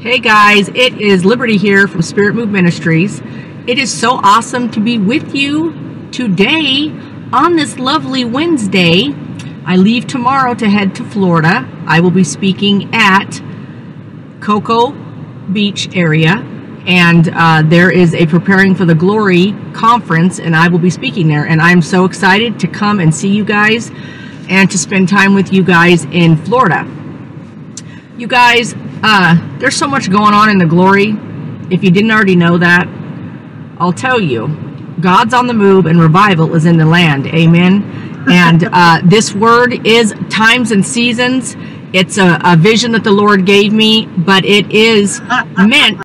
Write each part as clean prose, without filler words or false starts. Hey guys, it is Liberty here from Spirit Move Ministries. It is so awesome to be with you today on this lovely Wednesday. I leave tomorrow to head to Florida. I will be speaking at Cocoa Beach area, and there is a Preparing for the Glory conference, and I will be speaking there. And I'm so excited to come and see you guys and to spend time with you guys in Florida. You guys, there's so much going on in the glory. If you didn't already know that, I'll tell you, God's on the move and revival is in the land. Amen. And this word is times and seasons. It's a vision that the Lord gave me, but it is meant.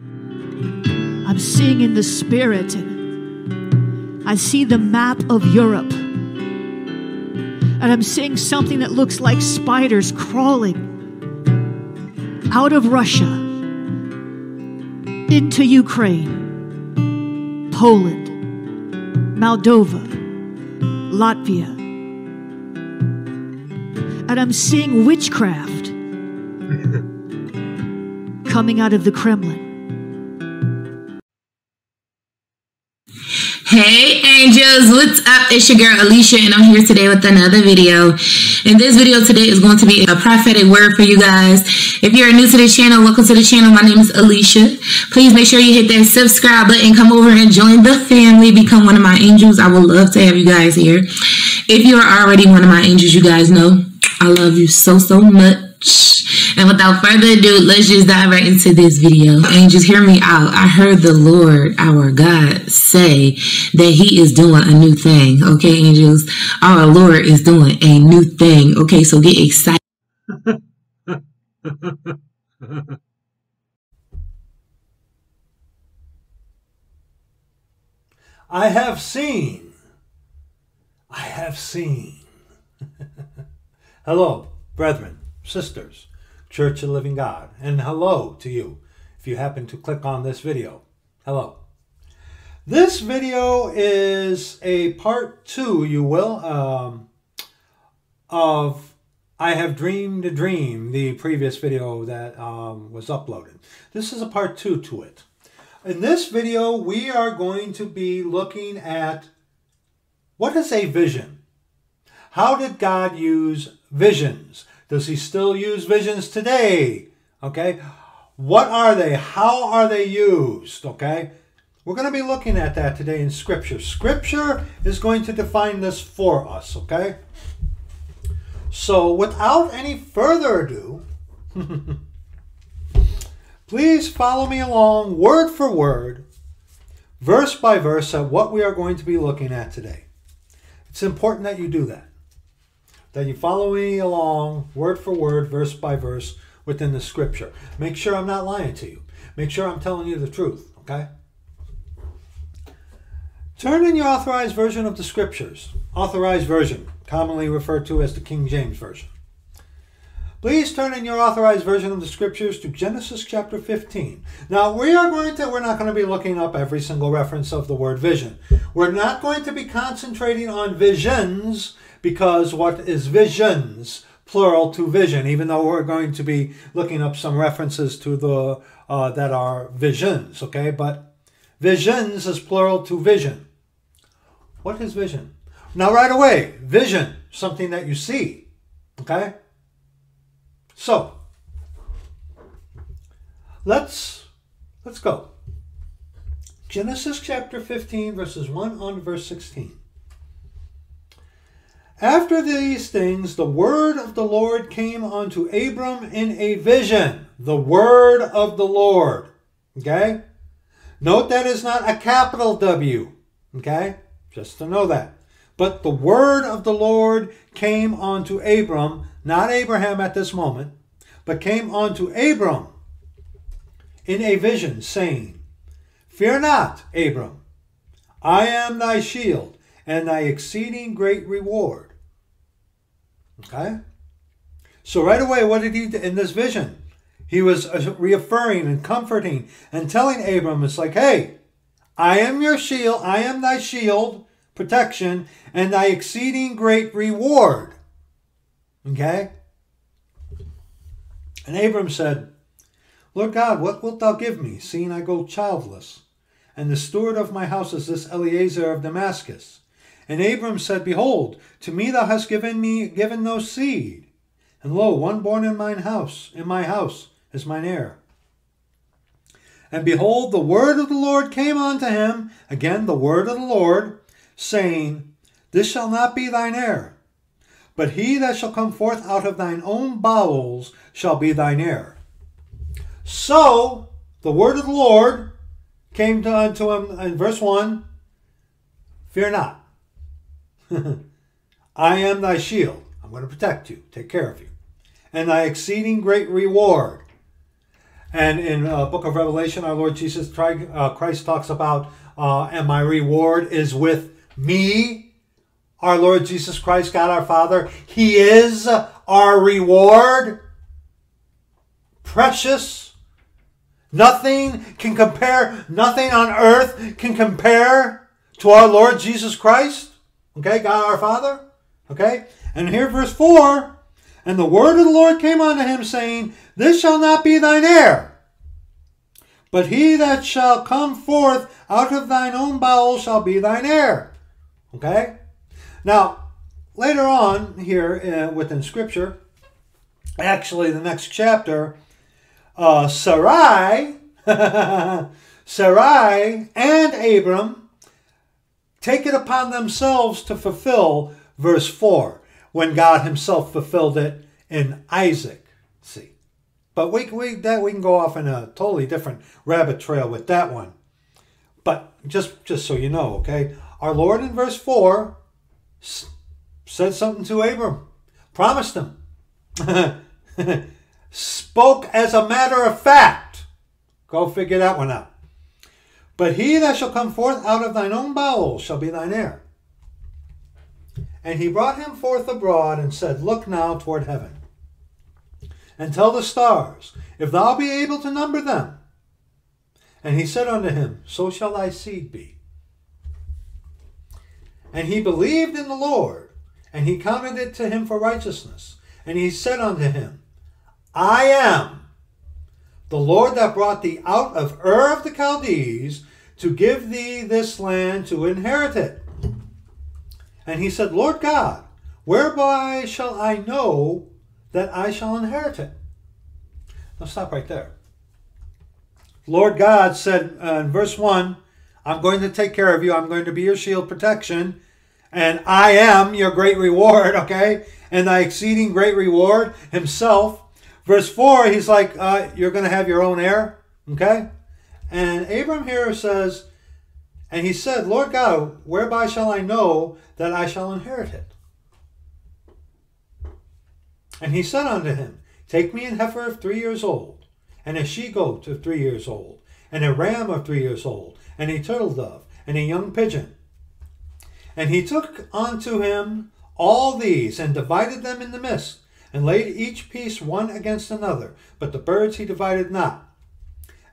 I'm seeing in the spirit. I see the map of Europe. And I'm seeing something that looks like spiders crawling out of Russia into Ukraine, Poland, Moldova, Latvia. And I'm seeing witchcraft coming out of the Kremlin. Hey angels, what's up? It's your girl Alicia, and I'm here today with another video. And this video today is going to be a prophetic word for you guys. If you're new to the channel, welcome to the channel. My name is Alicia. Please make sure you hit that subscribe button, come over and join the family, become one of my angels. I would love to have you guys here. If you are already one of my angels, you guys know I love you so, so much. And without further ado, let's just dive right into this video. Angels, hear me out. I heard the Lord, our God, say that he is doing a new thing. Okay, angels? Our Lord is doing a new thing. Okay, so get excited. I have seen. Hello, brethren, sisters, Church of the Living God, and hello to you if you happen to click on this video. Hello. This video is a part two, you will, of I Have Dreamed a Dream, the previous video that was uploaded. This is a part two to it. In this video, we are going to be looking at what is a vision? How did God use visions? Does he still use visions today? Okay. What are they? How are they used? Okay. We're going to be looking at that today in Scripture. Scripture is going to define this for us. Okay. So without any further ado, please follow me along word for word, verse by verse at what we are going to be looking at today. It's important that you do that. That you follow me along, word for word, verse by verse, within the scripture. Make sure I'm not lying to you. Make sure I'm telling you the truth, okay? Turn in your authorized version of the scriptures. Authorized version, commonly referred to as the King James Version. Please turn in your authorized version of the scriptures to Genesis chapter 15. Now, we're not going to be looking up every single reference of the word vision. We're not going to be concentrating on visions, because what is visions, plural to vision, even though we're going to be looking up some references to the that are visions, okay? But visions is plural to vision. What is vision? Now, right away, vision, something that you see, okay? So, let's go. Genesis chapter 15, verses 1 on verse 16. After these things, the word of the Lord came unto Abram in a vision. The word of the Lord. Okay? Note that is not a capital W. Okay? Just to know that. But the word of the Lord came unto Abram, not Abraham at this moment, but came unto Abram in a vision, saying, Fear not, Abram, I am thy shield, and thy exceeding great reward. Okay? So right away, what did he do in this vision? He was reaffirming and comforting and telling Abram, it's like, hey, I am your shield, I am thy shield, protection, and thy exceeding great reward. Okay? And Abram said, Lord God, what wilt thou give me, seeing I go childless? And the steward of my house is this Eliezer of Damascus. And Abram said, Behold, to me thou hast given no seed. And lo, one born in my house is mine heir. And behold, the word of the Lord came unto him, again the word of the Lord, saying, This shall not be thine heir, but he that shall come forth out of thine own bowels shall be thine heir. So the word of the Lord came unto him in verse 1, Fear not. I am thy shield. I'm going to protect you, take care of you, and thy exceeding great reward. And in the book of Revelation, our Lord Jesus Christ talks about, and my reward is with me. Our Lord Jesus Christ, God our Father, He is our reward. Precious. Nothing can compare, nothing on earth can compare to our Lord Jesus Christ. Okay, God our Father. Okay, and here verse 4. And the word of the Lord came unto him, saying, This shall not be thine heir, but he that shall come forth out of thine own bowels shall be thine heir. Okay? Now, later on here within Scripture, actually the next chapter, Sarai, Sarai and Abram take it upon themselves to fulfill verse 4. When God Himself fulfilled it in Isaac, see, but we can go off in a totally different rabbit trail with that one. But just so you know, okay, our Lord in verse 4 said something to Abram, promised him, spoke as a matter of fact. Go figure that one out. But he that shall come forth out of thine own bowels shall be thine heir. And he brought him forth abroad and said, Look now toward heaven, and tell the stars, if thou be able to number them. And he said unto him, So shall thy seed be. And he believed in the Lord, and he counted it to him for righteousness. And he said unto him, I am the Lord that brought thee out of Ur of the Chaldees to give thee this land to inherit it. And he said, Lord God, whereby shall I know that I shall inherit it? Now stop right there. Lord God said in verse 1, I'm going to take care of you. I'm going to be your shield protection. And I am your great reward, okay? And thy exceeding great reward himself. Verse 4, he's like, you're going to have your own heir, okay? And Abram here says, And he said, Lord God, whereby shall I know that I shall inherit it? And he said unto him, Take me an heifer of 3 years old, and a she-goat of 3 years old, and a ram of 3 years old, and a turtle dove, and a young pigeon. And he took unto him all these, and divided them in the midst, and laid each piece one against another, but the birds he divided not.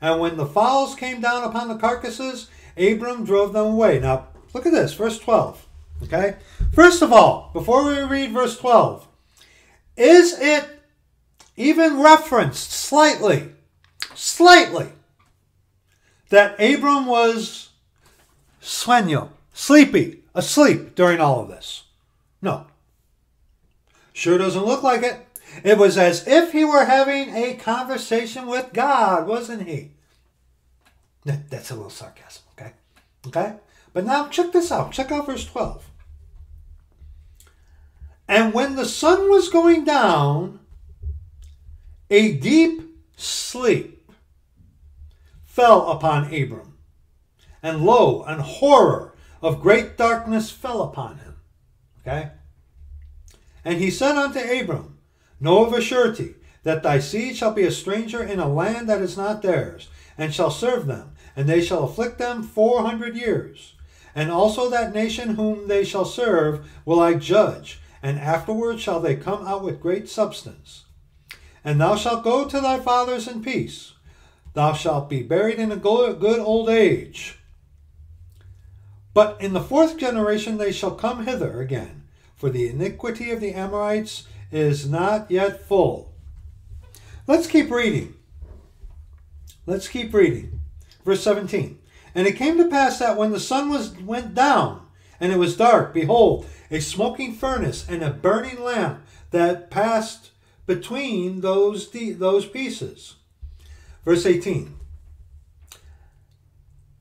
And when the fowls came down upon the carcasses, Abram drove them away. Now, look at this, verse 12, okay? First of all, before we read verse 12, is it even referenced slightly, that Abram was sueño, sleepy, asleep during all of this? No. Sure doesn't look like it. It was as if he were having a conversation with God, wasn't he? That's a little sarcasm. Okay? But now check this out. Check out verse 12. And when the sun was going down, a deep sleep fell upon Abram. And lo, an horror of great darkness fell upon him. Okay? And he said unto Abram, Know of a surety that thy seed shall be a stranger in a land that is not theirs, and shall serve them, and they shall afflict them 400 years. And also that nation whom they shall serve will I judge, and afterward shall they come out with great substance. And thou shalt go to thy fathers in peace. Thou shalt be buried in a good old age. But in the fourth generation they shall come hither again, for the iniquity of the Amorites is not yet full. Let's keep reading. Let's keep reading. Verse 17. And it came to pass that when the sun went down, and it was dark, behold, a smoking furnace and a burning lamp that passed between those pieces. Verse 18.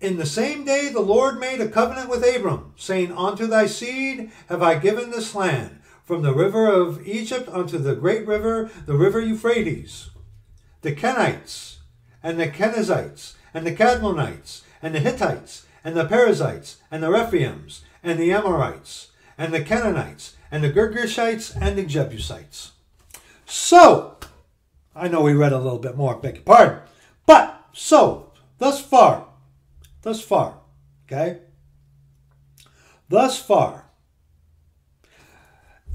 In the same day the Lord made a covenant with Abram, saying, Unto thy seed have I given this land, from the river of Egypt unto the great river, the river Euphrates, the Kenites, and the Kenizzites, and the Cadmonites, and the Hittites, and the Perizzites, and the Rephaims, and the Amorites, and the Canaanites, and the Girgashites, and the Jebusites. So, I know we read a little bit more, beg your pardon, but, so, thus far, okay? Thus far.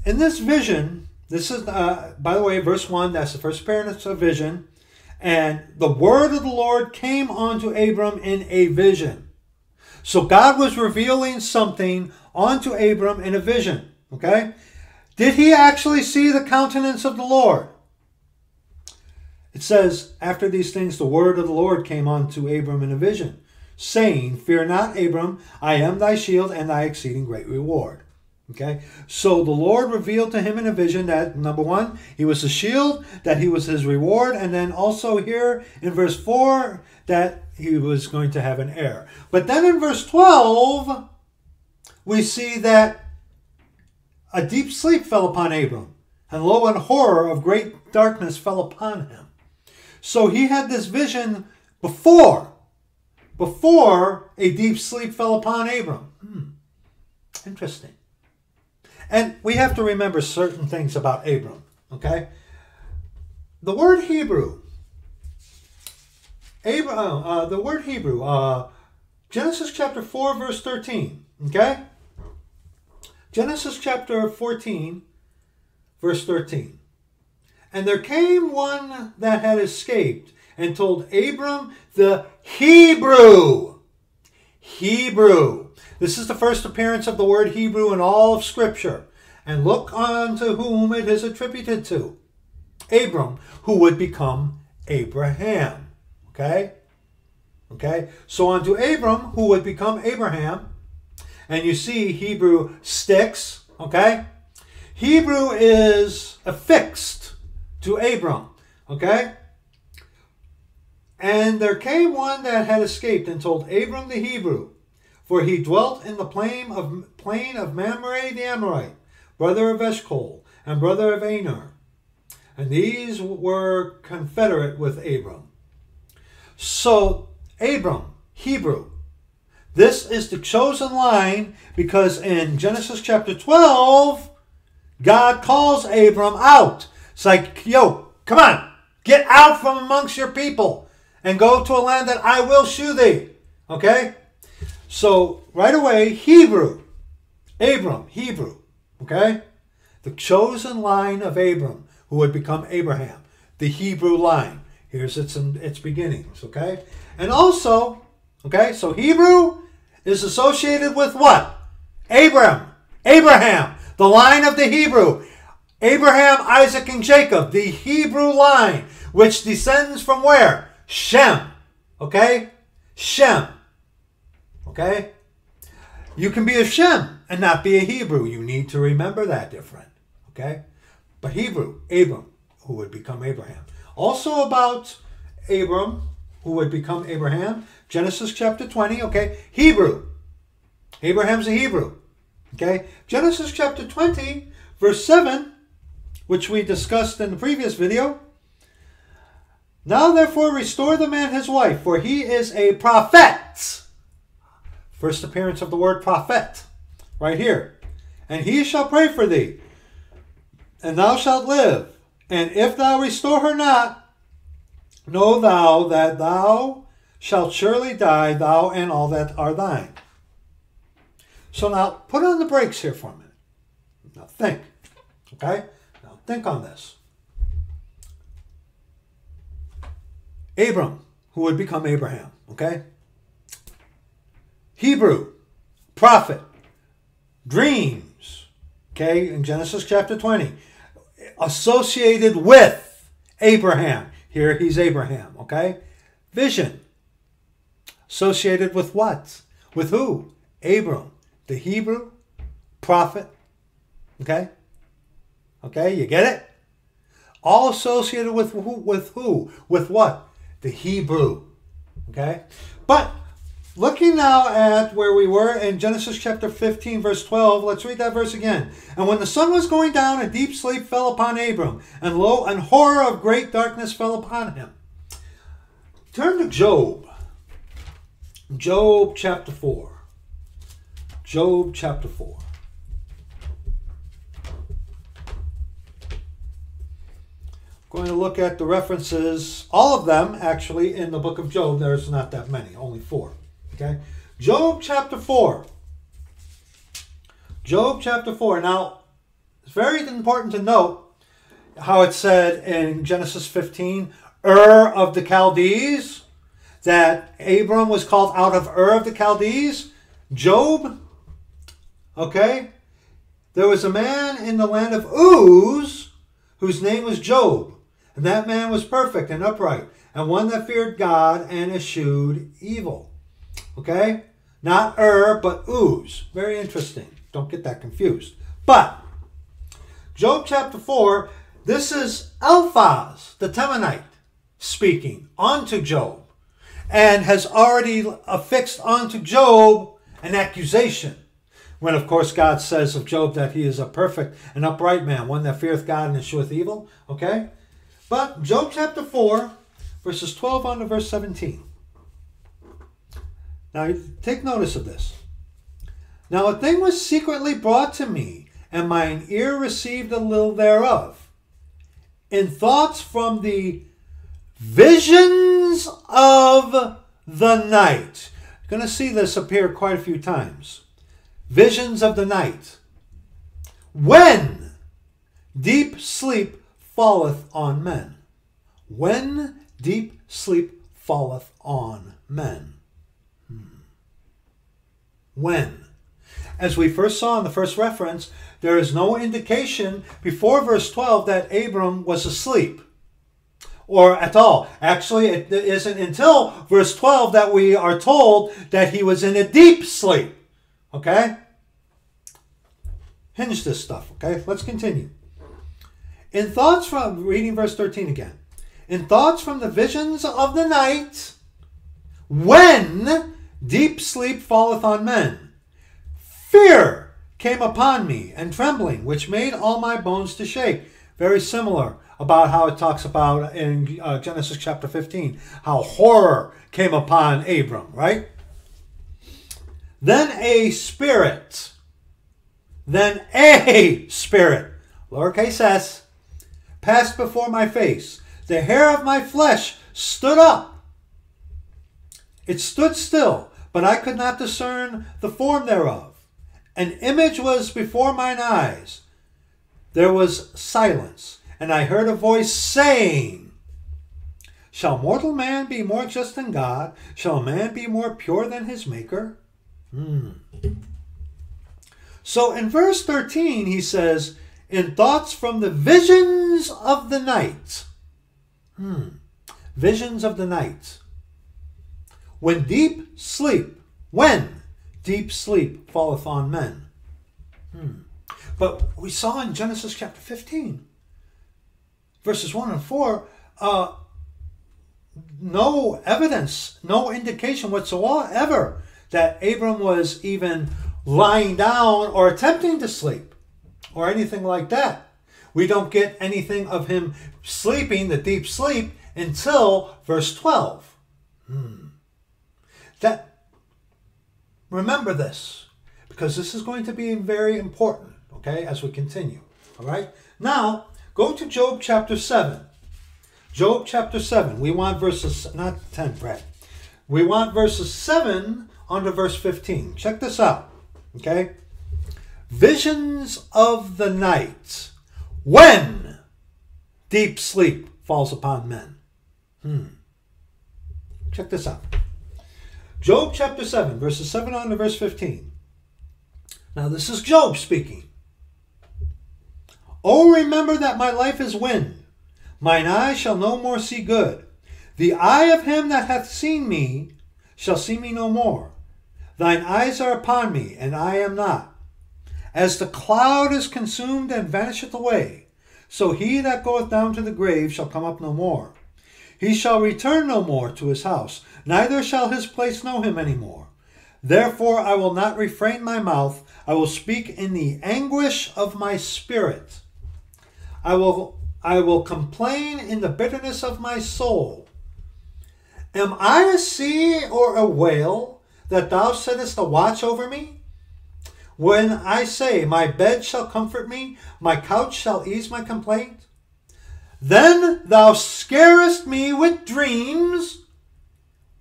In this vision, this is, by the way, verse 1, that's the first appearance of vision, and the word of the Lord came unto Abram in a vision. So God was revealing something unto Abram in a vision, okay? Did he actually see the countenance of the Lord? It says, after these things, the word of the Lord came unto Abram in a vision, saying, Fear not, Abram, I am thy shield and thy exceeding great reward. Okay, so the Lord revealed to him in a vision that, number one, he was a shield, that he was his reward, and then also here in verse 4, that he was going to have an heir. But then in verse 12, we see that a deep sleep fell upon Abram, and lo, and horror of great darkness fell upon him. So he had this vision before a deep sleep fell upon Abram. Interesting. And we have to remember certain things about Abram, okay? The word Hebrew, Genesis chapter 4, verse 13, okay? Genesis chapter 14, verse 13. And there came one that had escaped and told Abram the Hebrew. This is the first appearance of the word Hebrew in all of Scripture. And look unto whom it is attributed to. Abram, who would become Abraham. Okay? Okay? So unto Abram, who would become Abraham. And you see Hebrew sticks. Okay? Hebrew is affixed to Abram. Okay? And there came one that had escaped and told Abram the Hebrew. For he dwelt in the plain of Mamre the Amorite, brother of Eshcol, and brother of Aner. And these were confederate with Abram. So, Abram, Hebrew. This is the chosen line because in Genesis chapter 12, God calls Abram out. It's like, yo, come on, get out from amongst your people and go to a land that I will shew thee. Okay? So, right away, Hebrew, Abram, Hebrew, okay? The chosen line of Abram, who would become Abraham, the Hebrew line. Here's its beginnings, okay? And also, okay, so Hebrew is associated with what? Abraham, the line of the Hebrew. Abraham, Isaac, and Jacob, the Hebrew line, which descends from where? Shem, okay? Shem. Okay? You can be a Shem and not be a Hebrew. You need to remember that different. Okay? But Hebrew, Abram, who would become Abraham. Also about Abram, who would become Abraham, Genesis chapter 20, okay? Hebrew. Abraham's a Hebrew. Okay? Genesis chapter 20, verse 7, which we discussed in the previous video. Now therefore restore the man his wife, for he is a prophet. First appearance of the word prophet, right here. And he shall pray for thee, and thou shalt live. And if thou restore her not, know thou that thou shalt surely die, thou and all that are thine. So now, put on the brakes here for a minute. Now think, okay? Now think on this. Abram, who would become Abraham, okay? Hebrew, prophet, dreams, okay, in Genesis chapter 20, associated with Abraham, Here he's Abraham, okay? Vision. Associated with what? With who? Abram, the Hebrew prophet, okay? Okay, you get it? All associated with who? With who? With what? The Hebrew, okay? But looking now at where we were in Genesis chapter 15, verse 12, let's read that verse again. And when the sun was going down, a deep sleep fell upon Abram, and lo, an horror of great darkness fell upon him. Turn to Job. Job chapter 4. Job chapter 4. Going to look at the references, all of them actually in the book of Job. There's not that many, only 4. Okay, Job chapter 4. Job chapter 4. Now, it's very important to note how it said in Genesis 15, Ur of the Chaldees, that Abram was called out of Ur of the Chaldees. Job, okay, there was a man in the land of Uz whose name was Job. And that man was perfect and upright, and one that feared God and eschewed evil. Okay? Not Ur, but Uz. Very interesting. Don't get that confused. But, Job chapter 4, this is Eliphaz, the Temanite, speaking unto Job, and has already affixed unto Job an accusation. When, of course, God says of Job that he is a perfect and upright man, one that feareth God and escheweth evil. Okay? But Job chapter 4, verses 12 on to verse 17. Now, take notice of this. Now, a thing was secretly brought to me, and mine ear received a little thereof. In thoughts from the visions of the night. You're going to see this appear quite a few times. Visions of the night. When deep sleep falleth on men. When deep sleep falleth on men. When? As we first saw in the first reference, there is no indication before verse 12 that Abram was asleep. Or at all. Actually, it isn't until verse 12 that we are told that he was in a deep sleep. Okay? Hinge this stuff, okay? Let's continue. In thoughts from, reading verse 13 again. In thoughts from the visions of the night, when deep sleep falleth on men, fear came upon me and trembling, which made all my bones to shake. Very similar about how it talks about in Genesis chapter 15, how horror came upon Abram, right? Then a spirit, lowercase s, passed before my face. The hair of my flesh stood up. It stood still, but I could not discern the form thereof. An image was before mine eyes. There was silence, and I heard a voice saying, shall mortal man be more just than God? Shall man be more pure than his maker? So in verse 13 he says, in thoughts from the visions of the night. Visions of the night. When deep sleep falleth on men. But we saw in Genesis chapter 15, verses 1 and 4, no evidence, no indication whatsoever that Abram was even lying down or attempting to sleep or anything like that. We don't get anything of him sleeping, the deep sleep, until verse 12. Remember this, because this is going to be very important, okay, as we continue. All right? Now, go to Job chapter 7. Job chapter 7. We want verses, not 10, Brad. We want verses 7 on to verse 15. Check this out, okay? Visions of the night, when deep sleep falls upon men. Check this out. Job chapter 7, verses 7 on to verse 15. Now this is Job speaking. Oh, remember that my life is wind. Mine eye shall no more see good. The eye of him that hath seen me shall see me no more. Thine eyes are upon me, and I am not. As the cloud is consumed and vanisheth away, so he that goeth down to the grave shall come up no more. He shall return no more to his house, neither shall his place know him any more. Therefore I will not refrain my mouth, I will speak in the anguish of my spirit. I will complain in the bitterness of my soul. Am I a sea or a whale, that thou settest a watch over me? When I say, my bed shall comfort me, my couch shall ease my complaint, then thou scarest me with dreams,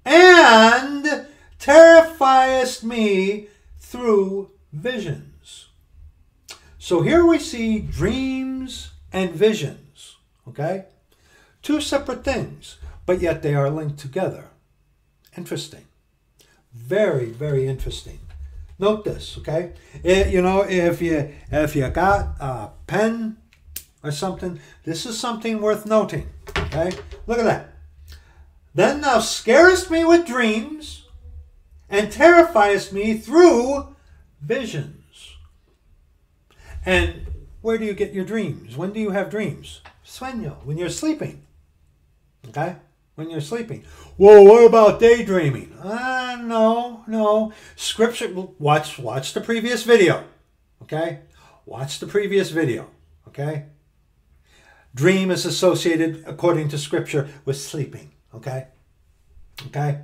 and terrifiest me through visions. So here we see dreams and visions, okay? Two separate things, but yet they are linked together. Interesting. Very, very interesting. Note this, okay? If you got a pen or something, this is something worth noting, okay? Look at that. Then thou scarest me with dreams, and terrifiest me through visions. And where do you get your dreams? When do you have dreams? Sueño, when you're sleeping. Okay? When you're sleeping. Well, what about daydreaming? No. Scripture, watch the previous video. Okay? Watch the previous video. Okay? Dream is associated, according to Scripture, with sleeping. Okay? Okay?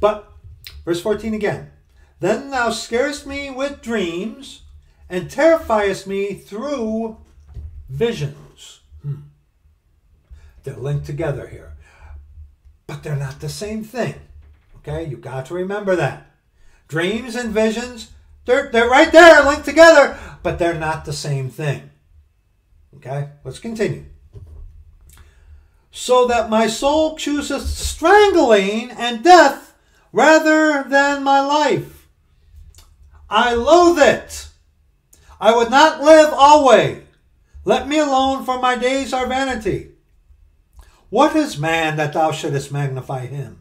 But, verse 14 again. Then thou scarest me with dreams, and terrifiest me through visions. They're linked together here. But they're not the same thing. Okay? You've got to remember that. Dreams and visions, they're right there, linked together. But they're not the same thing. Okay? Let's continue. So that my soul chooseth strangling and death, rather than my life. I loathe it. I would not live always. Let me alone, for my days are vanity. What is man that thou shouldest magnify him,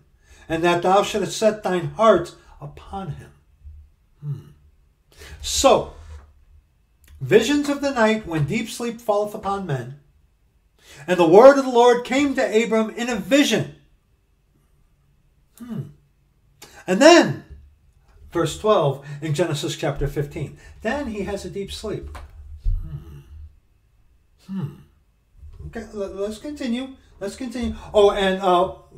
and that thou shouldest set thine heart upon him? So, visions of the night when deep sleep falleth upon men. And the word of the Lord came to Abram in a vision. And then, verse 12 in Genesis chapter 15, then he has a deep sleep. Okay, let's continue. Let's continue. Oh, and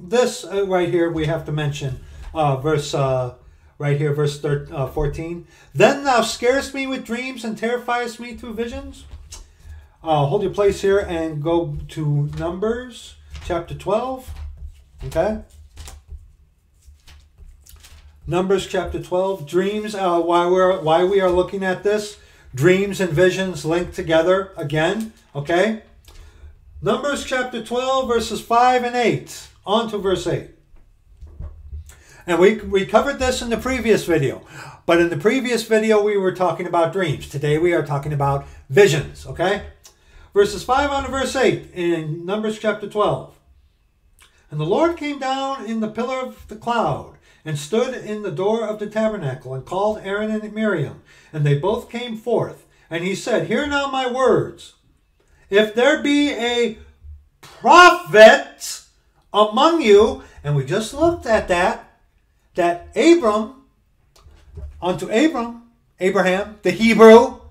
this right here we have to mention, verse 14. Then thou scarest me with dreams and terrifiest me through visions. Hold your place here and go to Numbers chapter 12. Okay. Numbers chapter 12, dreams, why we are looking at this, dreams and visions linked together again, okay? Numbers chapter 12, verses 5 and 8, on to verse 8. And we covered this in the previous video, but in the previous video we were talking about dreams. Today we are talking about visions, okay? Verses 5 on to verse 8 in Numbers chapter 12. And the Lord came down in the pillar of the cloud, and stood in the door of the tabernacle, and called Aaron and Miriam. And they both came forth. And he said, hear now my words. If there be a prophet among you, and we just looked at that, Abraham, the Hebrew,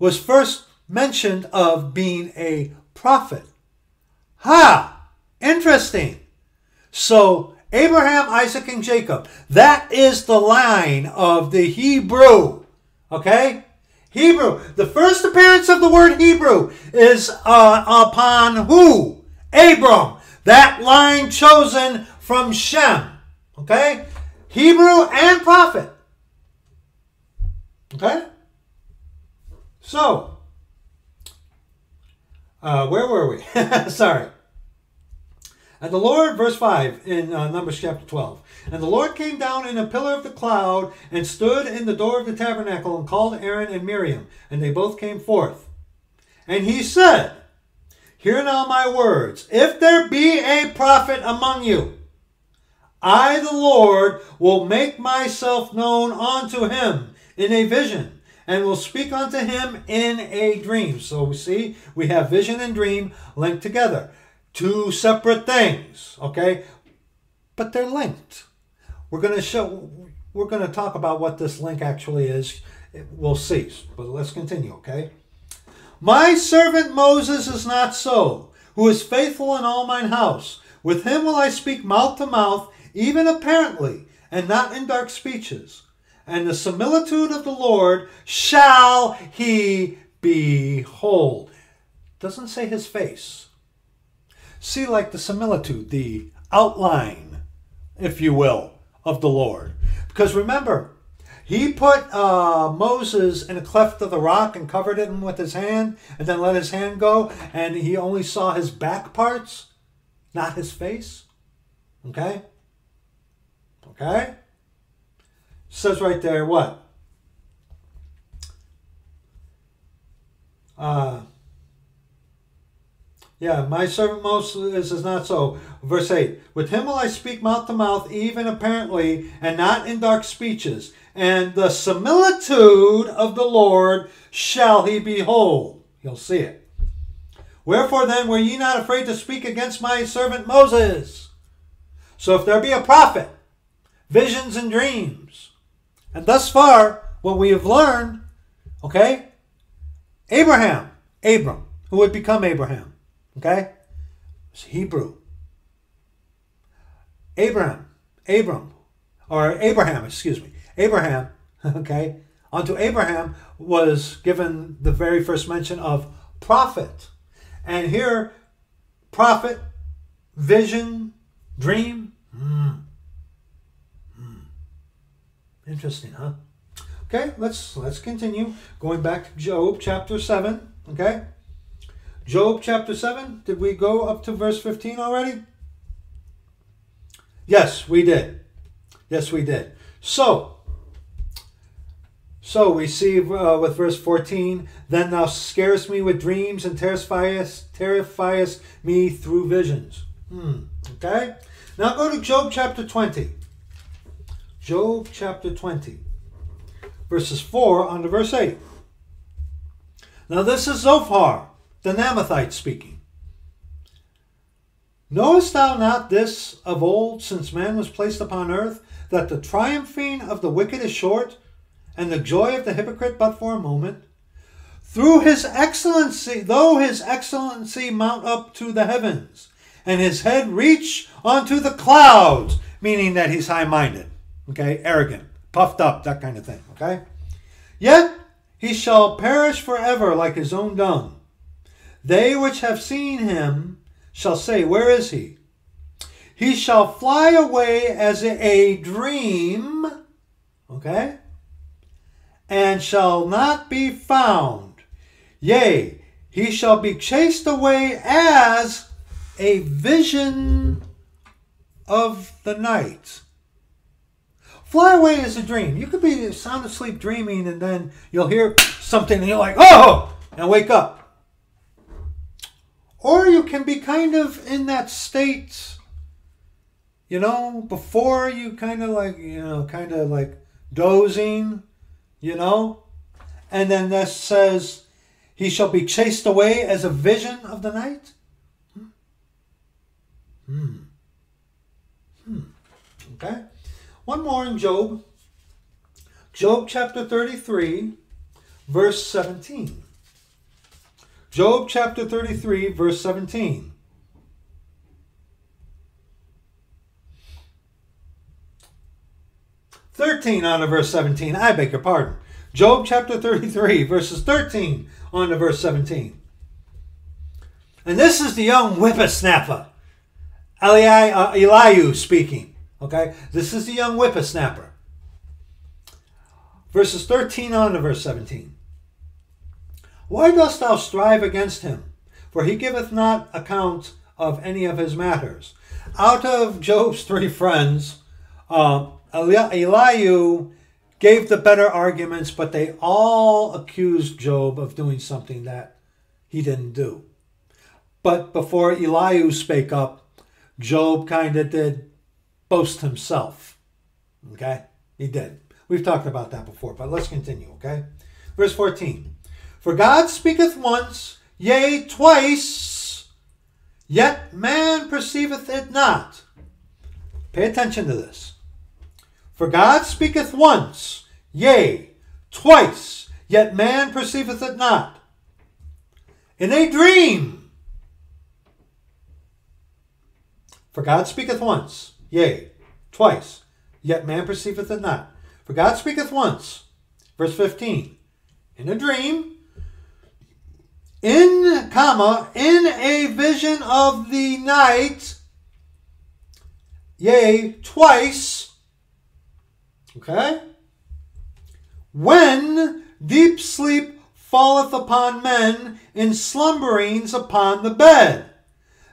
was first mentioned of being a prophet. Ha! Interesting. So, Abraham, Isaac, and Jacob. That is the line of the Hebrew. Okay? Hebrew. The first appearance of the word Hebrew is upon who? Abram. That line chosen from Shem. Okay? Hebrew and prophet. Okay? So, where were we? Sorry. And the Lord, verse 5 in Numbers chapter 12. And the Lord came down in a pillar of the cloud and stood in the door of the tabernacle and called Aaron and Miriam. And they both came forth. And he said, Hear now my words. If there be a prophet among you, I, the Lord, will make myself known unto him in a vision, and will speak unto him in a dream. So we see, we have vision and dream linked together. Two separate things, okay? But they're linked. We're going to talk about what this link actually is. We'll see. But let's continue, okay? My servant Moses is not so, who is faithful in all mine house. With him will I speak mouth to mouth, even apparently, and not in dark speeches. And the similitude of the Lord shall he behold. Doesn't say his face. See, like the similitude, the outline, if you will, of the Lord. Because remember, he put Moses in a cleft of the rock and covered him with his hand, and then let his hand go, and he only saw his back parts, not his face. Okay? Okay? Says right there what? My servant Moses is not so. Verse 8, with him will I speak mouth to mouth, even apparently, and not in dark speeches. And the similitude of the Lord shall he behold. He'll see it. Wherefore then were ye not afraid to speak against my servant Moses? So if there be a prophet, visions and dreams. And thus far, what we have learned, okay, Abram, who would become Abraham, okay, it's Hebrew. Abraham, okay, unto Abraham was given the very first mention of prophet. And here, prophet, vision, dream, interesting, huh? Okay, let's continue. Going back to Job chapter 7, okay? Job chapter 7, did we go up to verse 15 already? Yes, we did. Yes, we did. So we see with verse 14, then thou scarest me with dreams and terrifiest me through visions. Okay? Now go to Job chapter 20. Job chapter 20, verses 4 on to verse 8. Now this is Zophar, the Namathite, speaking. Knowest thou not this of old, since man was placed upon earth, that the triumphing of the wicked is short, and the joy of the hypocrite but for a moment? Through his excellency, though his excellency mount up to the heavens, and his head reach unto the clouds, meaning that he's high-minded. Okay, arrogant, puffed up, that kind of thing, okay? Yet he shall perish forever like his own dung. They which have seen him shall say, where is he? He shall fly away as a dream, okay? And shall not be found. Yea, he shall be chased away as a vision of the night. Fly away is a dream. You could be sound asleep dreaming, and then you'll hear something and you're like, oh, and wake up. Or you can be kind of in that state, you know, before you kind of like dozing, you know. And then this says, he shall be chased away as a vision of the night. Okay. One more in Job. Job chapter 33, verse 17. Job chapter 33, verse 17. I beg your pardon. Job chapter 33, verses 13 on to verse 17. And this is the young whippersnapper, Elihu speaking. Okay, this is the young whippersnapper. Verses 13 on to verse 17. Why dost thou strive against him? For he giveth not account of any of his matters. Out of Job's three friends, Elihu gave the better arguments, but they all accused Job of doing something that he didn't do. But before Elihu spake up, Job kind of did boast himself. Okay? He did. We've talked about that before, but let's continue, okay? Verse 14. For God speaketh once, yea, twice, yet man perceiveth it not. Pay attention to this. For God speaketh once, yea, twice, yet man perceiveth it not. In a dream. For God speaketh once, yea, twice, yet man perceiveth it not. For God speaketh once, verse 15, in a dream, in a vision of the night, yea, twice, okay, when deep sleep falleth upon men in slumberings upon the bed.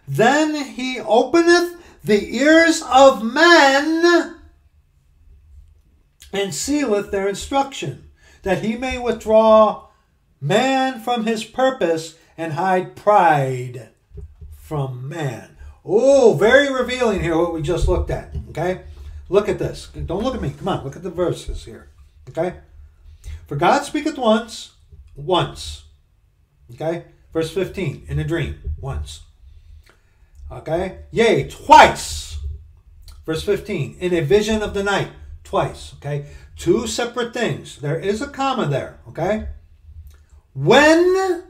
Then he openeth the ears of men and sealeth their instruction, that he may withdraw man from his purpose and hide pride from man. Oh, very revealing here what we just looked at, okay? Look at this. Don't look at me. Come on, look at the verses here, okay? For God speaketh once, once, okay? Verse 15, in a dream, once. Okay? Yea, twice. Verse 15. In a vision of the night. Twice. Okay? Two separate things. There is a comma there. Okay? When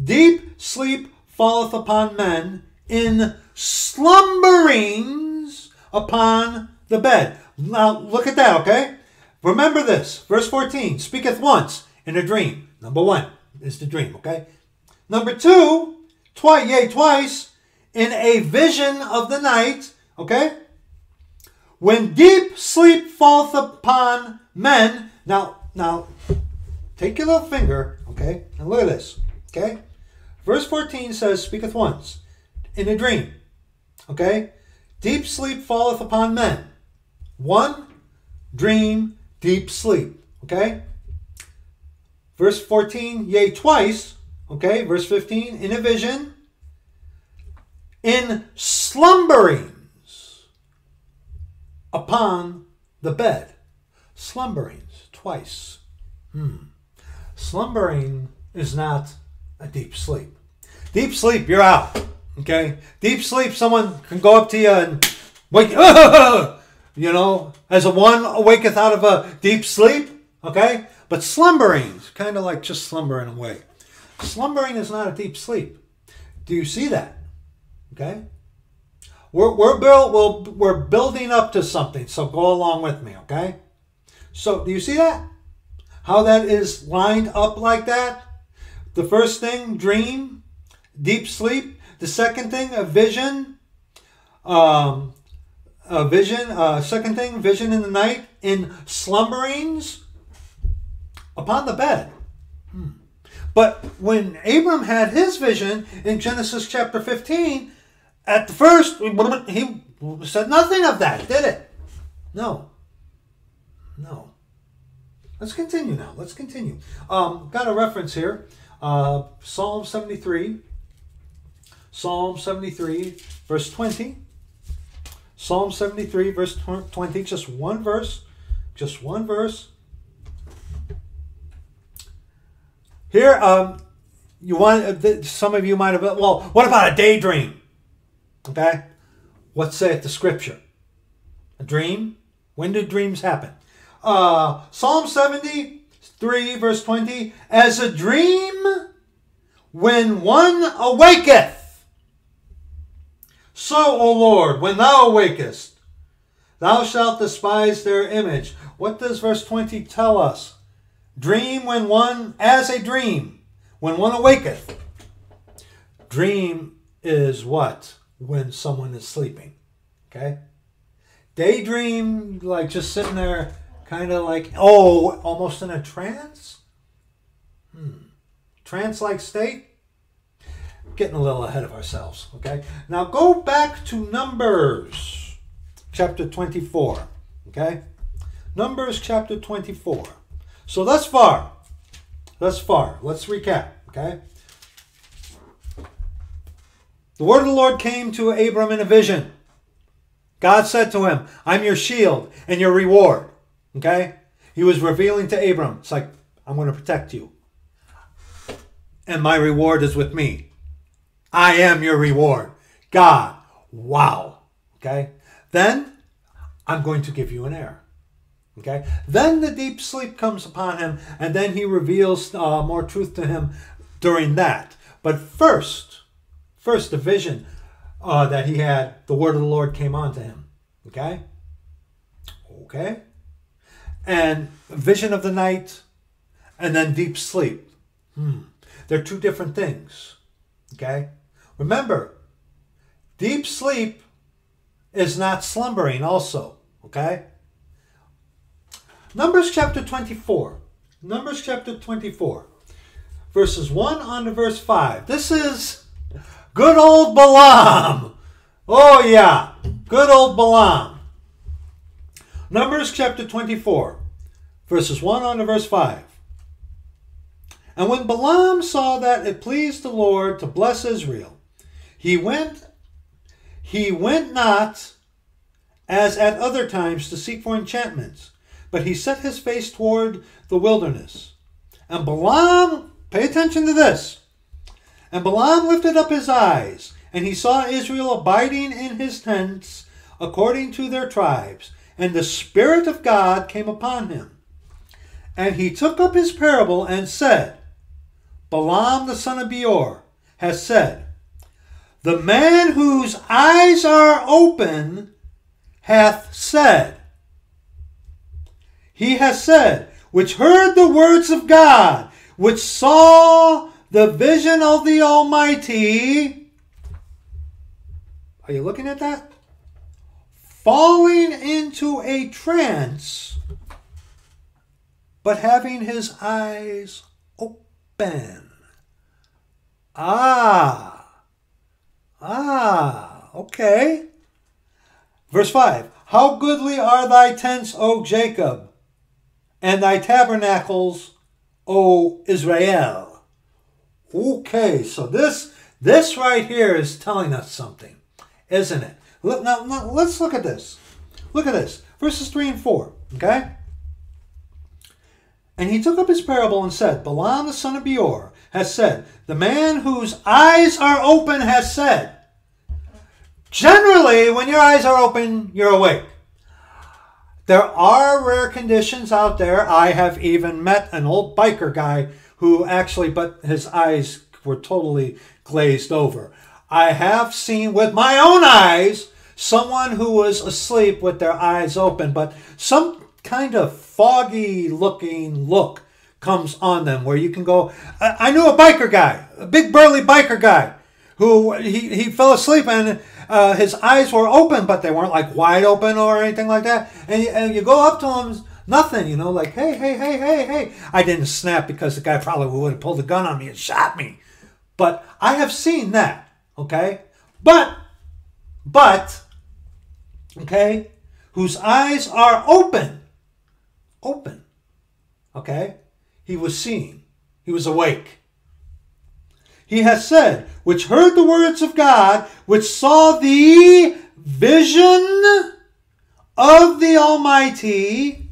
deep sleep falleth upon men in slumberings upon the bed. Now, look at that. Okay? Remember this. Verse 14. Speaketh once in a dream. Number one is the dream. Okay? Number two. Twice. Yea, twice. In a vision of the night, okay? When deep sleep falleth upon men. Now, take your little finger, okay? And look at this, okay? Verse 14 says, speaketh once, in a dream, okay? Deep sleep falleth upon men. One, dream, deep sleep, okay? Verse 14, yea, twice, okay? Verse 15, in a vision. In slumberings upon the bed. Slumberings, twice. Slumbering is not a deep sleep. Deep sleep, you're out, okay? Deep sleep, someone can go up to you and wake you, you know, as a one awaketh out of a deep sleep, okay? But slumberings, kind of like just slumbering away. Slumbering is not a deep sleep. Do you see that? Okay, we're building up to something, so go along with me, okay? So do you see that? How that is lined up like that? The first thing, dream, deep sleep. The second thing, vision in the night, in slumberings upon the bed. But when Abram had his vision in Genesis chapter 15, at the first, he said nothing of that, did it? No. No. Let's continue now. Let's continue. Got a reference here. Psalm 73. Psalm 73, verse 20. Psalm 73, verse 20. Just one verse. Just one verse. Here, some of you might have, well, what about a daydream? Okay, what saith the scripture? A dream? When do dreams happen? Psalm 73, verse 20, as a dream when one awaketh. So, O Lord, when thou awakest, thou shalt despise their image. What does verse 20 tell us? Dream when one, as a dream, when one awaketh. Dream is what? When someone is sleeping, okay? Daydream, like just sitting there, kind of like, oh, almost in a trance? Trance-like state? Getting a little ahead of ourselves, okay? Now go back to Numbers chapter 24, okay? Numbers chapter 24. So thus far, let's recap, okay? The word of the Lord came to Abram in a vision. God said to him, I'm your shield and your reward. Okay? He was revealing to Abram. It's like, I'm going to protect you. And my reward is with me. I am your reward. God. Wow. Okay? Then, I'm going to give you an heir. Okay? Then the deep sleep comes upon him, and then he reveals more truth to him during that. But first the vision that he had, the word of the Lord came on to him. Okay? Okay? And vision of the night, and then deep sleep. They're two different things. Okay? Remember, deep sleep is not slumbering also. Okay? Numbers chapter 24. Numbers chapter 24. Verses 1 on to verse 5. This is good old Balaam. Oh yeah. Good old Balaam. Numbers chapter 24. Verses 1 on to verse 5. And when Balaam saw that it pleased the Lord to bless Israel, he went not as at other times to seek for enchantments, but he set his face toward the wilderness. And Balaam, pay attention to this, and Balaam lifted up his eyes, and he saw Israel abiding in his tents according to their tribes, and the Spirit of God came upon him. And he took up his parable and said, Balaam the son of Beor has said, the man whose eyes are open hath said, he has said, which heard the words of God, which saw the vision of the Almighty. Are you looking at that? Falling into a trance, but having his eyes open. Ah. Ah, okay. Verse 5. How goodly are thy tents, O Jacob, and thy tabernacles, O Israel. Okay, so this right here is telling us something, isn't it? Now, let's look at this. Look at this. Verses 3 and 4, okay? And he took up his parable and said, Balaam the son of Beor has said, the man whose eyes are open has said. Generally, when your eyes are open, you're awake. There are rare conditions out there. I have even met an old biker guy who actually, but his eyes were totally glazed over. I have seen with my own eyes someone who was asleep with their eyes open, but some kind of foggy looking look comes on them where you can go. I knew a biker guy, a big burly biker guy, who he fell asleep and his eyes were open, but they weren't like wide open or anything like that. And you go up to him, nothing, you know, like, hey. I didn't snap because the guy probably would have pulled a gun on me and shot me. But I have seen that, okay? But, okay, whose eyes are open. Open, okay? He was seeing. He was awake. He has said, which heard the words of God, which saw the vision of the Almighty,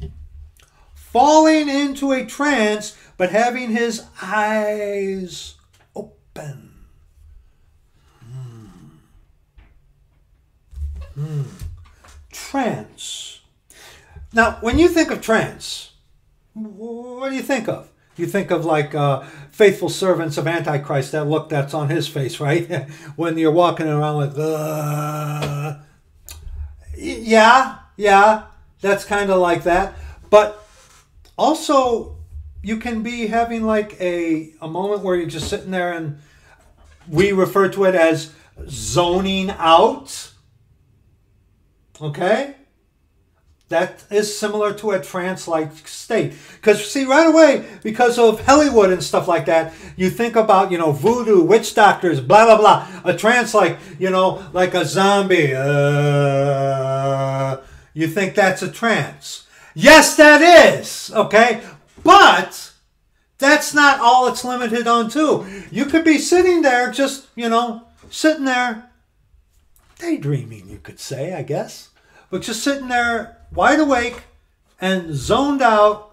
falling into a trance, but having his eyes open. Trance. Now, when you think of trance, what do you think of? You think of like faithful servants of Antichrist, that look that's on his face, right? When you're walking around with, yeah, that's kind of like that. But also, you can be having like a moment where you're just sitting there, and we refer to it as zoning out, okay? That is similar to a trance-like state. Because, see, right away, because of Hollywood and stuff like that, you think about, you know, voodoo, witch doctors, blah, blah, blah. A trance-like, you know, like a zombie. You think that's a trance. Yes, that is, okay? But that's not all it's limited on to. You could be sitting there just, you know, sitting there daydreaming, you could say, I guess, but just sitting there wide awake and zoned out,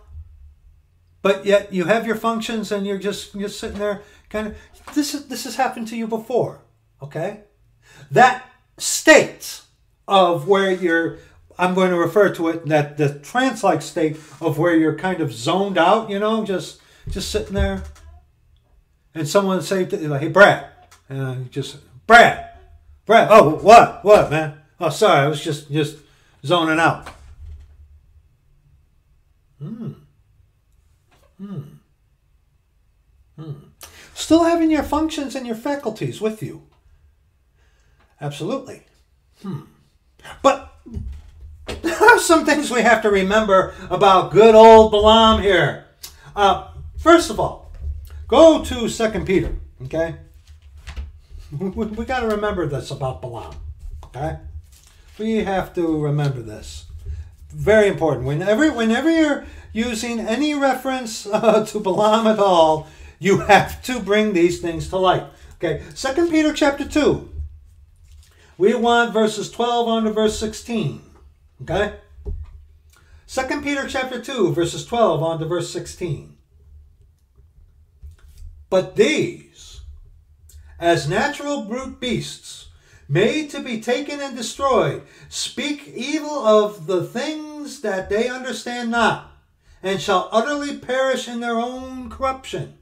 but yet you have your functions and you're just sitting there kind of, this has happened to you before, okay? That state of where you're, I'm going to refer to it, that the trance-like state of where you're kind of zoned out, you know, just sitting there. And someone say, like, hey, Brad. And I just, Brad, oh, what, man? Oh, sorry, I was just zoning out. Still having your functions and your faculties with you. Absolutely. But there are some things we have to remember about good old Balaam here. First of all, go to 2 Peter, okay? We got to remember this about Balaam, okay? We have to remember this. Very important. Whenever you're using any reference to Balaam at all, you have to bring these things to light, okay? 2 Peter chapter 2. We want verses 12 on to verse 16, okay? 2 Peter chapter 2, verses 12 on to verse 16. But these, as natural brute beasts, made to be taken and destroyed, speak evil of the things that they understand not, and shall utterly perish in their own corruption,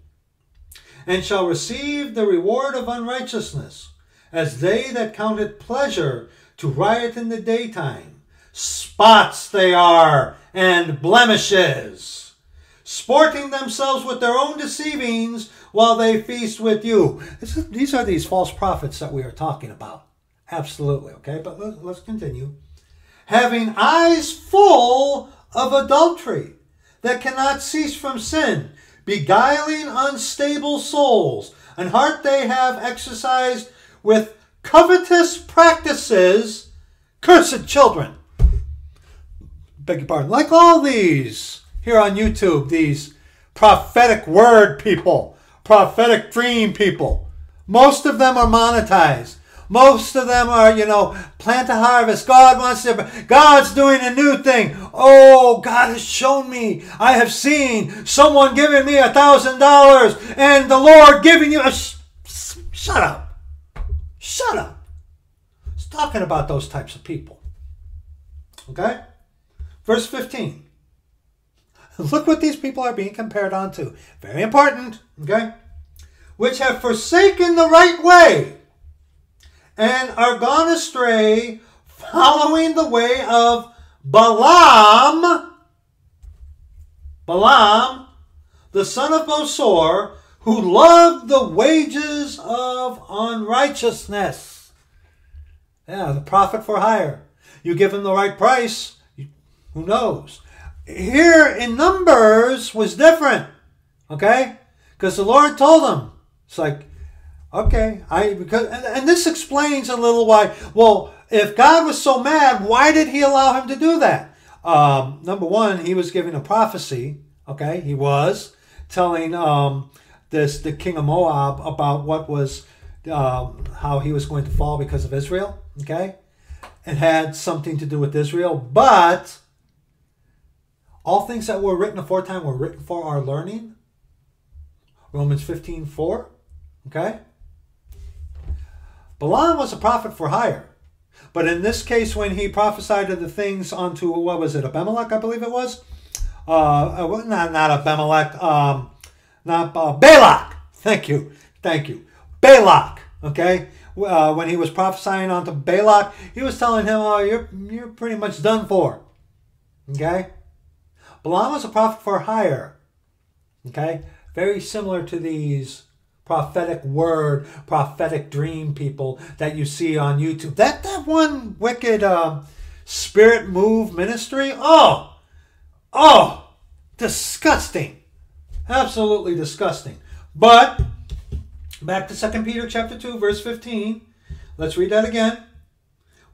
and shall receive the reward of unrighteousness, as they that count it pleasure to riot in the daytime. Spots they are, and blemishes, sporting themselves with their own deceivings while they feast with you. These are these false prophets that we are talking about. Absolutely, okay? But let's continue. Having eyes full of adultery that cannot cease from sin, beguiling unstable souls, an heart they have exercised with covetous practices, cursed children. Beg your pardon. Like all these here on YouTube, these prophetic word people, prophetic dream people, most of them are monetized. Most of them are, you know, plant a harvest. God wants to, God's doing a new thing. Oh, God has shown me. I have seen someone giving me $1,000 and the Lord giving you a, shut up. Shut up. It's talking about those types of people. Okay? Verse 15. Look what these people are being compared on to. Very important. Okay? Which have forsaken the right way and are gone astray, following the way of Balaam, the son of Beor, who loved the wages of unrighteousness. Yeah, the profit for hire. You give him the right price, who knows? Here in Numbers was different, okay? Because the Lord told him, it's like, okay, and this explains a little why. Well, if God was so mad, why did he allow him to do that? Number one, he was giving a prophecy, okay? He was telling the king of Moab about what was, how he was going to fall because of Israel, okay? It had something to do with Israel, but all things that were written aforetime were written for our learning. Romans 15:4, okay? Balaam was a prophet for hire, but in this case, when he prophesied of the things unto, what was it, Abimelech, I believe it was? Not Abimelech, Balak. Thank you. Balak, okay? When he was prophesying onto Balak, he was telling him, oh, you're pretty much done for, okay? Balaam was a prophet for hire, okay? Very similar to these prophetic word, prophetic dream people that you see on YouTube. That one wicked Spirit Move Ministry, oh, disgusting. Absolutely disgusting. But back to 2 Peter chapter 2, verse 15. Let's read that again.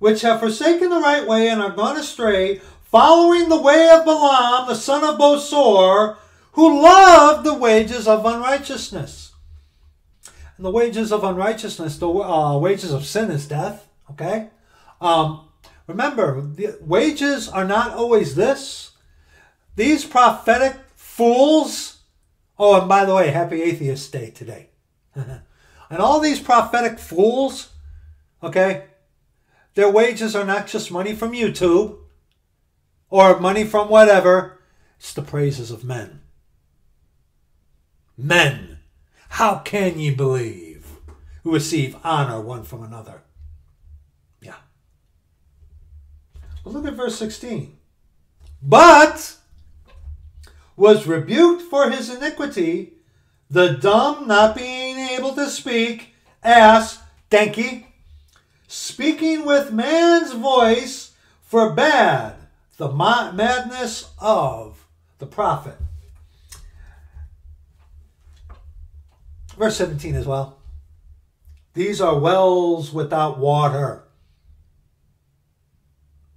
Which have forsaken the right way and are gone astray, following the way of Balaam, the son of Beor, who loved the wages of unrighteousness, And the wages of unrighteousness, the wages of sin is death, okay? Remember, the wages are not always this. These prophetic fools, oh, and by the way, happy Atheist Day today. And all these prophetic fools, okay, their wages are not just money from YouTube or money from whatever. It's the praises of men. Men, how can ye believe who receive honor one from another? Yeah. But look at verse 16. But was rebuked for his iniquity, the dumb not being able to speak, ass, Denki, speaking with man's voice, forbade the madness of the prophet. Verse 17 as well. These are wells without water.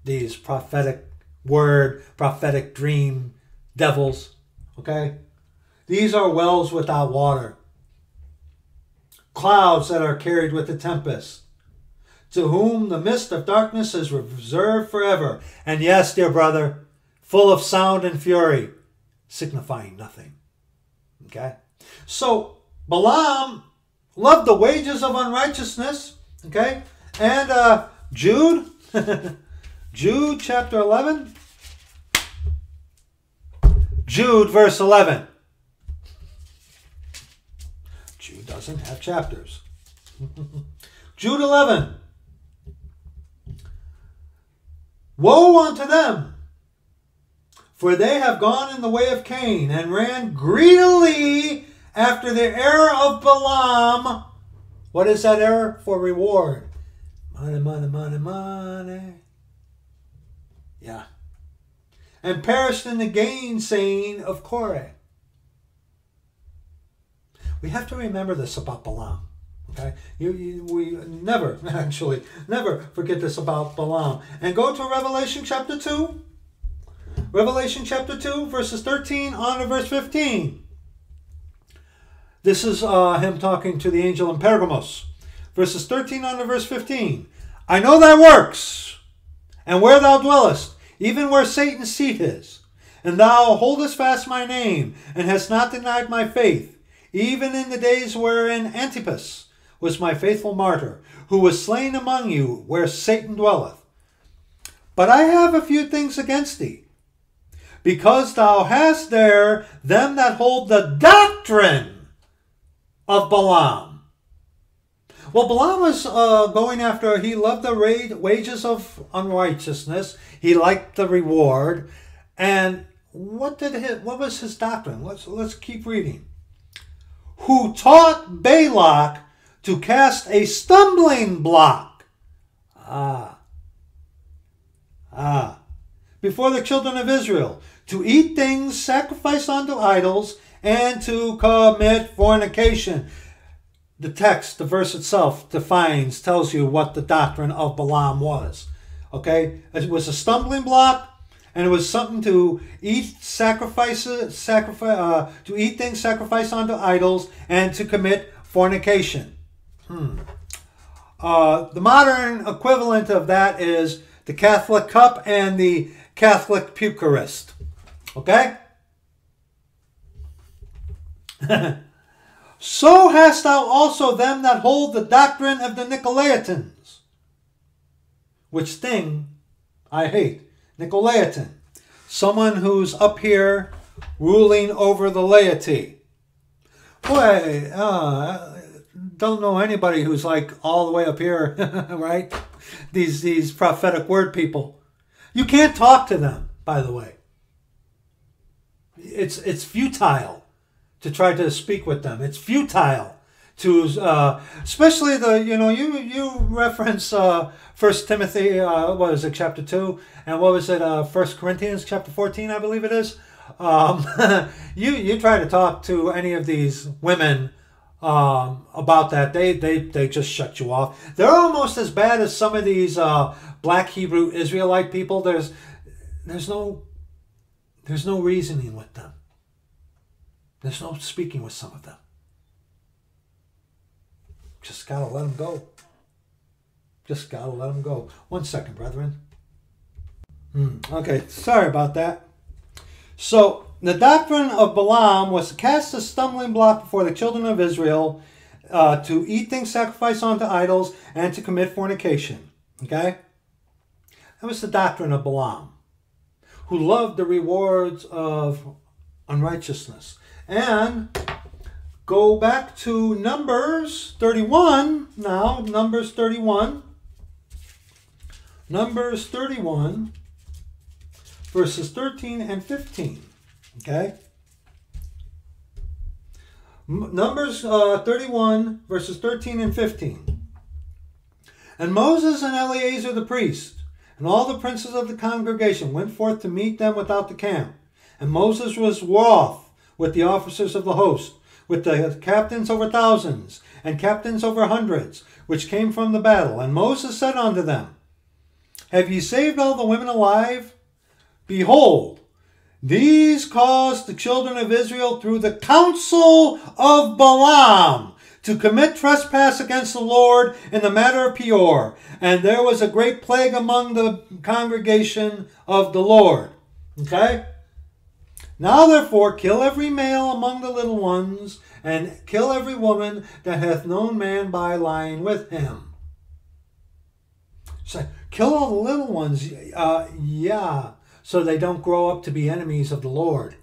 These prophetic word, prophetic dream devils, okay? These are wells without water. Clouds that are carried with the tempest, to whom the mist of darkness is reserved forever. And yes, dear brother, full of sound and fury, signifying nothing, okay? So, Balaam loved the wages of unrighteousness, okay? And Jude, Jude chapter 11, Jude verse 11. Jude doesn't have chapters. Jude 11. Woe unto them, for they have gone in the way of Cain and ran greedily after the error of Balaam. What is that error? For reward. Money, money, money, money. Yeah. And perished in the gainsaying of Korah. We have to remember this about Balaam. Okay? We never, actually, never forget this about Balaam. And go to Revelation chapter 2. Revelation chapter 2, verses 13 on to verse 15. This is him talking to the angel in Pergamos. Verses 13 on to verse 15. I know thy works, and where thou dwellest, even where Satan's seat is. And thou holdest fast my name, and hast not denied my faith, even in the days wherein Antipas was my faithful martyr, who was slain among you, where Satan dwelleth. But I have a few things against thee, because thou hast there them that hold the doctrine of Balaam. Well, Balaam was going after, he loved the wages of unrighteousness. He liked the reward. And what was his doctrine? Let's keep reading. Who taught Balak to cast a stumbling block before the children of Israel, to eat things sacrificed unto idols, and to commit fornication. The text, the verse itself, defines, tells you what the doctrine of Balaam was. Okay? It was a stumbling block, and it was something to eat things sacrificed unto idols, and to commit fornication. The modern equivalent of that is the Catholic cup and the Catholic Eucharist. Okay? So hast thou also them that hold the doctrine of the Nicolaitans, which thing I hate. Nicolaitan, someone who's up here ruling over the laity. Boy, don't know anybody who's like all the way up here, right? These prophetic word people. You can't talk to them, by the way. It's futile to try to speak with them. It's futile to, especially the, you know, you reference 1 Timothy, what is it, chapter 2, and what was it, 1 Corinthians, chapter 14, I believe it is. You try to talk to any of these women about that, they just shut you off. They're almost as bad as some of these black Hebrew Israelite people. There's no reasoning with them. There's no speaking with some of them. Just got to let them go. Just got to let them go. 1 second, brethren. Okay, sorry about that. So, the doctrine of Balaam was to cast a stumbling block before the children of Israel, to eat things sacrificed unto idols, and to commit fornication. Okay? That was the doctrine of Balaam, who loved the rewards of unrighteousness. And go back to Numbers 31 now. Numbers 31. Numbers 31, verses 13 and 15. Okay? Numbers 31, verses 13 and 15. And Moses and Eliezer the priest and all the princes of the congregation went forth to meet them without the camp. And Moses was wroth with the officers of the host, with the captains over thousands, and captains over hundreds, which came from the battle. And Moses said unto them, Have ye saved all the women alive? Behold, these caused the children of Israel through the counsel of Balaam to commit trespass against the Lord in the matter of Peor. And there was a great plague among the congregation of the Lord. Okay? Now therefore kill every male among the little ones, and kill every woman that hath known man by lying with him. So, kill all the little ones, yeah, so they don't grow up to be enemies of the Lord.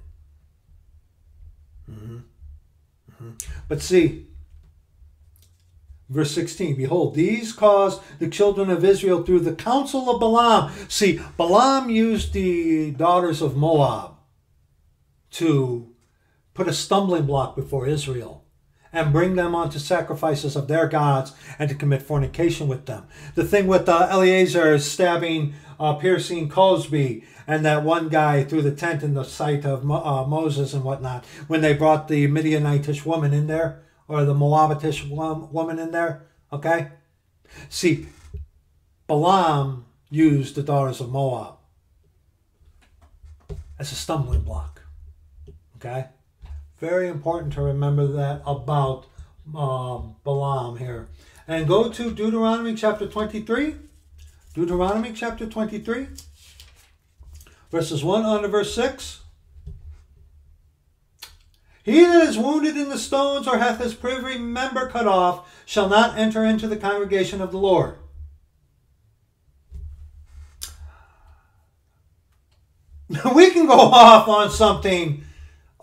But see, verse 16, Behold, these caused the children of Israel through the counsel of Balaam. See, Balaam used the daughters of Moab to put a stumbling block before Israel and bring them onto sacrifices of their gods and to commit fornication with them. The thing with Eliezer stabbing, piercing Cosby and that one guy through the tent in the sight of Moses and whatnot, when they brought the Midianitish woman in there, or the Moabitish woman in there, okay? See, Balaam used the daughters of Moab as a stumbling block. Okay? Very important to remember that about Balaam here. And go to Deuteronomy chapter 23. Deuteronomy chapter 23. Verses 1 on to verse 6. He that is wounded in the stones or hath his privy member cut off shall not enter into the congregation of the Lord. We can go off on something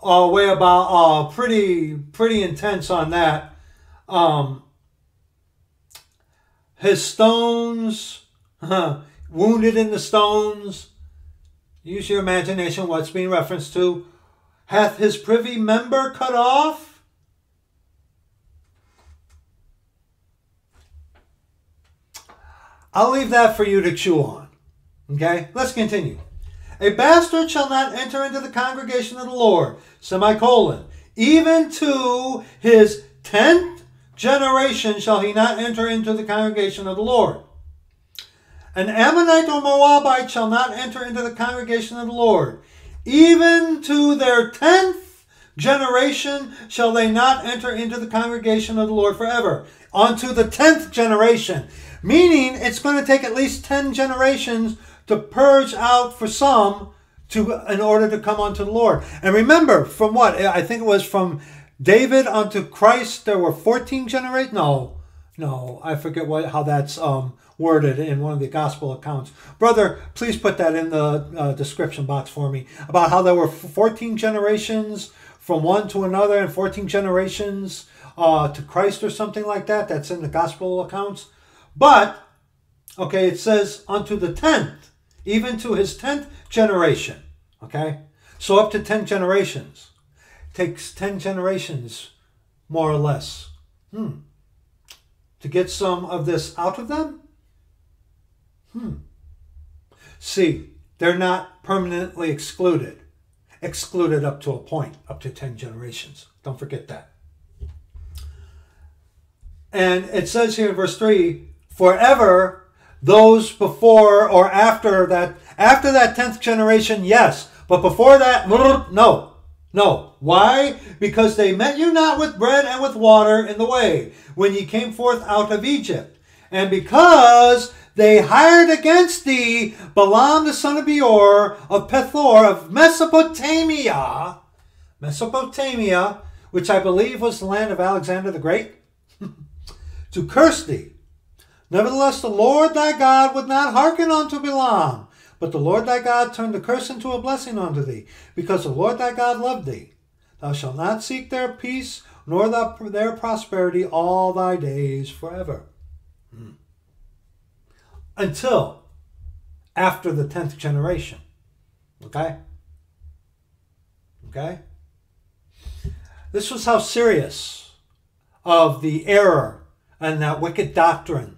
way about pretty intense on that. His stones, wounded in the stones. Use your imagination what's being referenced to. Hath his privy member cut off? I'll leave that for you to chew on. Okay, let's continue. A bastard shall not enter into the congregation of the Lord, semicolon, even to his 10th generation shall he not enter into the congregation of the Lord. An Ammonite or Moabite shall not enter into the congregation of the Lord. Even to their 10th generation shall they not enter into the congregation of the Lord forever. Unto the 10th generation. Meaning it's going to take at least 10 generations to purge out for some in order to come unto the Lord. And remember, from what? I think it was from David unto Christ, there were 14 generations? No, I forget how that's worded in one of the gospel accounts. Brother, please put that in the description box for me, about how there were 14 generations from one to another and 14 generations to Christ or something like that. That's in the gospel accounts. But, okay, it says unto the 10th. Even to his 10th generation. Okay? So up to 10 generations. Takes 10 generations, more or less. To get some of this out of them? See, they're not permanently excluded. Excluded up to a point, up to 10 generations. Don't forget that. And it says here in verse 3, forever. Those before or after that 10th generation, yes. But before that, no. No. Why? Because they met you not with bread and with water in the way, when ye came forth out of Egypt. And because they hired against thee Balaam the son of Beor of Pethor of Mesopotamia, which I believe was the land of Alexander the Great, to curse thee. Nevertheless, the Lord thy God would not hearken unto Balaam, but the Lord thy God turned the curse into a blessing unto thee, because the Lord thy God loved thee. Thou shalt not seek their peace, nor their prosperity all thy days forever. Until after the 10th generation. Okay? Okay? This was how serious of the error and that wicked doctrine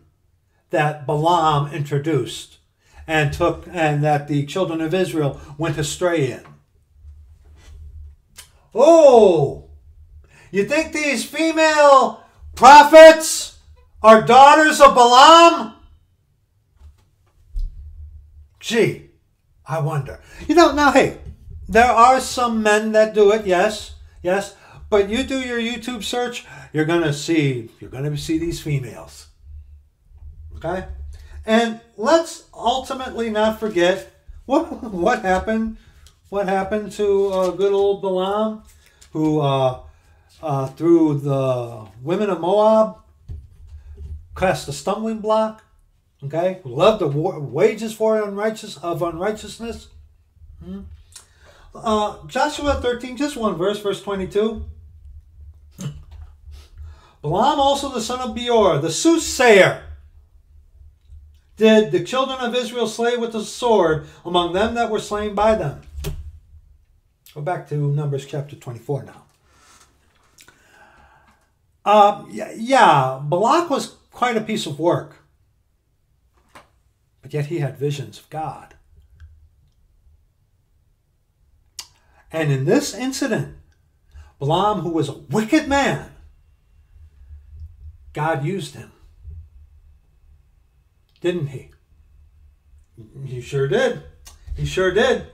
that Balaam introduced and took, and that the children of Israel went astray in. Oh, you think these female prophets are daughters of Balaam? Gee, I wonder. You know, now, hey, there are some men that do it, yes, yes, but you do your YouTube search, you're going to see these females. Okay? And let's ultimately not forget what happened to good old Balaam, who through the women of Moab cast a stumbling block. Okay, who loved the wages for unrighteousness. Joshua 13, just one verse, verse 22. Balaam also the son of Beor, the soothsayer, did the children of Israel slay with the sword among them that were slain by them. Go back to Numbers chapter 24 now. Yeah, Balak was quite a piece of work. But yet he had visions of God. And in this incident, Balaam, who was a wicked man, God used him. Didn't he? He sure did. He sure did.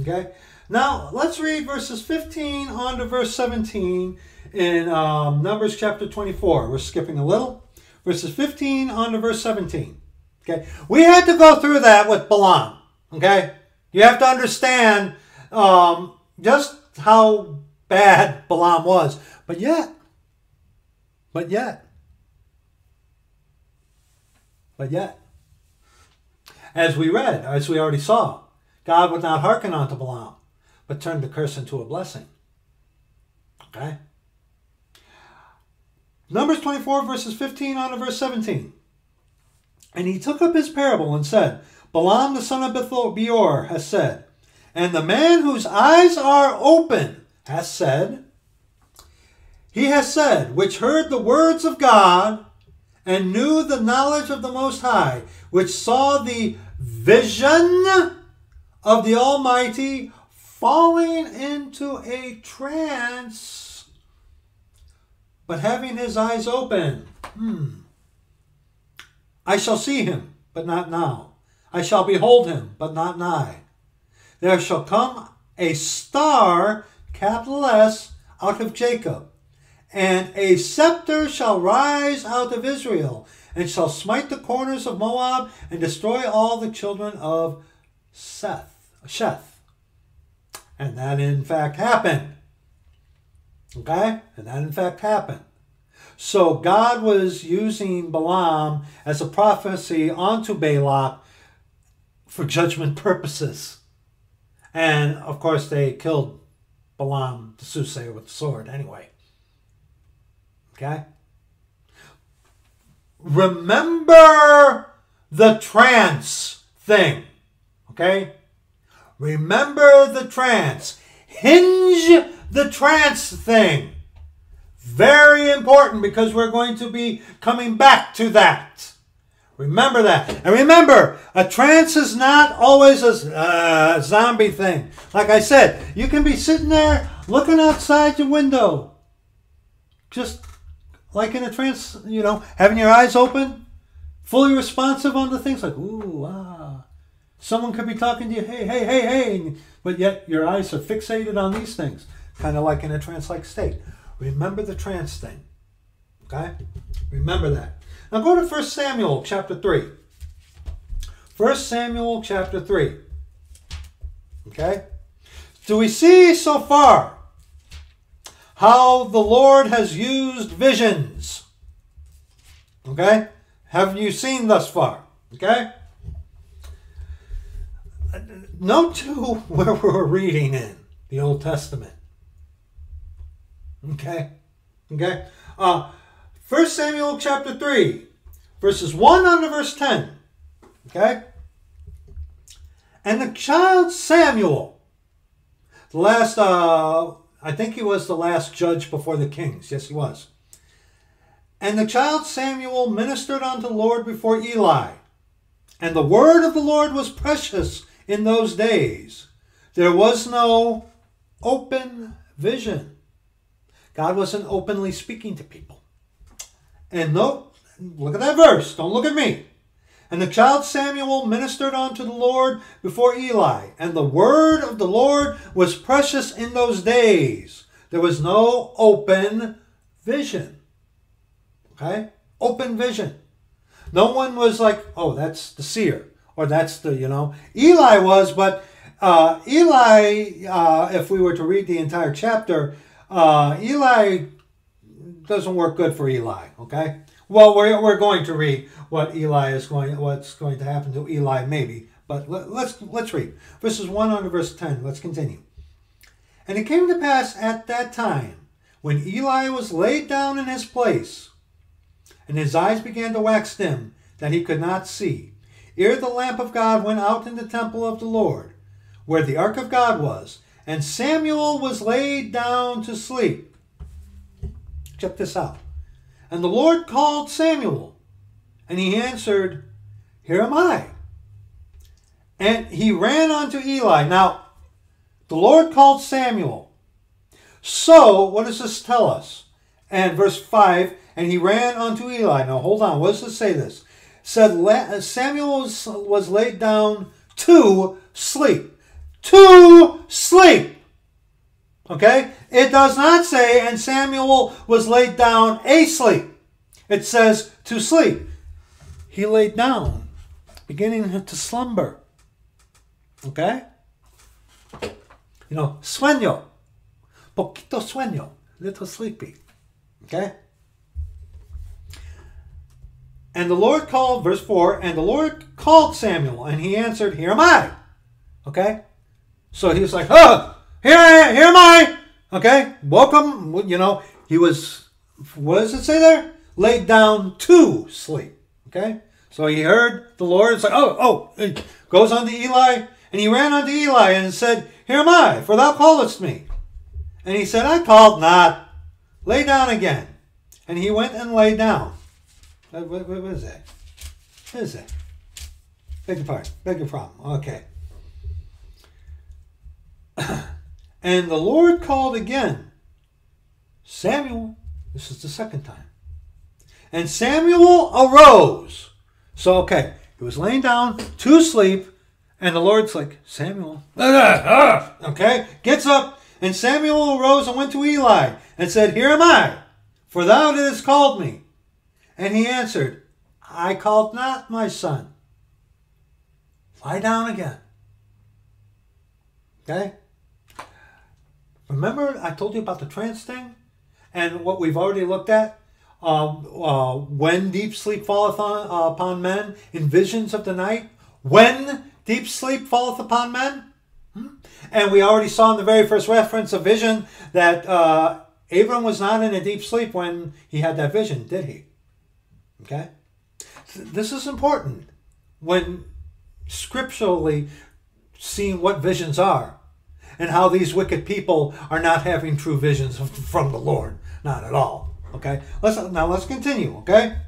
Okay. Now, let's read verses 15 on to verse 17 in Numbers chapter 24. We're skipping a little. Verses 15 on to verse 17. Okay. We had to go through that with Balaam. Okay. You have to understand just how bad Balaam was. But yet. As we read, as we already saw, God would not hearken unto Balaam, but turned the curse into a blessing. Okay? Numbers 24, verses 15 on to verse 17. And he took up his parable and said, Balaam the son of Beor has said, and the man whose eyes are open has said, he has said, which heard the words of God, and knew the knowledge of the Most High, which saw the vision of the Almighty, falling into a trance, but having his eyes open. I shall see him, but not now. I shall behold him, but not nigh. There shall come a star, capital S, out of Jacob, and a scepter shall rise out of Israel, and shall smite the corners of Moab, and destroy all the children of Sheth. And that in fact happened. Okay? And that in fact happened. So God was using Balaam as a prophecy onto Balak for judgment purposes. And of course they killed Balaam the soothsayer with the sword anyway. Okay? Remember the trance thing. Okay? Remember the trance. Hinge the trance thing. Very important, because we're going to be coming back to that. Remember that. And remember, a trance is not always a zombie thing. Like I said, you can be sitting there looking outside your window. Just like in a trance, you know, having your eyes open, fully responsive on the things, like, ooh, ah. Someone could be talking to you, hey, hey, hey, hey, but yet your eyes are fixated on these things. kind of like in a trance-like state. Remember the trance thing. Okay? Remember that. Now go to 1 Samuel chapter 3. 1 Samuel chapter 3. Okay? Do we see so far how the Lord has used visions? Okay? Have you seen thus far? Okay? Note too where we're reading in the Old Testament. Okay? Okay? 1 Samuel chapter 3, verses 1 on to verse 10. Okay? And the child Samuel, the last, I think he was the last judge before the kings. Yes, he was. And the child Samuel ministered unto the Lord before Eli. And the word of the Lord was precious in those days. There was no open vision. God wasn't openly speaking to people. And no, look at that verse. Don't look at me. And the child Samuel ministered unto the Lord before Eli. And the word of the Lord was precious in those days. There was no open vision. Okay? Open vision. No one was like, oh, that's the seer. Or that's the, you know. Eli was, but Eli, if we were to read the entire chapter, Eli doesn't work good for Eli, okay? Well, we're going to read what Eli is going, what's going to happen to Eli, maybe. But let's read. Verses 1 on to verse 10. Let's continue. And it came to pass at that time, when Eli was laid down in his place, and his eyes began to wax dim, that he could not see, ere the lamp of God went out in the temple of the Lord, where the ark of God was, and Samuel was laid down to sleep. Check this out. And the Lord called Samuel, and he answered, Here am I. And he ran unto Eli. Now, the Lord called Samuel. So, what does this tell us? And verse 5, and he ran unto Eli. Now, hold on. What does it say this? It said Samuel was laid down to sleep. To sleep. Okay? It does not say, and Samuel was laid down asleep. It says, to sleep. He laid down, beginning to slumber. Okay? You know, sueño. Poquito sueño. Little sleepy. Okay? And the Lord called, verse 4, and the Lord called Samuel, and he answered, Here am I. Okay? So he was like, oh! Here am I. Okay, welcome. You know, he was, what does it say there? Laid down to sleep. Okay, so he heard the Lord. It's like, oh, it goes on to Eli. And he ran unto Eli and said, Here am I, for thou callest me. And he said, I called not. Lay down again. And he went and lay down. What is that? What is that? Beg your pardon. Beg your problem. Okay. And the Lord called again, Samuel. This is the second time. And Samuel arose. So, okay, he was laying down to sleep, and the Lord's like, Samuel. Okay, gets up, and Samuel arose and went to Eli, and said, Here am I, for thou didst call me. And he answered, I called not, my son. Lie down again. Okay? Remember, I told you about the trance thing and what we've already looked at? When deep sleep falleth upon men in visions of the night. When deep sleep falleth upon men. And we already saw in the very first reference of vision that Abram was not in a deep sleep when he had that vision, did he? Okay? This is important when scripturally seeing what visions are. And how these wicked people are not having true visions from the Lord. Not at all. Okay? Now let's continue. Okay?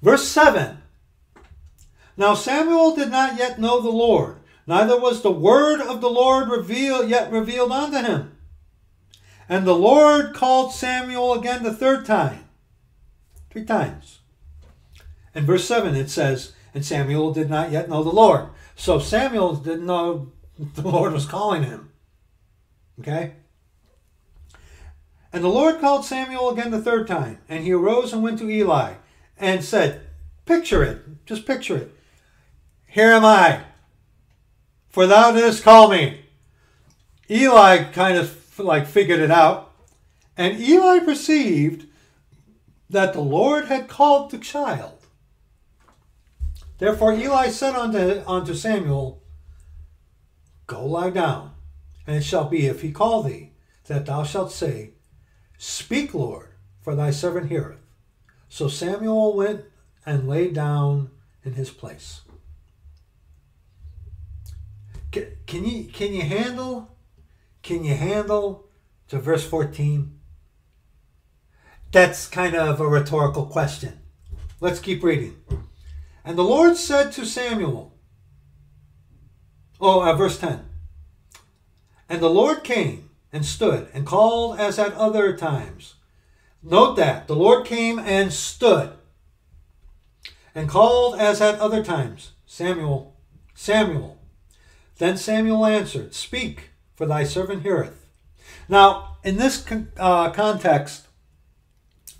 Verse 7. Now Samuel did not yet know the Lord. Neither was the word of the Lord yet revealed unto him. And the Lord called Samuel again the third time. Three times. In verse 7 it says, And Samuel did not yet know the Lord. So Samuel didn't know the Lord was calling him. Okay? And the Lord called Samuel again the third time, and he arose and went to Eli and said, picture it, just picture it. Here am I, for thou didst call me. Eli kind of like figured it out, and Eli perceived that the Lord had called the child. Therefore Eli said unto Samuel, go lie down, and it shall be, if he call thee, that thou shalt say, speak, Lord, for thy servant heareth. So Samuel went and lay down in his place. Can you handle to verse 14? That's kind of a rhetorical question. Let's keep reading. And the Lord said to Samuel, verse 10. And the Lord came and stood and called as at other times. Note that. The Lord came and stood and called as at other times. Samuel, Samuel. Then Samuel answered, speak, for thy servant heareth. Now, in this context,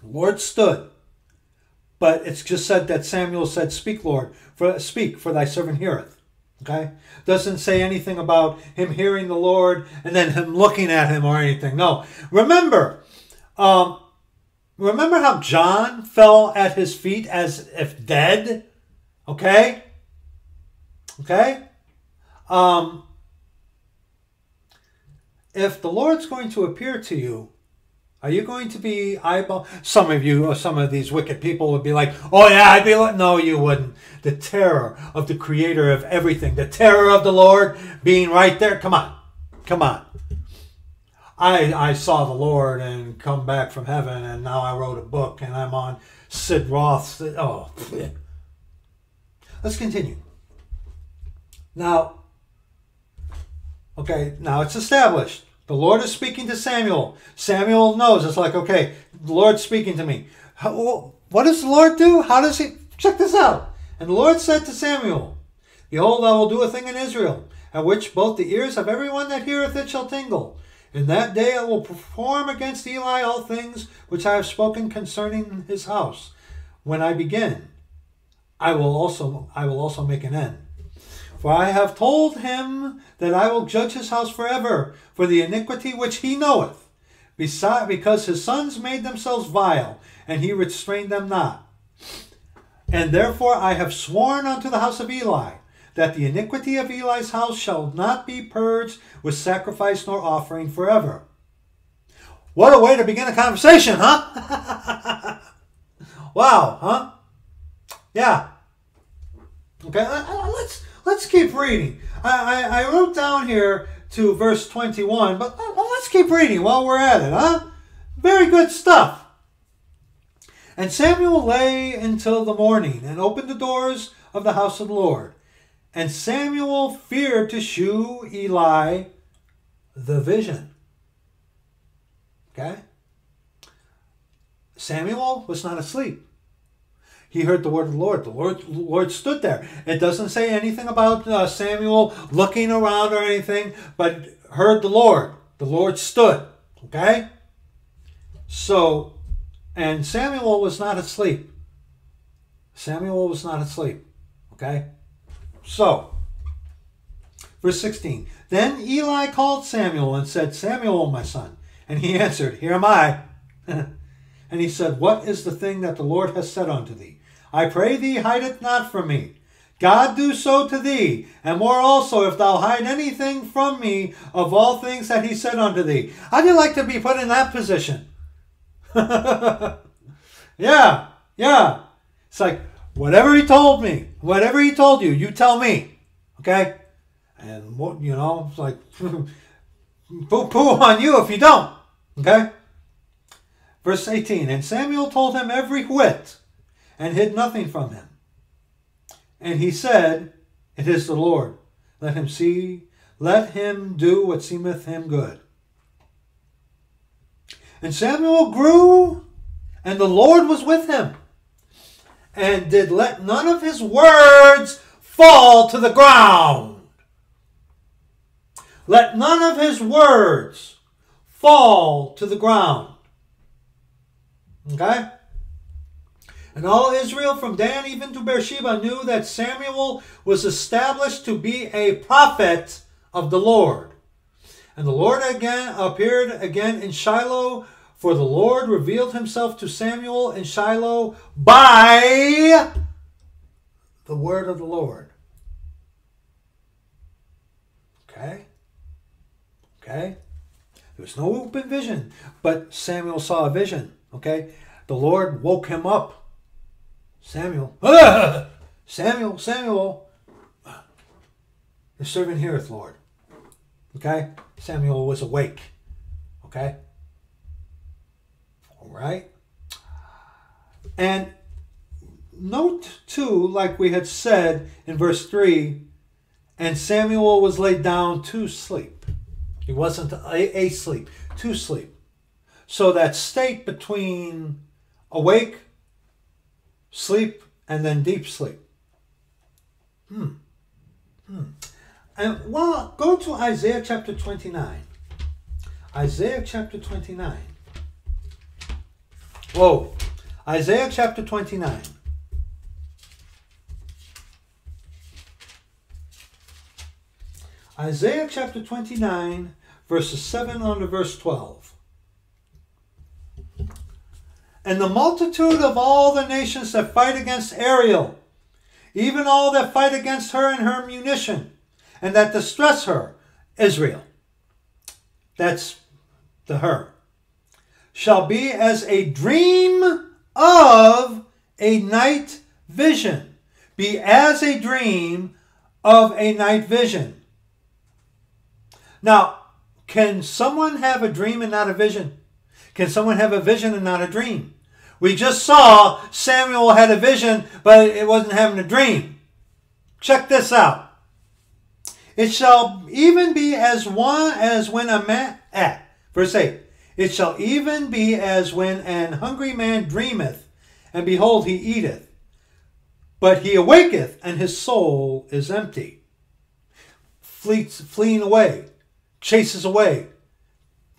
the Lord stood, but it's just said that Samuel said, speak, Lord, for thy servant heareth. Okay? Doesn't say anything about him hearing the Lord and then him looking at him or anything. No. Remember how John fell at his feet as if dead? Okay? Okay? If the Lord's going to appear to you, are you going to be eyeball? Some of you, or some of these wicked people would be like, oh yeah, I'd be like, no, you wouldn't. The terror of the creator of everything, the terror of the Lord being right there. Come on, come on. I saw the Lord and come back from heaven, and now I wrote a book and I'm on Sid Roth's, oh. Let's continue. Now, okay, now it's established. The Lord is speaking to Samuel. Samuel knows. It's like, okay, the Lord's speaking to me. What does the Lord do? How does he? Check this out. And the Lord said to Samuel, behold, I will do a thing in Israel, at which both the ears of everyone that heareth it shall tingle. In that day I will perform against Eli all things which I have spoken concerning his house. When I begin, I will also make an end. For I have told him that I will judge his house forever for the iniquity which he knoweth, because his sons made themselves vile, and he restrained them not. And therefore I have sworn unto the house of Eli, that the iniquity of Eli's house shall not be purged with sacrifice nor offering forever. What a way to begin a conversation, huh? Wow, huh? Yeah. Okay, let's keep reading. I wrote down here to verse 21, but let's keep reading while we're at it, huh? Very good stuff. And Samuel lay until the morning and opened the doors of the house of the Lord. And Samuel feared to shew Eli the vision. Okay? Samuel was not asleep. He heard the word of the Lord. The Lord stood there. It doesn't say anything about Samuel looking around or anything, but heard the Lord. The Lord stood. Okay? So, and Samuel was not asleep. Samuel was not asleep. Okay? So, verse 16. Then Eli called Samuel and said, Samuel, my son. And he answered, here am I. And he said, what is the thing that the Lord has said unto thee? I pray thee, hide it not from me. God do so to thee, and more also, if thou hide anything from me of all things that he said unto thee. How'd you like to be put in that position? Yeah, yeah. It's like, whatever he told me, whatever he told you, you tell me. Okay? And, you know, it's like, poo-poo on you if you don't. Okay? Verse 18, and Samuel told him every whit, and hid nothing from him. And he said, it is the Lord. Let him see, let him do what seemeth him good. And Samuel grew, and the Lord was with him, and did let none of his words fall to the ground. Let none of his words fall to the ground. Okay? And all Israel from Dan even to Beersheba knew that Samuel was established to be a prophet of the Lord. And the Lord again appeared again in Shiloh, for the Lord revealed himself to Samuel in Shiloh by the word of the Lord. Okay? Okay? There was no open vision, but Samuel saw a vision. Okay? The Lord woke him up. Samuel, Samuel, Samuel, the servant heareth, Lord. Okay? Samuel was awake. Okay? All right? And note too, like we had said in verse 3, and Samuel was laid down to sleep. He wasn't asleep, to sleep. So that state between awake, sleep, and then deep sleep. And well, go to Isaiah chapter 29. Isaiah chapter 29. Whoa. Isaiah chapter 29. Isaiah chapter 29, verses 7 on to verse 12. And the multitude of all the nations that fight against Ariel, even all that fight against her and her munition, and that distress her, Israel, that's the her, shall be as a dream of a night vision. Be as a dream of a night vision. Now, can someone have a dream and not a vision? Can someone have a vision and not a dream? We just saw Samuel had a vision, but it wasn't having a dream. Check this out. It shall even be as one as when a man, verse 8. It shall even be as when an hungry man dreameth, and behold, he eateth. But he awaketh, and his soul is empty. Fleeing away, chases away.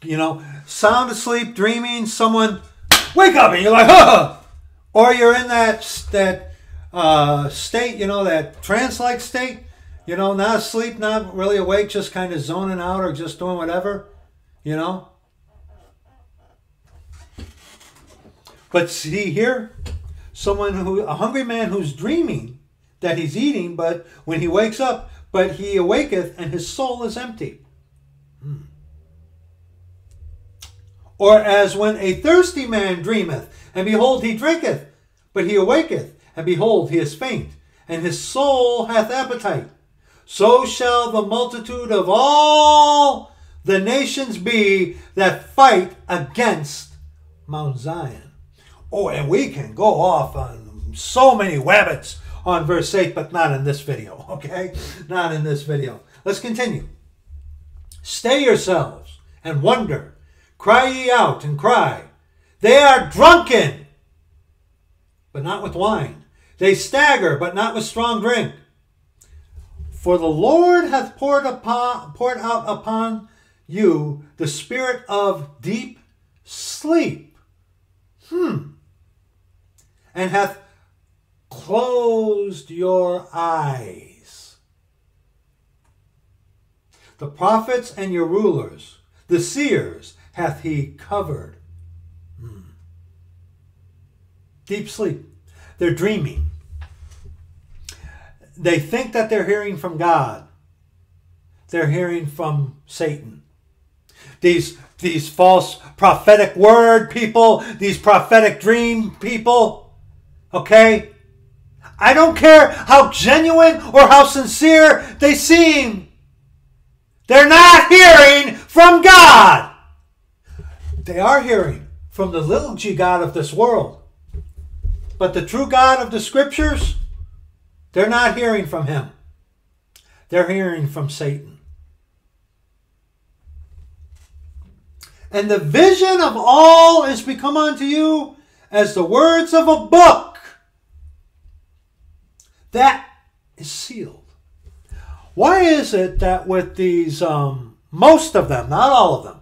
You know, sound asleep, dreaming, someone wake up and you're like, huh! Or you're in that state, you know, that trance-like state, you know, not asleep, not really awake, just kind of zoning out or just doing whatever, you know. But see here, someone who, a hungry man who's dreaming that he's eating, but when he wakes up, but he awaketh and his soul is empty. Or as when a thirsty man dreameth, and behold, he drinketh, but he awaketh, and behold, he is faint, and his soul hath appetite. So shall the multitude of all the nations be that fight against Mount Zion. Oh, and we can go off on so many wabbits on verse 8, but not in this video, okay? Not in this video. Let's continue. Stay yourselves and wonder. Cry ye out and cry. They are drunken, but not with wine. They stagger, but not with strong drink. For the Lord hath poured out upon you the spirit of deep sleep. And hath closed your eyes. The prophets and your rulers, the seers, hath he covered. Deep sleep. They're dreaming. They think that they're hearing from God. They're hearing from Satan. These false prophetic word people, these prophetic dream people, okay? I don't care how genuine or how sincere they seem. They're not hearing from God. They are hearing from the little g god of this world. But the true God of the scriptures, they're not hearing from him. They're hearing from Satan. And the vision of all is become unto you as the words of a book that is sealed. Why is it that with these, most of them, not all of them,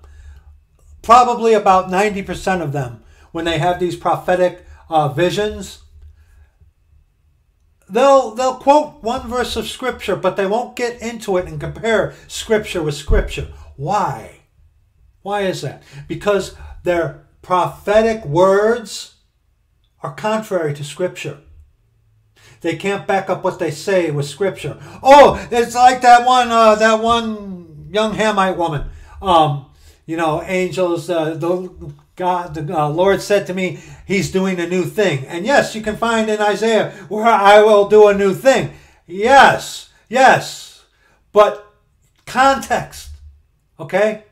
probably about 90% of them, when they have these prophetic visions, they'll quote one verse of Scripture, but they won't get into it and compare Scripture with Scripture. Why? Why is that? Because their prophetic words are contrary to Scripture. They can't back up what they say with Scripture. Oh, it's like that one young Hamite woman. You know, angels, the Lord said to me, he's doing a new thing. And yes, you can find in Isaiah where I will do a new thing. Yes, yes. But context, okay?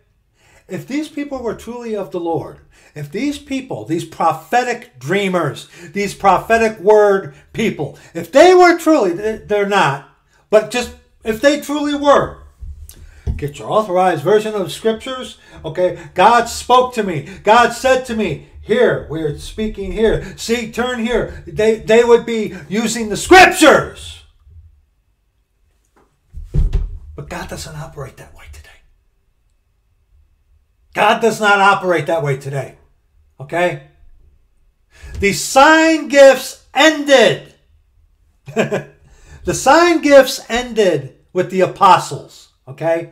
If these people were truly of the Lord, if these people, these prophetic dreamers, these prophetic word people, if they were truly, they're not, but just if they truly were, get your authorized version of Scriptures. Okay, God spoke to me. God said to me, here, we're speaking here. See, turn here. They would be using the Scriptures. But God doesn't operate that way today. God does not operate that way today. Okay? The sign gifts ended. The sign gifts ended with the apostles. Okay?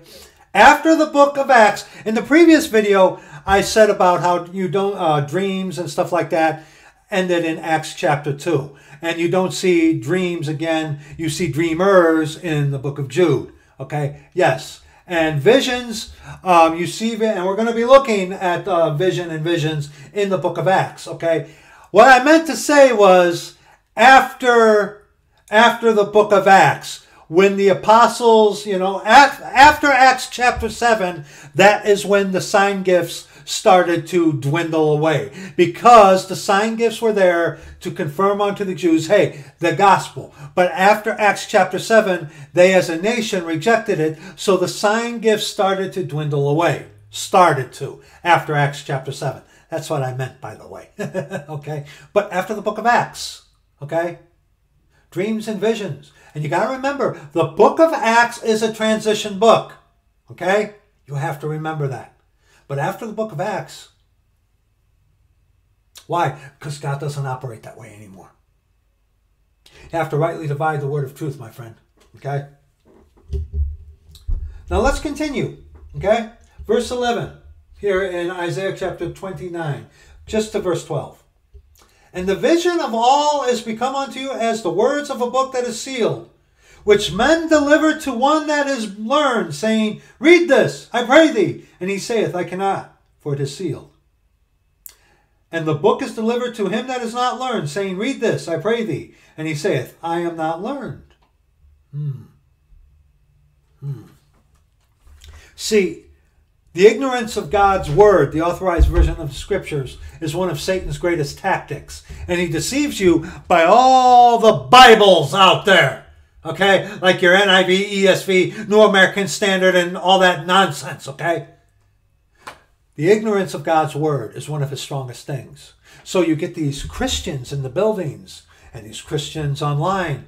After the book of Acts, in the previous video, I said about how you don't, dreams and stuff like that ended in Acts chapter 2. And you don't see dreams again. You see dreamers in the book of Jude. Okay? Yes. And visions, you see, and we're going to be looking at vision and visions in the book of Acts, okay? What I meant to say was, after the book of Acts, when the apostles, you know, after Acts chapter 7, that is when the sign gifts started to dwindle away. Because the sign gifts were there to confirm unto the Jews, hey, the gospel. But after Acts chapter 7, they as a nation rejected it, so the sign gifts started to dwindle away. Started to, after Acts chapter 7. That's what I meant, by the way. Okay? But after the book of Acts, okay? Dreams and visions. And you got to remember, the book of Acts is a transition book, okay? You have to remember that. But after the book of Acts, why? Because God doesn't operate that way anymore. You have to rightly divide the word of truth, my friend. Okay? Now let's continue. Okay? Verse 11, here in Isaiah chapter 29, just to verse 12. And the vision of all is become unto you as the words of a book that is sealed, which men deliver to one that is learned, saying, read this, I pray thee. And he saith, I cannot, for it is sealed. And the book is delivered to him that is not learned, saying, read this, I pray thee. And he saith, I am not learned. See, the ignorance of God's word, the authorized version of the Scriptures, is one of Satan's greatest tactics. And he deceives you by all the Bibles out there. Okay? Like your NIV, ESV, New American Standard, and all that nonsense, okay? The ignorance of God's word is one of his strongest things. So you get these Christians in the buildings and these Christians online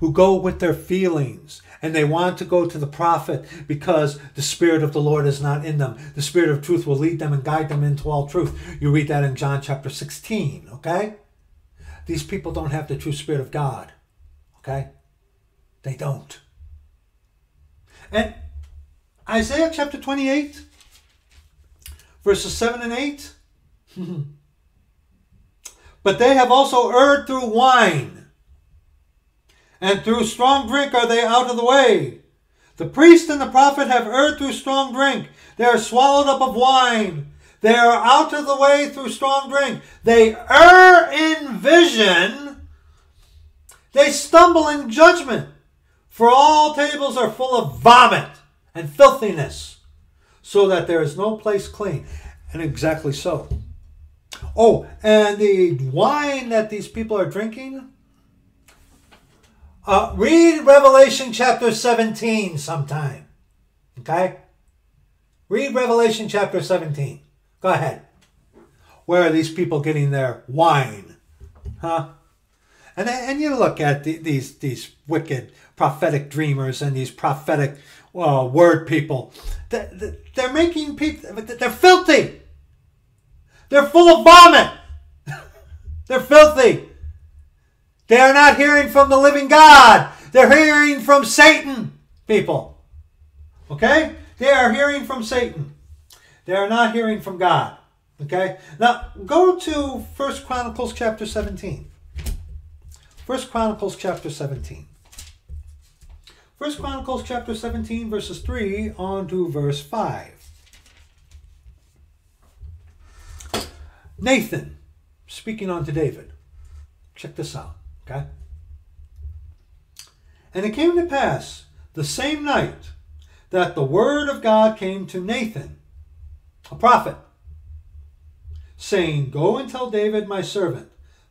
who go with their feelings and they want to go to the prophet because the Spirit of the Lord is not in them. The Spirit of truth will lead them and guide them into all truth. You read that in John chapter 16, okay? These people don't have the true Spirit of God, okay? They don't. And Isaiah chapter 28, verses 7 and 8. But they have also erred through wine, and through strong drink are they out of the way. The priest and the prophet have erred through strong drink. They are swallowed up of wine. They are out of the way through strong drink. They err in vision. They stumble in judgment. For all tables are full of vomit and filthiness, so that there is no place clean. And exactly so. Oh, and the wine that these people are drinking. Read Revelation chapter 17 sometime. Okay? Read Revelation chapter 17. Go ahead. Where are these people getting their wine? Huh? And you look at these wicked prophetic dreamers and these prophetic word people. They're making people. They're filthy. They're full of vomit. They're filthy. They are not hearing from the living God. They're hearing from Satan, people. Okay? They are hearing from Satan. They are not hearing from God. Okay? Now, go to 1 Chronicles chapter 17. 1 Chronicles chapter 17. 1 Chronicles chapter 17, verses 3 on to verse 5. Nathan, speaking unto David. Check this out, okay? And it came to pass the same night that the word of God came to Nathan, a prophet, saying, Go and tell David my servant,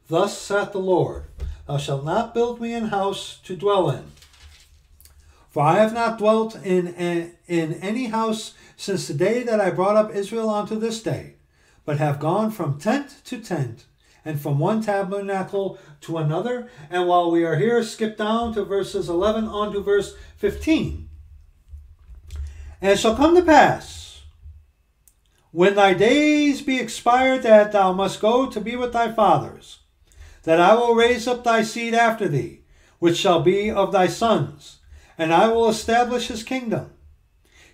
Thus saith the Lord, Thou shalt not build me an house to dwell in. For I have not dwelt in any house since the day that I brought up Israel unto this day, but have gone from tent to tent, and from one tabernacle to another. And while we are here, skip down to verses 11 on to verse 15. And it shall come to pass, when thy days be expired, that thou must go to be with thy fathers, that I will raise up thy seed after thee, which shall be of thy sons, and I will establish his kingdom.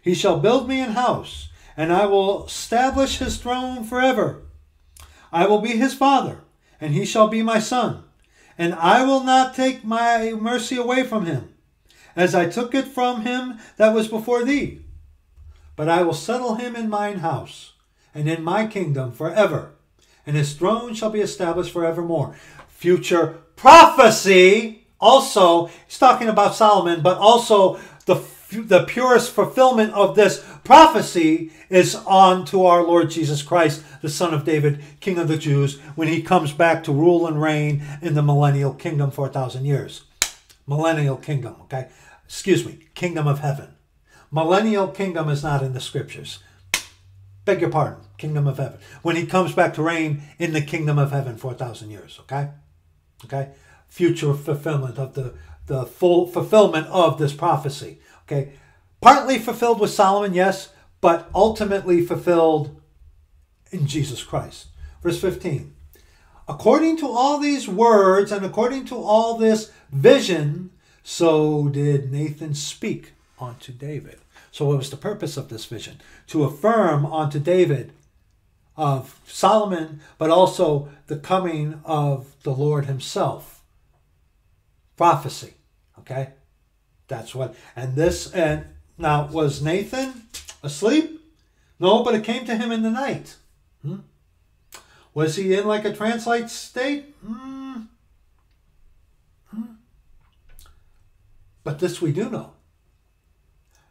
He shall build me an house, and I will establish his throne forever. I will be his father, and he shall be my son. And I will not take my mercy away from him, as I took it from him that was before thee. But I will settle him in mine house, and in my kingdom forever, and his throne shall be established forevermore. Future prophecy, also, he's talking about Solomon, but also the purest fulfillment of this prophecy is on to our Lord Jesus Christ, the Son of David, King of the Jews, when he comes back to rule and reign in the millennial kingdom for 1,000 years. Millennial kingdom, okay? Excuse me, kingdom of heaven. Millennial kingdom is not in the scriptures. Beg your pardon, kingdom of heaven. When he comes back to reign in the kingdom of heaven for 1,000 years, okay? Okay? Future fulfillment of the full fulfillment of this prophecy. Okay, partly fulfilled with Solomon, yes, but ultimately fulfilled in Jesus Christ. Verse 15. According to all these words and according to all this vision, so did Nathan speak unto David. So what was the purpose of this vision? To affirm unto David of Solomon, but also the coming of the Lord himself. Prophecy, okay? That's what, and now was Nathan asleep? No, but it came to him in the night. Was he in like a trance-like state? But this we do know.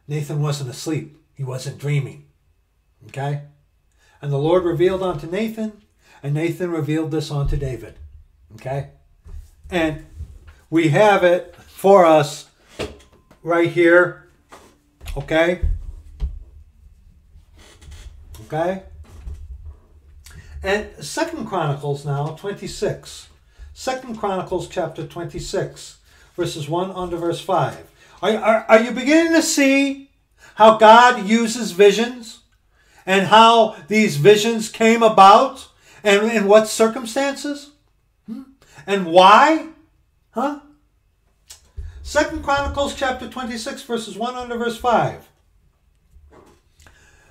Nathan wasn't asleep. He wasn't dreaming. Okay? And the Lord revealed unto Nathan, and Nathan revealed this unto David. Okay? And we have it for us right here, okay? Okay? And 2 Chronicles now, 26. 2 Chronicles chapter 26, verses 1 under verse 5. Are you beginning to see how God uses visions and how these visions came about and in what circumstances? And why? Huh? 2 Chronicles chapter 26, verses 1 under verse 5.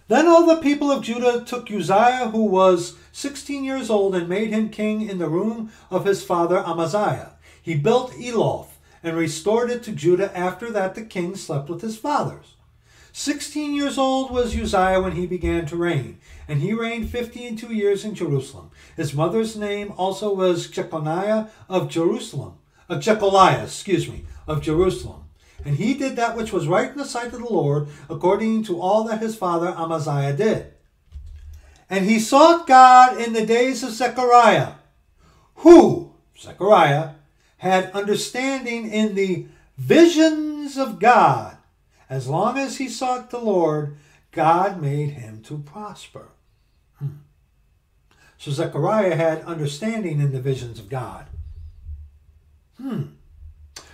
Then all the people of Judah took Uzziah, who was 16 years old, and made him king in the room of his father Amaziah. He built Eloth and restored it to Judah after that the king slept with his fathers. 16 years old was Uzziah when he began to reign, and he reigned 52 years in Jerusalem. His mother's name also was Jeconiah of Jerusalem. Jecoliah, excuse me, of Jerusalem. And he did that which was right in the sight of the Lord, according to all that his father Amaziah did. And he sought God in the days of Zechariah, who, Zechariah, had understanding in the visions of God. As long as he sought the Lord, God made him to prosper. So Zechariah had understanding in the visions of God.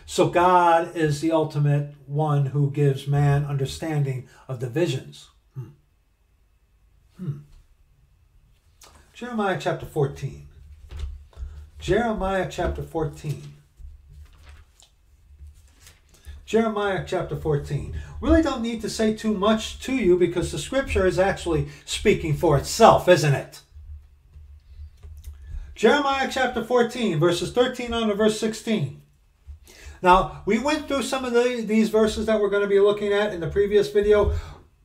So God is the ultimate one who gives man understanding of the visions. Jeremiah chapter 14. Jeremiah chapter 14. Jeremiah chapter 14. Really don't need to say too much to you because the scripture is actually speaking for itself, isn't it? Jeremiah chapter 14, verses 13 on to verse 16. Now, we went through some of these verses that we're going to be looking at in the previous video,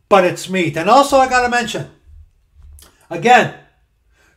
but it's meat. And also I got to mention, again,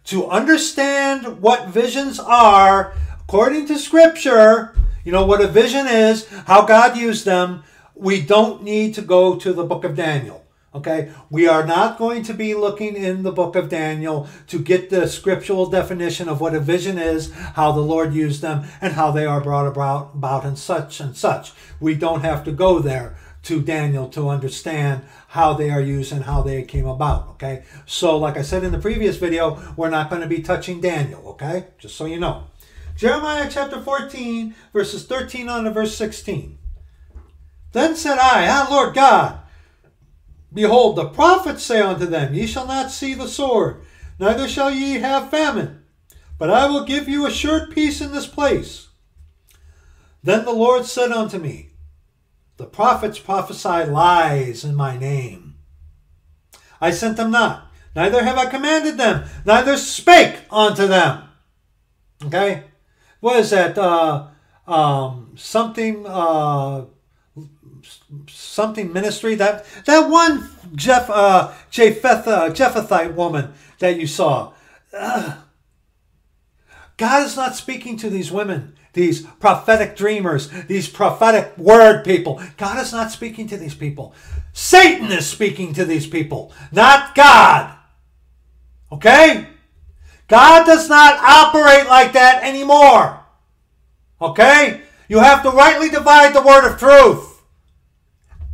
to understand what visions are, according to Scripture, you know what a vision is, how God used them, we don't need to go to the book of Daniel. Okay, we are not going to be looking in the book of Daniel to get the scriptural definition of what a vision is, how the Lord used them, and how they are brought about and such and such. We don't have to go there to Daniel to understand how they are used and how they came about. Okay, so like I said in the previous video, we're not going to be touching Daniel. Okay, just so you know. Jeremiah chapter 14, verses 13 on to verse 16. Then said I, Ah, Lord God, behold, the prophets say unto them, Ye shall not see the sword, neither shall ye have famine, but I will give you assured peace in this place. Then the Lord said unto me, The prophets prophesy lies in my name. I sent them not, neither have I commanded them, neither spake unto them. Okay? What is that? Something ministry, that one Japhethite woman that you saw. God is not speaking to these women, these prophetic dreamers, these prophetic word people. God is not speaking to these people. Satan is speaking to these people, not God. Okay? God does not operate like that anymore. Okay? You have to rightly divide the word of truth.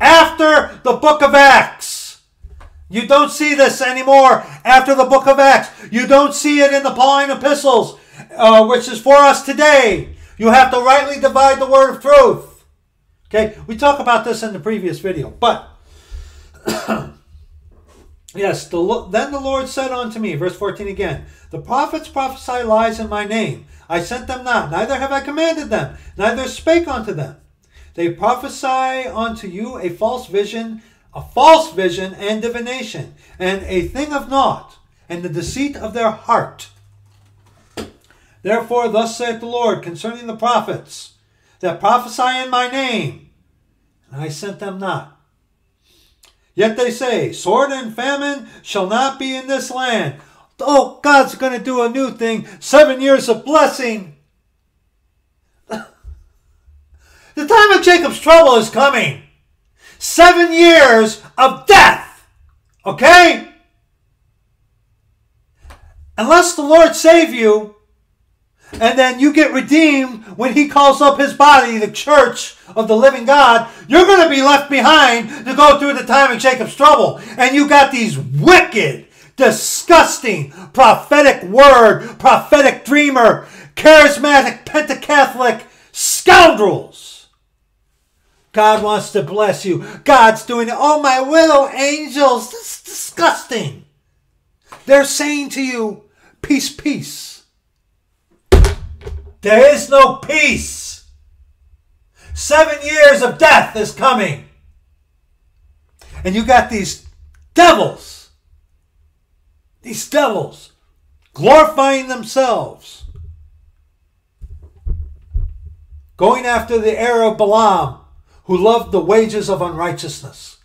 After the book of Acts. You don't see this anymore after the book of Acts. You don't see it in the Pauline epistles, which is for us today. You have to rightly divide the word of truth. Okay, we talk about this in the previous video. But, yes, then the Lord said unto me, verse 14 again, The prophets prophesy lies in my name. I sent them not, neither have I commanded them, neither spake unto them. They prophesy unto you a false vision and divination, and a thing of naught, and the deceit of their heart. Therefore, thus saith the Lord concerning the prophets that prophesy in my name, and I sent them not. Yet they say, sword and famine shall not be in this land. Oh, God's going to do a new thing, 7 years of blessing. The time of Jacob's trouble is coming. 7 years of death. Okay? Unless the Lord save you, and then you get redeemed when he calls up his body, the church of the living God, you're going to be left behind to go through the time of Jacob's trouble. And you got these wicked, disgusting, prophetic word, prophetic dreamer, charismatic, Pentecatholic scoundrels. God wants to bless you. God's doing it. Oh, my widow angels. This is disgusting. They're saying to you, peace, peace. There is no peace. 7 years of death is coming. And you got these devils. These devils glorifying themselves. Going after the heir of Balaam, who loved the wages of unrighteousness.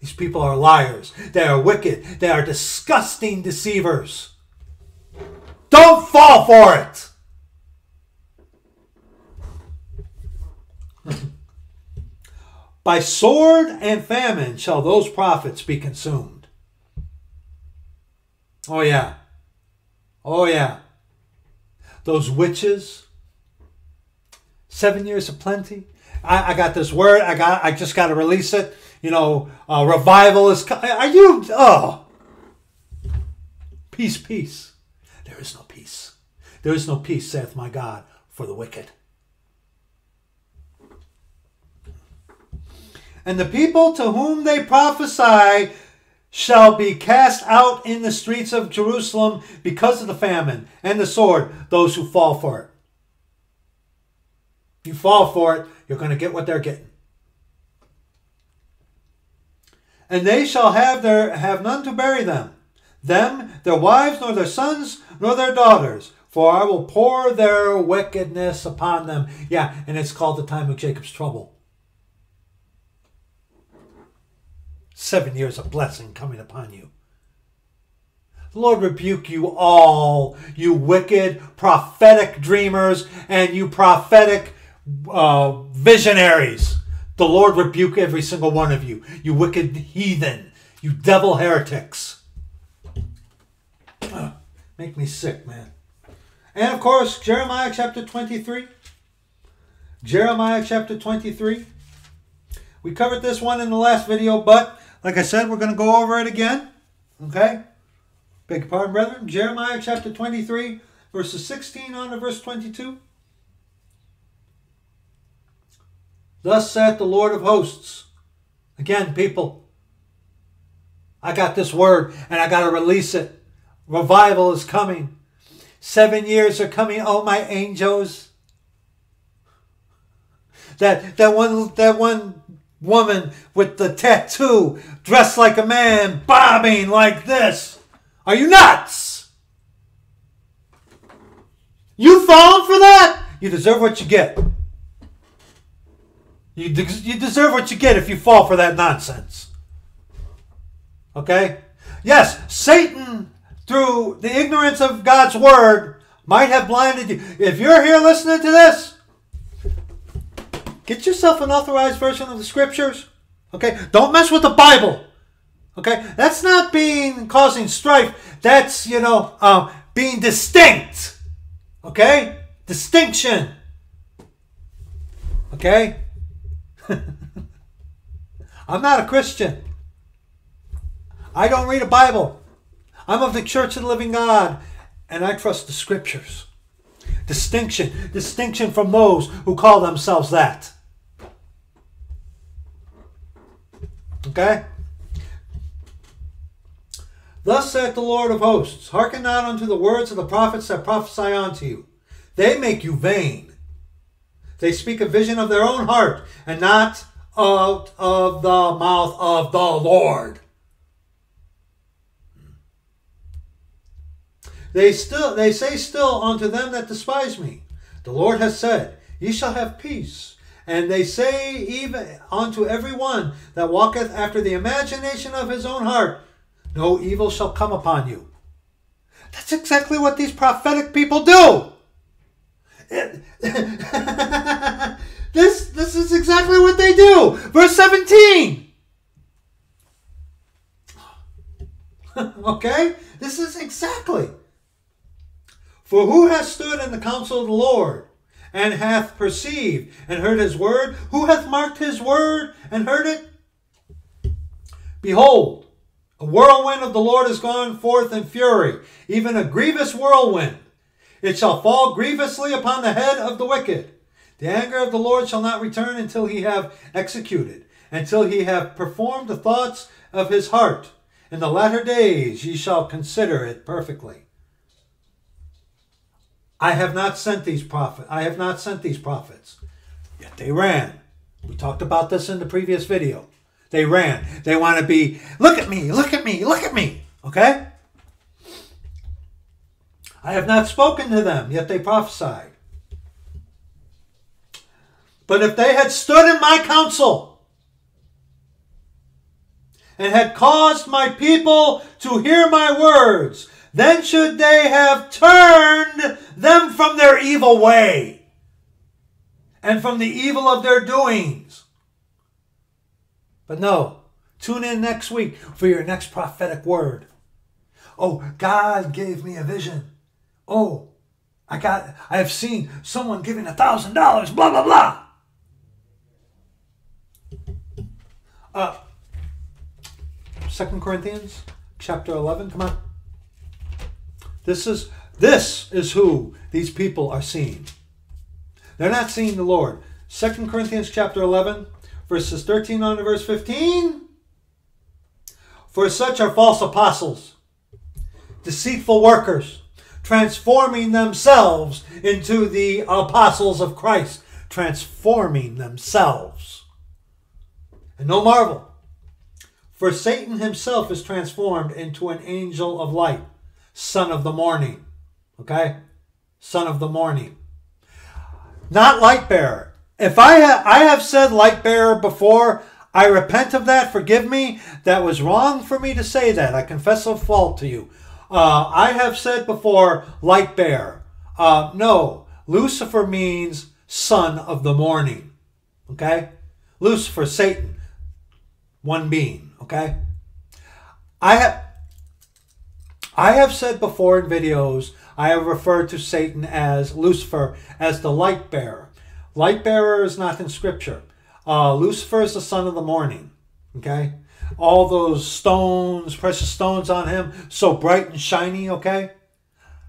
These people are liars. They are wicked. They are disgusting deceivers. Don't fall for it. By sword and famine shall those prophets be consumed. Oh yeah. Oh yeah. Those witches. 7 years of plenty. I got this word. I just got to release it. You know, revival is. Are you? Oh, peace, peace. There is no peace. There is no peace, saith my God, for the wicked. And the people to whom they prophesy shall be cast out in the streets of Jerusalem because of the famine and the sword, those who fall for it. If you fall for it, you're going to get what they're getting. And they shall have none to bury them, their wives, nor their sons, nor their daughters. For I will pour their wickedness upon them. Yeah, and it's called the time of Jacob's trouble. 7 years of blessing coming upon you. The Lord rebuke you all, you wicked prophetic dreamers and you prophetic visionaries. The Lord rebuke every single one of you, you wicked heathen, you devil heretics. Make me sick, man. And of course, Jeremiah chapter 23. Jeremiah chapter 23. We covered this one in the last video, but like I said, we're going to go over it again. Okay? Beg your pardon, brethren. Jeremiah chapter 23, verses 16 on to verse 22. Thus saith the Lord of hosts. Again, people, I got this word and I got to release it. Revival is coming. 7 years are coming, oh my angels. That one woman with the tattoo, dressed like a man, bobbing like this. Are you nuts? You falling for that? You deserve what you get. You deserve what you get if you fall for that nonsense. Okay? Yes, Satan, through the ignorance of God's word, might have blinded you. If you're here listening to this, get yourself an authorized version of the scriptures. Okay? Don't mess with the Bible. Okay? That's not causing strife. That's, being distinct. Okay? Distinction. Okay? I'm not a Christian. I don't read a Bible. I'm of the Church of the Living God, and I trust the Scriptures. Distinction. Distinction from those who call themselves that. Okay? Thus saith the Lord of hosts, hearken not unto the words of the prophets that prophesy unto you. They make you vain. They speak a vision of their own heart, and not out of the mouth of the Lord. They say still unto them that despise me, the Lord has said, ye shall have peace. And they say even unto every one that walketh after the imagination of his own heart, no evil shall come upon you. That's exactly what these prophetic people do. This is exactly what they do. Verse 17. Okay? This is exactly. For who hath stood in the counsel of the Lord, and hath perceived, and heard his word? Who hath marked his word, and heard it? Behold, a whirlwind of the Lord is gone forth in fury, even a grievous whirlwind. It shall fall grievously upon the head of the wicked. The anger of the Lord shall not return until he have executed, until he have performed the thoughts of his heart. In the latter days ye shall consider it perfectly. I have not sent these prophets. I have not sent these prophets. Yet they ran. We talked about this in the previous video. They ran. They want to be, look at me, look at me, look at me. Okay? I have not spoken to them, yet they prophesied. But if they had stood in my counsel and had caused my people to hear my words, then should they have turned them from their evil way and from the evil of their doings. But no, tune in next week for your next prophetic word. Oh, God gave me a vision. Oh, I have seen someone giving $1,000, blah, blah, blah. Second Corinthians chapter 11, come on. This is who these people are seeing. They're not seeing the Lord. 2 Corinthians chapter 11, verses 13 on to verse 15. For such are false apostles, deceitful workers, transforming themselves into the apostles of Christ. Transforming themselves. And no marvel, for Satan himself is transformed into an angel of light, son of the morning. Okay? Son of the morning. Not light bearer. If I have said light bearer before, I repent of that. Forgive me. That was wrong for me to say that. I confess a fault to you. I have said before, light bearer. No, Lucifer means son of the morning. Okay? Lucifer, Satan, one being. Okay? I have said before in videos, I have referred to Satan as Lucifer, as the light bearer. Light bearer is not in Scripture. Lucifer is the son of the morning. Okay? All those stones, precious stones on him, so bright and shiny. Okay?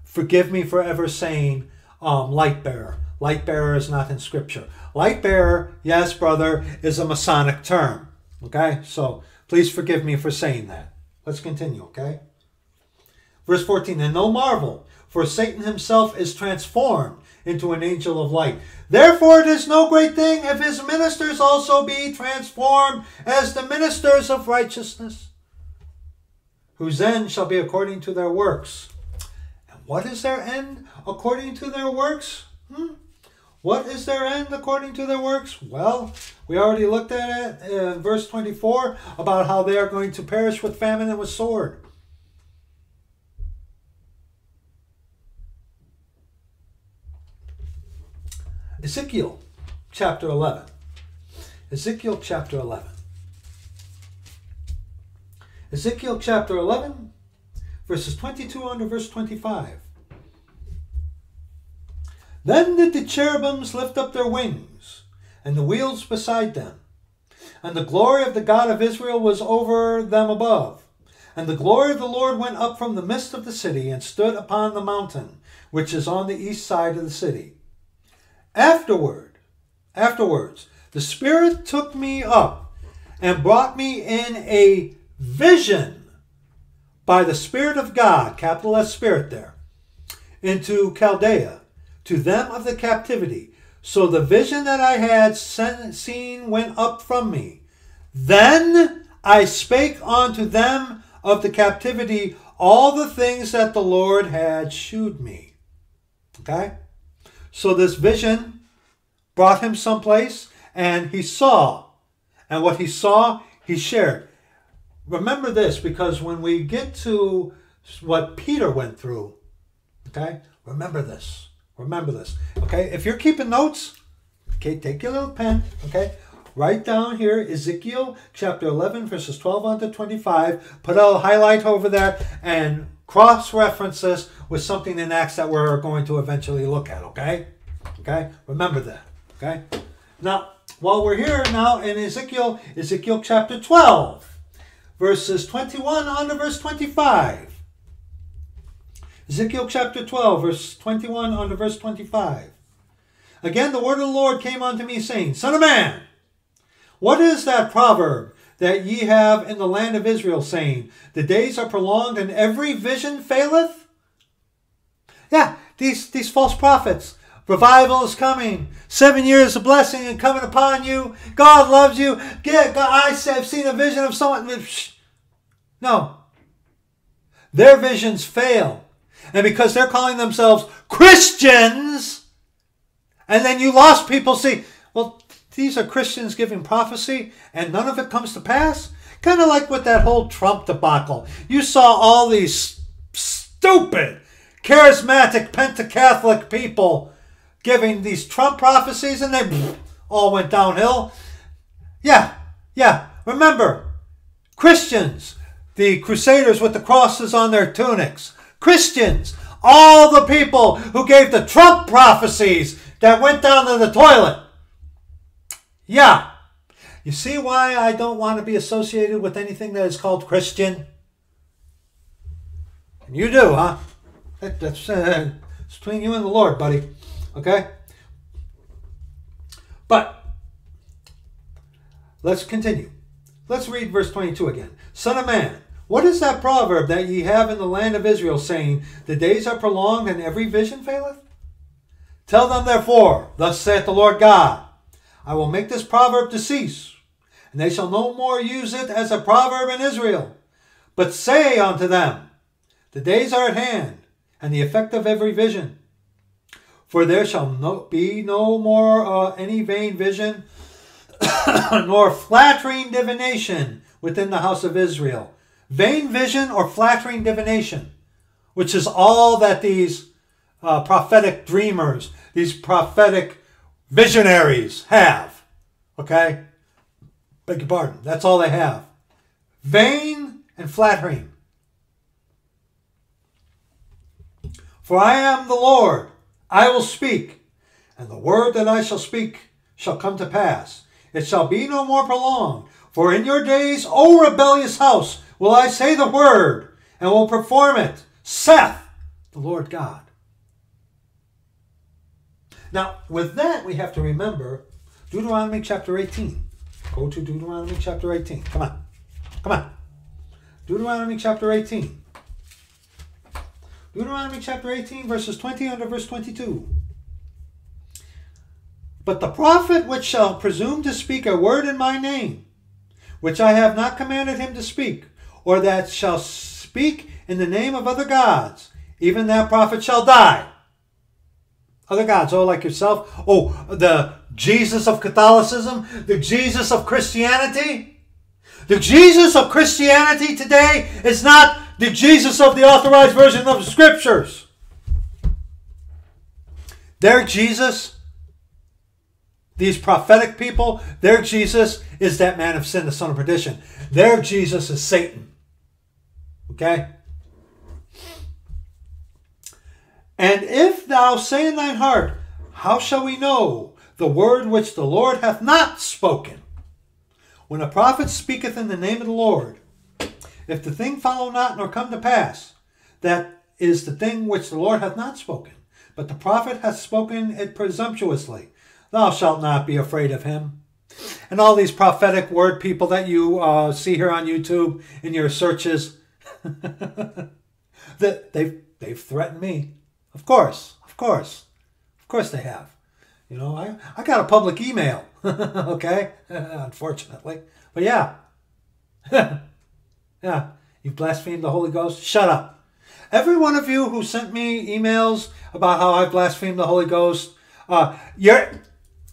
Forgive me for ever saying light bearer. Light bearer is not in Scripture. Light bearer, yes, brother, is a Masonic term. Okay? So please forgive me for saying that. Let's continue. Okay? Verse 14, and no marvel, for Satan himself is transformed into an angel of light. Therefore it is no great thing if his ministers also be transformed as the ministers of righteousness, whose end shall be according to their works. And what is their end according to their works? What is their end according to their works? Well, we already looked at it in verse 24 about how they are going to perish with famine and with sword. Ezekiel chapter 11. Ezekiel chapter 11. Ezekiel chapter 11, verses 22 under verse 25. Then did the cherubims lift up their wings, and the wheels beside them. And the glory of the God of Israel was over them above. And the glory of the Lord went up from the midst of the city, and stood upon the mountain, which is on the east side of the city. Afterwards, the Spirit took me up and brought me in a vision by the Spirit of God, capital S Spirit there, into Chaldea, to them of the captivity. So the vision that I had seen went up from me. Then I spake unto them of the captivity all the things that the Lord had shewed me. Okay? So this vision brought him someplace, and he saw. And what he saw, he shared. Remember this, because when we get to what Peter went through, okay, remember this. Remember this, okay? If you're keeping notes, okay, take your little pen, okay? Write down here, Ezekiel chapter 11, verses 12 on to 25. Put a highlight over that and cross-reference this with something in Acts that we're going to eventually look at, okay? Okay? Remember that, okay? Now, while we're here now in Ezekiel chapter 12, verses 21 on to verse 25. Ezekiel chapter 12, verse 21 on to verse 25. Again, the word of the Lord came unto me, saying, Son of man, what is that proverb that ye have in the land of Israel, saying, the days are prolonged and every vision faileth? Yeah, these false prophets. Revival is coming. 7 years of blessing and coming upon you. God loves you. I have seen a vision of someone. No. Their visions fail. And because they're calling themselves Christians, and then you lost people see, well, these are Christians giving prophecy, and none of it comes to pass? Kind of like with that whole Trump debacle. You saw all these stupid, charismatic, Pentecatholic people giving these Trump prophecies, and they all went downhill. Yeah. Remember, Christians, the Crusaders with the crosses on their tunics, Christians, all the people who gave the Trump prophecies that went down to the toilet. Yeah. You see why I don't want to be associated with anything that is called Christian? And you do, huh? That's between you and the Lord, buddy. Okay? But let's continue. Let's read verse 22 again. Son of man, What is that proverb that ye have in the land of Israel, saying, The days are prolonged, and every vision faileth? Tell them therefore, Thus saith the Lord God, I will make this proverb to cease, and they shall no more use it as a proverb in Israel. But say unto them, The days are at hand, and the effect of every vision. For there shall be no more any vain vision, nor flattering divination within the house of Israel. Vain vision or flattering divination, which is all that these prophetic dreamers, these prophetic visionaries have. Okay? Beg your pardon. That's all they have. Vain and flattering. For I am the Lord, I will speak, and the word that I shall speak shall come to pass. It shall be no more prolonged. For in your days, O rebellious house, will I say the word, and will perform it, saith the Lord God. Now, with that, we have to remember Deuteronomy chapter 18. Go to Deuteronomy chapter 18. Come on. Come on. Deuteronomy chapter 18. Deuteronomy chapter 18, verses 20 unto verse 22. But the prophet which shall presume to speak a word in my name, which I have not commanded him to speak, or that shall speak in the name of other gods, even that prophet shall die. Other gods, oh, like yourself. Oh, the Jesus of Catholicism, the Jesus of Christianity. The Jesus of Christianity today is not the Jesus of the Authorized Version of the Scriptures. Their Jesus, these prophetic people, their Jesus is that man of sin, the son of perdition. Their Jesus is Satan. Okay? And if thou say in thine heart, How shall we know the word which the Lord hath not spoken? When a prophet speaketh in the name of the Lord, if the thing follow not, nor come to pass, that is the thing which the Lord hath not spoken, but the prophet hath spoken it presumptuously, thou shalt not be afraid of him. And all these prophetic word people that you see here on YouTube in your searches, that they've threatened me. Of course, of course, of course they have. You know, I got a public email, okay, unfortunately. But yeah. Yeah, you blasphemed the Holy Ghost. Shut up. Every one of you who sent me emails about how I blasphemed the Holy Ghost,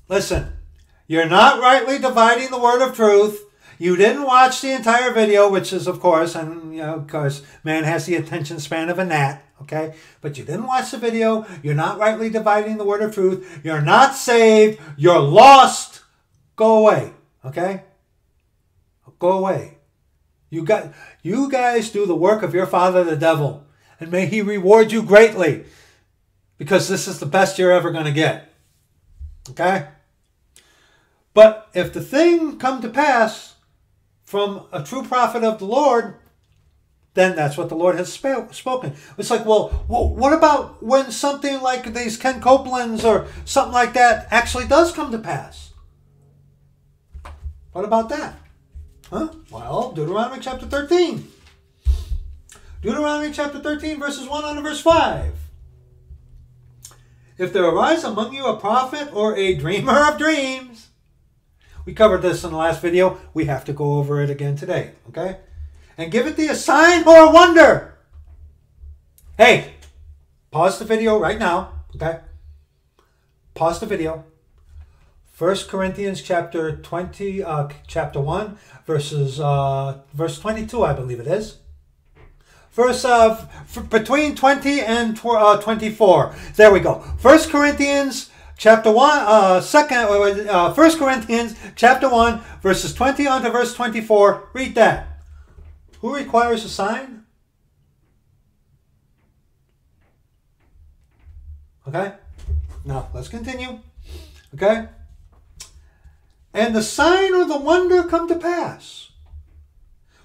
listen, you're not rightly dividing the word of truth. You didn't watch the entire video, which is, of course, and you know, of course, man has the attention span of a gnat, okay? But you didn't watch the video. You're not rightly dividing the word of truth. You're not saved. You're lost. Go away, okay? Go away. You guys do the work of your father, the devil, and may he reward you greatly, because this is the best you're ever going to get. Okay? But if the thing come to pass from a true prophet of the Lord, then that's what the Lord has spoken. It's like, well, what about when something like these Ken Copelands or something like that actually does come to pass? What about that? Huh? Well, Deuteronomy chapter 13. Deuteronomy chapter 13, verses 1 on to verse 5. If there arise among you a prophet or a dreamer of dreams. We covered this in the last video. We have to go over it again today. Okay? And give it thee a sign or a wonder. Hey, pause the video right now. Okay? Pause the video. 1 Corinthians chapter 20, chapter 1, verses, verse 22, I believe it is. Verse between 20 and 24. There we go. 1 Corinthians chapter 1, 1 Corinthians chapter 1, verses 20 on to verse 24. Read that. Who requires a sign? Okay. Now, let's continue. Okay. And the sign or the wonder come to pass,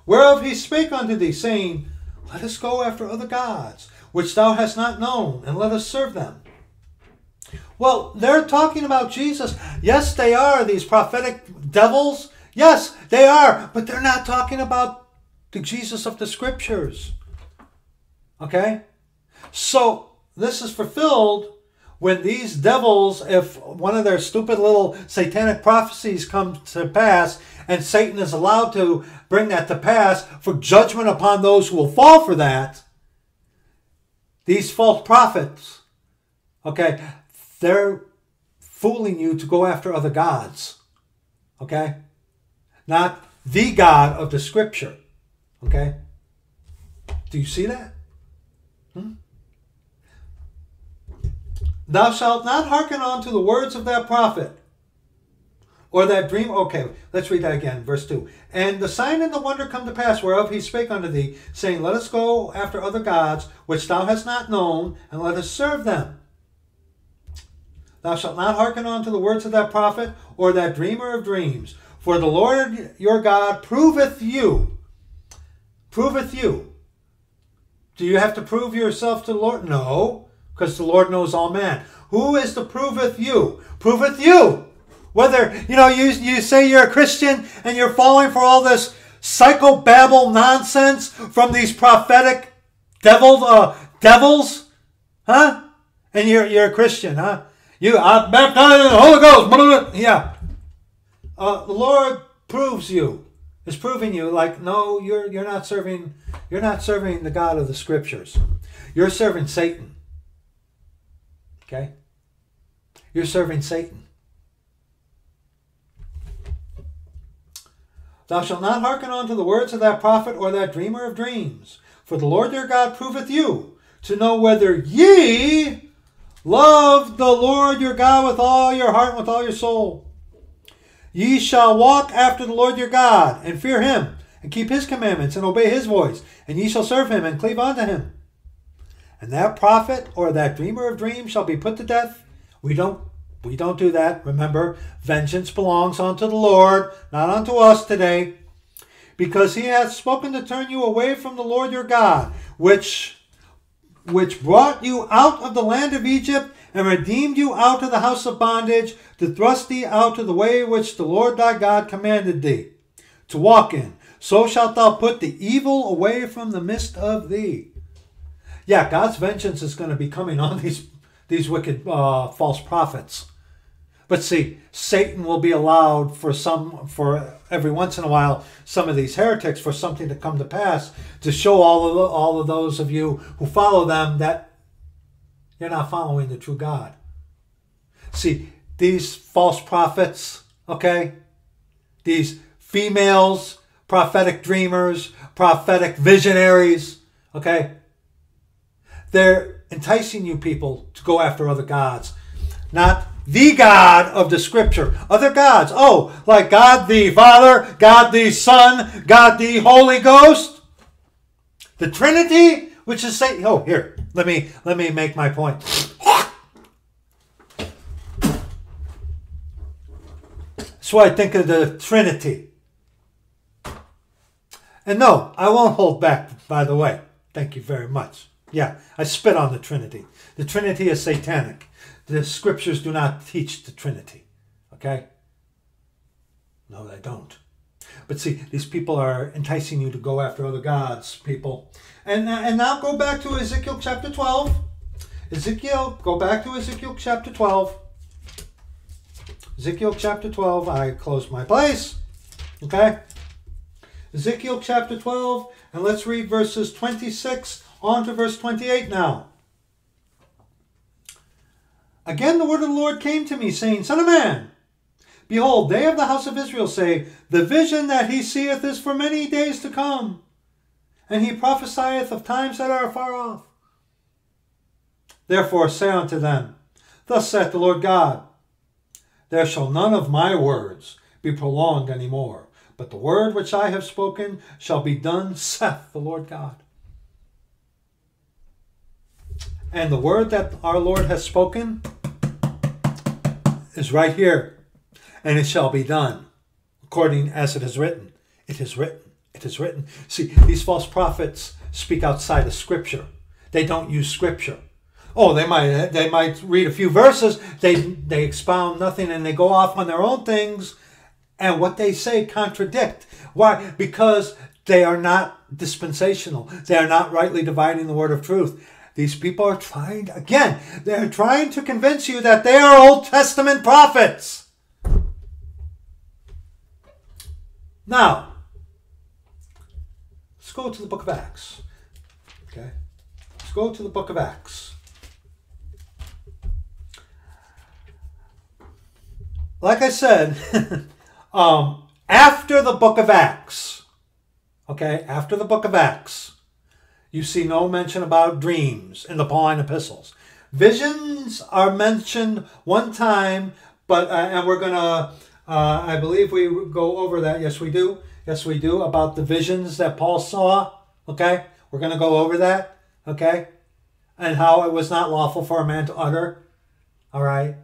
whereof he spake unto thee, saying, Let us go after other gods, which thou hast not known, and let us serve them. Well, they're talking about Jesus. Yes, they are, these prophetic devils. Yes, they are, but they're not talking about the Jesus of the scriptures. Okay? So this is fulfilled when these devils, if one of their stupid little satanic prophecies comes to pass, and Satan is allowed to bring that to pass for judgment upon those who will fall for that, these false prophets, okay, they're fooling you to go after other gods, okay? Not the God of the scripture, okay? Do you see that? Thou shalt not hearken unto the words of that prophet or that dream. Okay, let's read that again, verse 2. And the sign and the wonder come to pass whereof he spake unto thee, saying, Let us go after other gods, which thou hast not known, and let us serve them. Thou shalt not hearken unto the words of that prophet or that dreamer of dreams. For the Lord your God proveth you. Proveth you. Do you have to prove yourself to the Lord? No. Because the Lord knows all men. Who is to proveth you? Proveth you. Whether, you know, you say you're a Christian and you're falling for all this psychobabble nonsense from these prophetic devils, huh? And you're a Christian, huh? I'm baptized in the Holy Ghost. Yeah. The Lord proves you. Is proving you, like, no, you're not serving the God of the scriptures. You're serving Satan. Okay? You're serving Satan. Thou shalt not hearken unto the words of that prophet or that dreamer of dreams. For the Lord your God proveth you to know whether ye love the Lord your God with all your heart and with all your soul. Ye shall walk after the Lord your God and fear him and keep his commandments and obey his voice. And ye shall serve him and cleave unto him. And that prophet or that dreamer of dreams shall be put to death. We don't do that. Remember, vengeance belongs unto the Lord, not unto us today. Because he hath spoken to turn you away from the Lord your God, which brought you out of the land of Egypt and redeemed you out of the house of bondage, to thrust thee out of the way which the Lord thy God commanded thee to walk in. So shalt thou put the evil away from the midst of thee. Yeah, God's vengeance is going to be coming on these wicked false prophets. But see, Satan will be allowed for every once in a while, some of these heretics, for something to come to pass to show all of those of you who follow them that you're not following the true God. See, these false prophets, okay, these females, prophetic dreamers, prophetic visionaries, okay, they're enticing you people to go after other gods. Not the God of the scripture. Other gods. Oh, like God the Father, God the Son, God the Holy Ghost. The Trinity, which is Satan. Oh, here. Let me make my point. That's what I think of the Trinity. And no, I won't hold back, by the way. Thank you very much. Yeah, I spit on the Trinity. The Trinity is satanic. The scriptures do not teach the Trinity. Okay? No, they don't. But see, these people are enticing you to go after other gods, people. And now go back to Ezekiel chapter 12. Ezekiel chapter 12. Ezekiel chapter 12. I closed my place. Okay? Ezekiel chapter 12. And let's read verses 26 on to verse 28 now. Again the word of the Lord came to me, saying, Son of man, behold, they of the house of Israel say, the vision that he seeth is for many days to come, and he prophesieth of times that are afar off. Therefore say unto them, Thus saith the Lord God, There shall none of my words be prolonged any more, but the word which I have spoken shall be done, saith the Lord God. And the word that our Lord has spoken is right here. And it shall be done according as it is written. It is written. It is written. See, these false prophets speak outside of Scripture. They don't use Scripture. Oh, they might read a few verses. They expound nothing and they go off on their own things. And what they say contradict. Why? Because they are not not dispensational. They are not rightly dividing the word of truth. These people are trying, again, they're trying to convince you that they are Old Testament prophets. Now, let's go to the book of Acts. Okay? Let's go to the book of Acts. Like I said, after the book of Acts, okay, after the book of Acts, you see no mention about dreams in the Pauline epistles. Visions are mentioned one time, but and we're gonna, I believe we go over that. Yes, we do. Yes, we do, about the visions that Paul saw. Okay, we're gonna go over that. Okay, and how it was not lawful for a man to utter. All right,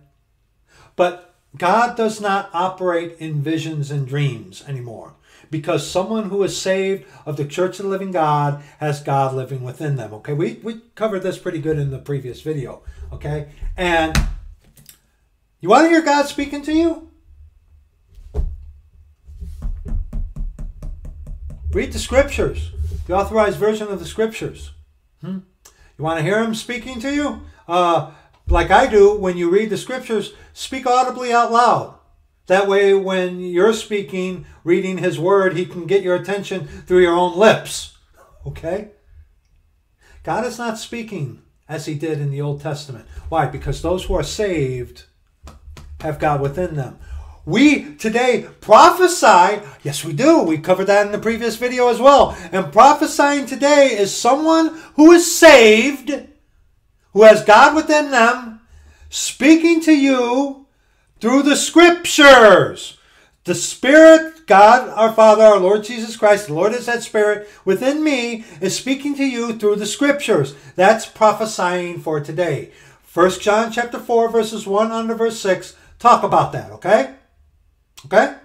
but God does not operate in visions and dreams anymore, because someone who is saved of the Church of the Living God has God living within them. Okay, we covered this pretty good in the previous video. Okay, and you want to hear God speaking to you? Read the scriptures, the authorized version of the scriptures. You want to hear him speaking to you? Like I do, when you read the scriptures, speak audibly out loud. That way, when you're speaking, reading his word, he can get your attention through your own lips. Okay? God is not speaking as he did in the Old Testament. Why? Because those who are saved have God within them. We today prophesy. Yes, we do. We covered that in the previous video as well. And prophesying today is someone who is saved, who has God within them, speaking to you through the scriptures. The Spirit, God, our Father, our Lord Jesus Christ, the Lord is that Spirit within me, is speaking to you through the scriptures. That's prophesying for today. 1 John chapter 4, verses 1 under verse 6, talk about that, okay? Okay?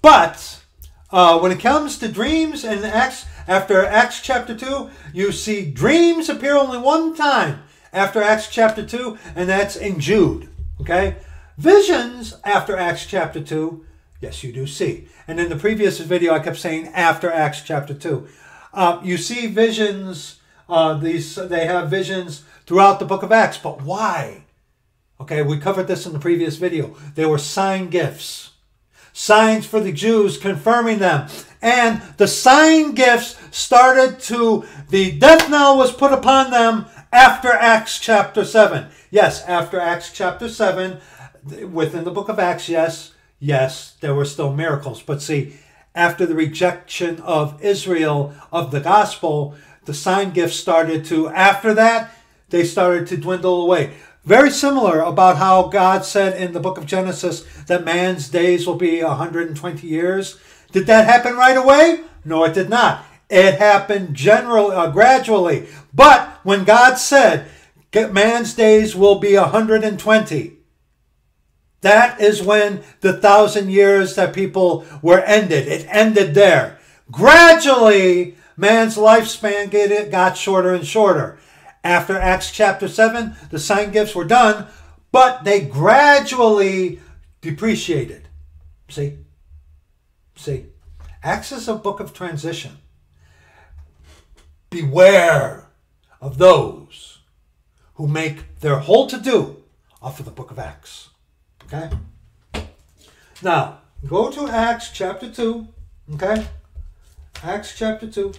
But when it comes to dreams and Acts, after Acts chapter 2, you see dreams appear only one time after Acts chapter 2, and that's in Jude, okay? Visions after Acts chapter 2, yes, you do see. And in the previous video, I kept saying after Acts chapter 2. You see visions, they have visions throughout the book of Acts, but why? Okay, we covered this in the previous video. They were sign gifts. Signs for the Jews, confirming them. And the sign gifts started to, the death knell was put upon them after Acts chapter 7. Yes, after Acts chapter 7, within the book of Acts, yes, there were still miracles. But see, after the rejection of Israel of the gospel, the sign gifts started to, after that, they started to dwindle away. Very similar about how God said in the book of Genesis that man's days will be 120 years. Did that happen right away? No, it did not. It happened gradually. But when God said man's days will be 120, that is when the 1,000 years that people were ended. It ended there. Gradually, man's lifespan got shorter and shorter. After Acts chapter 7, the sign gifts were done, but they gradually depreciated. See? See? Acts is a book of transition. Beware of those who make their whole to-do off of the book of Acts. Okay? Now, go to Acts chapter 2. Okay? Acts chapter 2.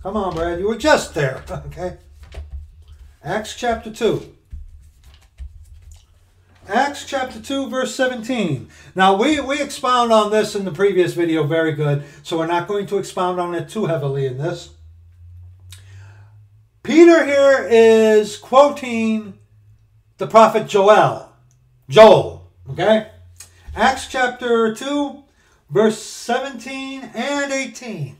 Come on, Brad, you were just there, okay? Acts chapter 2. Acts chapter 2, verse 17. Now, we expound on this in the previous video very good, so we're not going to expound on it too heavily in this. Peter here is quoting the prophet Joel, okay? Acts chapter 2, verse 17 and 18.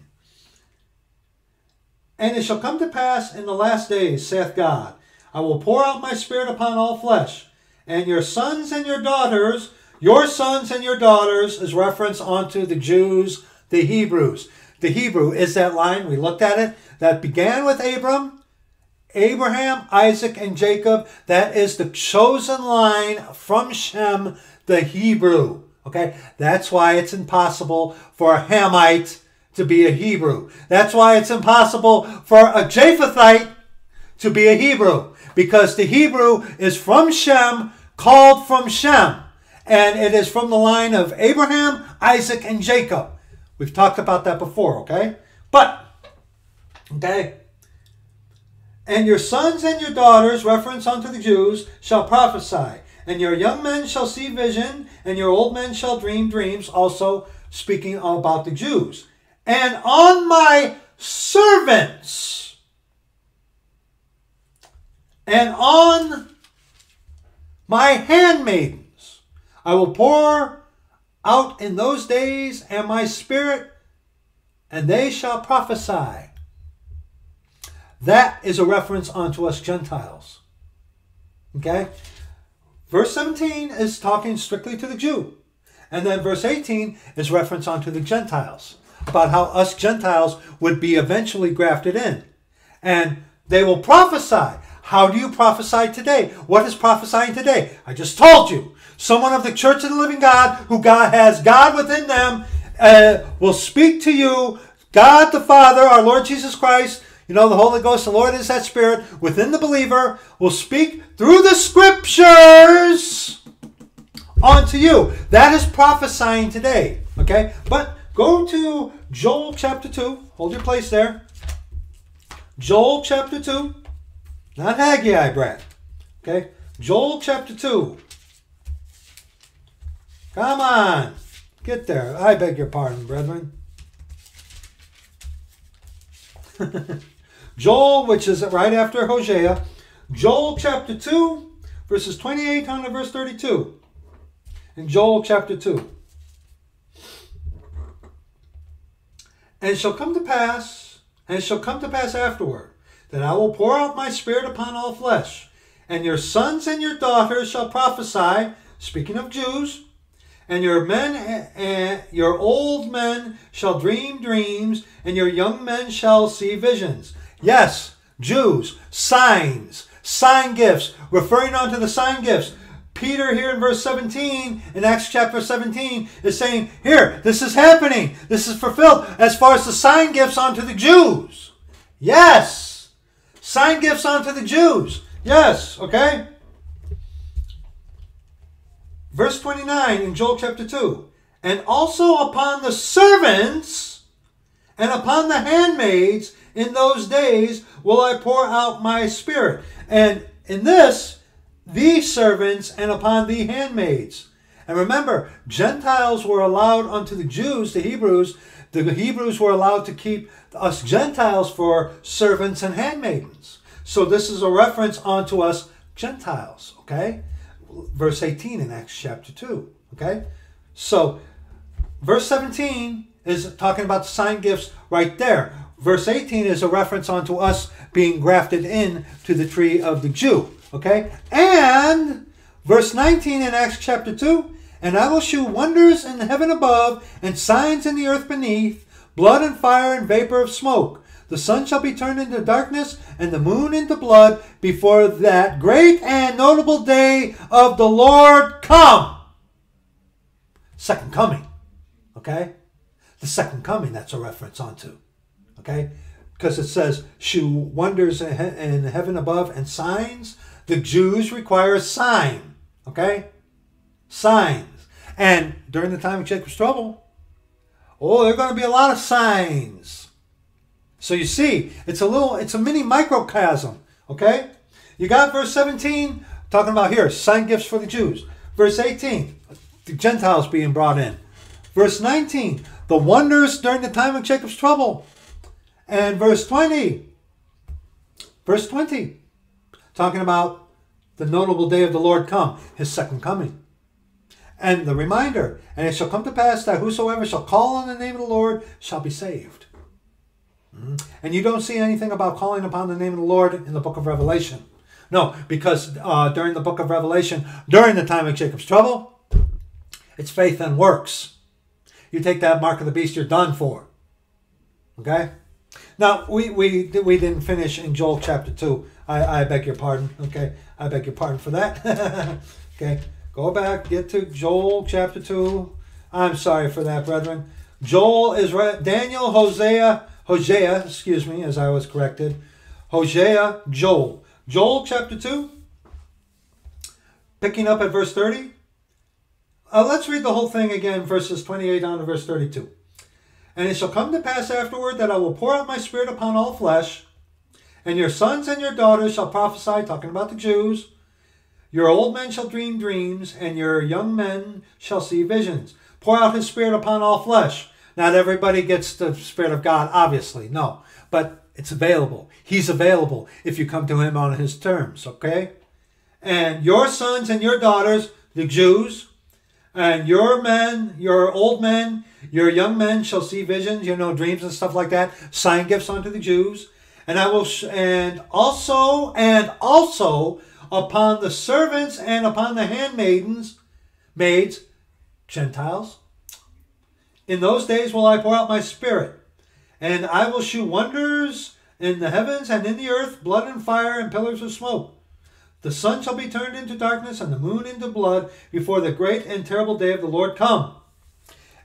And it shall come to pass in the last days, saith God, I will pour out my Spirit upon all flesh, and your sons and your daughters, is reference unto the Jews, the Hebrews. The Hebrew is that line, we looked at it, that began with Abraham, Isaac, and Jacob. That is the chosen line from Shem, the Hebrew. Okay, that's why it's impossible for a Hamite to be a Hebrew. That's why it's impossible for a Japhethite to be a Hebrew, because the Hebrew is from Shem, called from Shem, and it is from the line of Abraham, Isaac, and Jacob. We've talked about that before, okay? But, okay, and your sons and your daughters, reference unto the Jews, shall prophesy, and your young men shall see vision, and your old men shall dream dreams, also speaking about the Jews. And on my servants, and on my handmaidens, I will pour out in those days, and my spirit, and they shall prophesy. That is a reference unto us Gentiles. Okay? Verse 17 is talking strictly to the Jew. And then verse 18 is reference unto the Gentiles, about how us Gentiles would be eventually grafted in. And they will prophesy. How do you prophesy today? What is prophesying today? I just told you. Someone of the Church of the Living God, who God has God within them, will speak to you. God the Father, our Lord Jesus Christ, you know, the Holy Ghost, the Lord is that Spirit within the believer, will speak through the Scriptures unto you. That is prophesying today. Okay? But go to Joel chapter 2. Hold your place there. Joel chapter 2. Not Haggai, Brad. Okay? Joel chapter 2. Come on. Get there. I beg your pardon, brethren. Joel, which is right after Hosea. Joel chapter 2, verses 28 on to verse 32. In Joel chapter 2. And it shall come to pass afterward, that I will pour out my spirit upon all flesh, and your sons and your daughters shall prophesy, speaking of Jews, and your men and your old men shall dream dreams, and your young men shall see visions. Yes, Jews, signs, sign gifts, referring on to the sign gifts. Peter here in verse 17, in Acts chapter 17, is saying, here, this is happening. This is fulfilled as far as the sign gifts onto the Jews. Yes. Sign gifts onto the Jews. Yes. Okay. Verse 29 in Joel chapter 2. And also upon the servants and upon the handmaids in those days will I pour out my spirit. And in this, the servants and upon the handmaids. And remember, Gentiles were allowed unto the Jews, the Hebrews. The Hebrews were allowed to keep us Gentiles for servants and handmaidens. So this is a reference unto us Gentiles. Okay? Verse 18 in Acts chapter 2. Okay? So, verse 17 is talking about the sign gifts right there. Verse 18 is a reference unto us being grafted in to the tree of the Jew. Okay, and verse 19 in Acts chapter 2, and I will shew wonders in the heaven above and signs in the earth beneath, blood and fire and vapor of smoke. The sun shall be turned into darkness and the moon into blood before that great and notable day of the Lord come. Second coming, okay? The second coming, that's a reference onto, okay? Because it says, shew wonders in heaven above and signs. The Jews require a sign, okay? Signs. And during the time of Jacob's trouble, oh, there are going to be a lot of signs. So you see, it's a mini microcosm, okay? You got verse 17, talking about here, sign gifts for the Jews. Verse 18, the Gentiles being brought in. Verse 19, the wonders during the time of Jacob's trouble. And verse 20, talking about the notable day of the Lord come, his second coming. And the reminder, and it shall come to pass that whosoever shall call on the name of the Lord shall be saved. And you don't see anything about calling upon the name of the Lord in the book of Revelation. No, because during the book of Revelation, during the time of Jacob's trouble, it's faith and works. You take that mark of the beast, you're done for. Okay? Now, we didn't finish in Joel chapter 2. I beg your pardon. Okay, I beg your pardon for that. Okay, Go back, get to Joel chapter 2. I'm sorry for that, brethren. Joel is right. Daniel, Hosea, excuse me, as I was corrected. Hosea, Joel. Joel chapter 2, picking up at verse 30. Let's read the whole thing again, verses 28 down to verse 32. And it shall come to pass afterward that I will pour out my spirit upon all flesh, and your sons and your daughters shall prophesy, talking about the Jews. Your old men shall dream dreams, and your young men shall see visions. Pour out his spirit upon all flesh. Not everybody gets the Spirit of God, obviously, no. But it's available. He's available if you come to him on his terms, okay? And your sons and your daughters, the Jews, and your men, your old men, your young men shall see visions, you know, dreams and stuff like that. Sign gifts unto the Jews. And I will, and also upon the servants and upon the handmaidens, maids, Gentiles. In those days will I pour out my spirit, and I will shew wonders in the heavens and in the earth, blood and fire and pillars of smoke. The sun shall be turned into darkness and the moon into blood before the great and terrible day of the Lord come.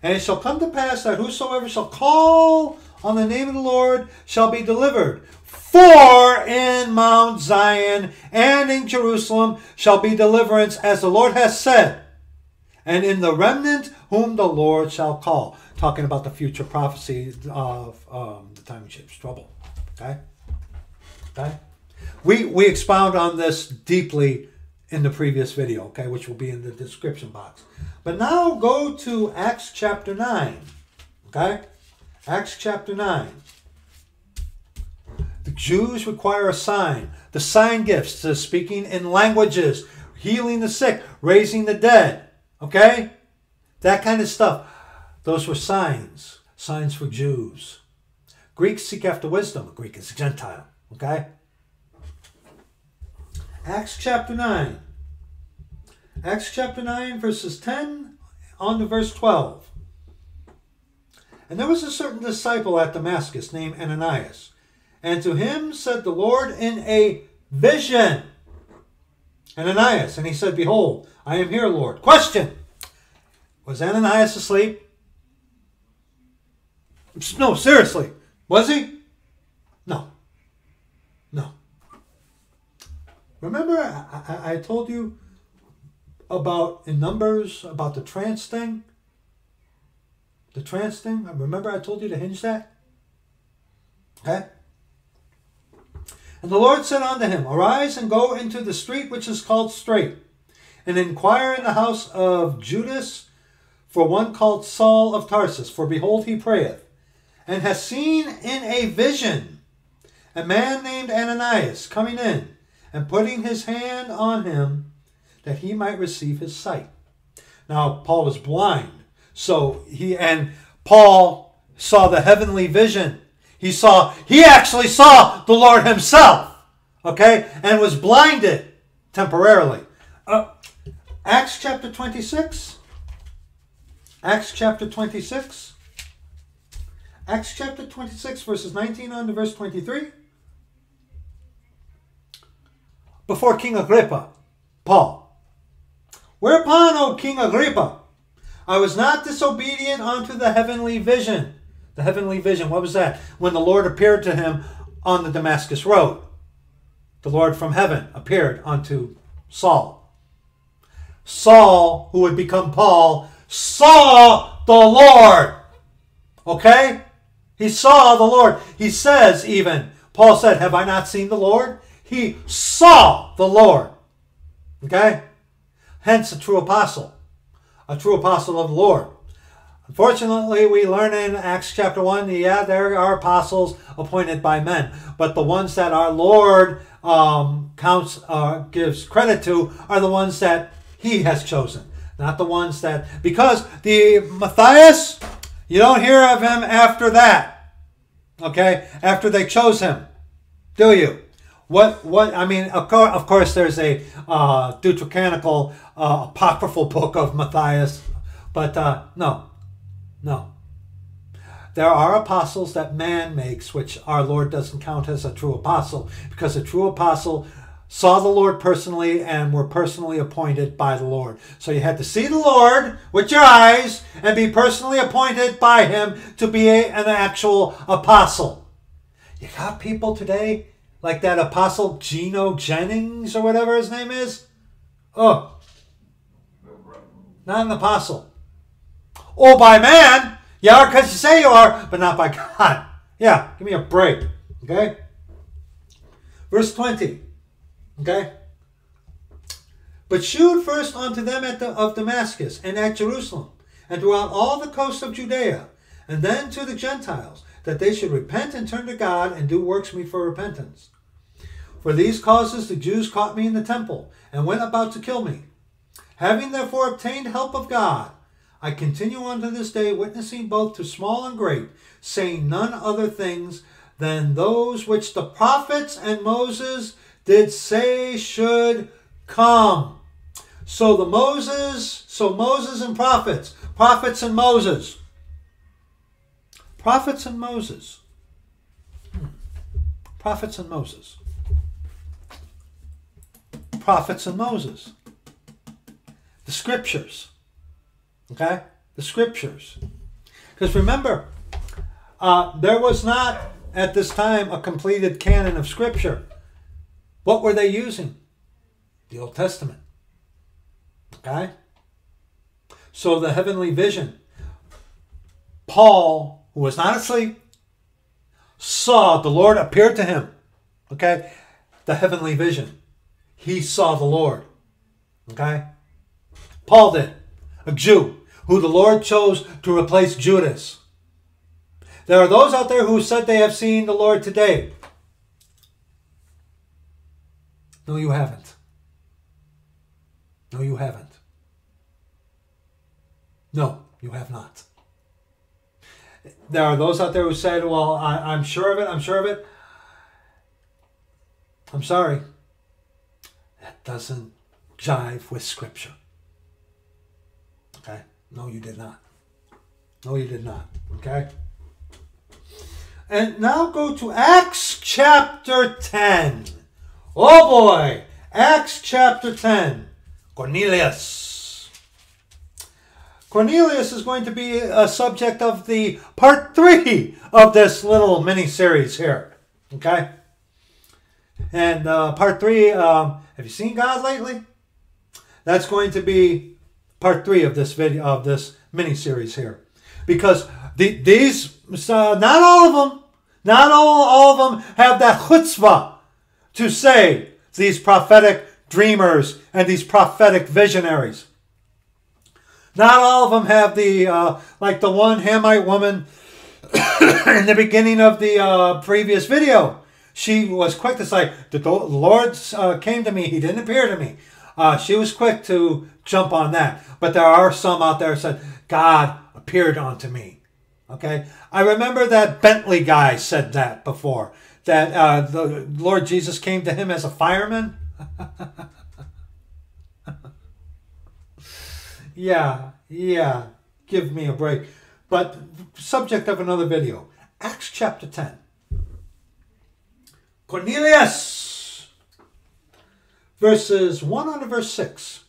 And it shall come to pass that whosoever shall call on the name of the Lord shall be delivered. For in Mount Zion and in Jerusalem shall be deliverance, as the Lord hath said, and in the remnant whom the Lord shall call. Talking about the future prophecy of the time of Jacob's trouble. Okay? Okay? We expound on this deeply in the previous video, okay, which will be in the description box. But now go to Acts chapter 9, okay? Acts chapter 9. The Jews require a sign. The sign gifts, the speaking in languages, healing the sick, raising the dead, okay? That kind of stuff. Those were signs. Signs for Jews. Greeks seek after wisdom. A Greek is a Gentile, okay? Acts chapter 9. Acts chapter 9, verses 10 on to verse 12. And there was a certain disciple at Damascus named Ananias. And to him said the Lord in a vision, Ananias. And he said, Behold, I am here, Lord. Question. Was Ananias asleep? No, seriously. Was he? No. No. Remember, I told you about, in Numbers, about the trance thing? The trance thing? Remember I told you to hinge that? Okay? And the Lord said unto him, Arise and go into the street which is called Straight, and inquire in the house of Judas for one called Saul of Tarsus, for behold, he prayeth, and hath seen in a vision a man named Ananias coming in, and putting his hand on him, that he might receive his sight. Now, Paul was blind, so Paul saw the heavenly vision. He actually saw the Lord himself, okay, and was blinded temporarily. Acts chapter 26, Acts chapter 26, Acts chapter 26, verses 19 on to verse 23. Before King Agrippa, Paul. Whereupon, O King Agrippa, I was not disobedient unto the heavenly vision. The heavenly vision, what was that? When the Lord appeared to him on the Damascus road. The Lord from heaven appeared unto Saul. Saul, who would become Paul, saw the Lord. Okay? He saw the Lord. He says even, Paul said, Have I not seen the Lord? He saw the Lord. Okay? Hence a true apostle of the Lord. Unfortunately, we learn in Acts chapter 1, yeah, there are apostles appointed by men, but the ones that our Lord gives credit to are the ones that he has chosen, not the ones that, because the Matthias, you don't hear of him after that, okay, after they chose him, do you? What I mean, of course, there's a deuterocanical apocryphal book of Matthias, but no, no. There are apostles that man makes, which our Lord doesn't count as a true apostle, because a true apostle saw the Lord personally and were personally appointed by the Lord. So you had to see the Lord with your eyes and be personally appointed by him to be an actual apostle. You got people today like that apostle Geno Jennings or whatever his name is. Oh, not an apostle. Or by man. You are because you say you are, but not by God. Yeah, give me a break. Okay? Verse 20. Okay? But shewed first unto them of Damascus, and at Jerusalem, and throughout all the coast of Judea, and then to the Gentiles, that they should repent and turn to God, and do works meet for repentance. For these causes the Jews caught me in the temple, and went about to kill me. Having therefore obtained help of God, I continue unto this day, witnessing both to small and great, saying none other things than those which the prophets and Moses did say should come. So Moses and prophets. Prophets and Moses. Prophets and Moses. Prophets and Moses. Prophets and Moses. The scriptures. Okay? The scriptures. Because remember, there was not at this time a completed canon of scripture. What were they using? The Old Testament. Okay? So the heavenly vision. Paul, who was not asleep, saw the Lord appear to him. Okay? The heavenly vision. He saw the Lord. Okay? Paul did. A Jew, who the Lord chose to replace Judas. There are those out there who said they have seen the Lord today. No, you haven't. No, you haven't. No, you have not. There are those out there who said, well, I'm sure of it, I'm sure of it. I'm sorry. That doesn't jive with Scripture. Okay? No, you did not. No, you did not. Okay? And now go to Acts chapter 10. Oh boy, Acts chapter 10, Cornelius. Cornelius is going to be a subject of the part 3 of this little mini-series here, okay? And part 3, have you seen God lately? That's going to be part 3 of this video, of this mini-series here. Because these, not all of them, not all of them have that chutzpah to say these prophetic dreamers and these prophetic visionaries. Not all of them have the, like the one Hamite woman in the beginning of the previous video. She was quick to say, the Lord came to me, he didn't appear to me. She was quick to jump on that. But there are some out there who said, God appeared unto me. Okay? I remember that Bentley guy said that before. That the Lord Jesus came to him as a fireman. yeah, give me a break. But subject of another video. Acts chapter 10. Cornelius. Verses 1 unto verse 6.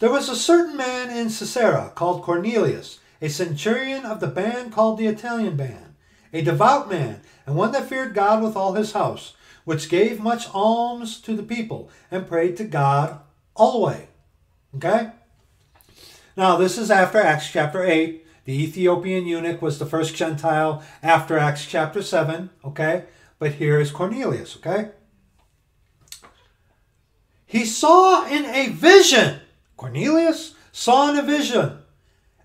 There was a certain man in Caesarea called Cornelius, a centurion of the band called the Italian band, a devout man, and one that feared God with all his house, which gave much alms to the people, and prayed to God always. Okay? Now, this is after Acts chapter 8. The Ethiopian eunuch was the first Gentile after Acts chapter 7. Okay? But here is Cornelius. Okay? He saw in a vision. Cornelius saw in a vision,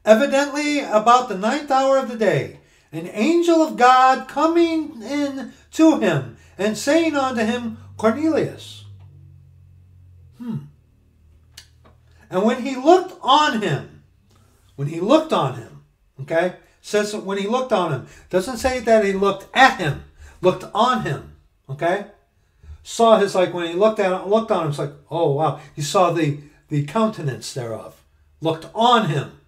evidently about the 9th hour of the day, an angel of God coming in to him and saying unto him, Cornelius. And when he looked on him, okay, says when he looked on him, doesn't say that he looked at him, looked on him, okay? Saw his, like when he looked on him, it's like, oh wow, he saw the countenance thereof, looked on him,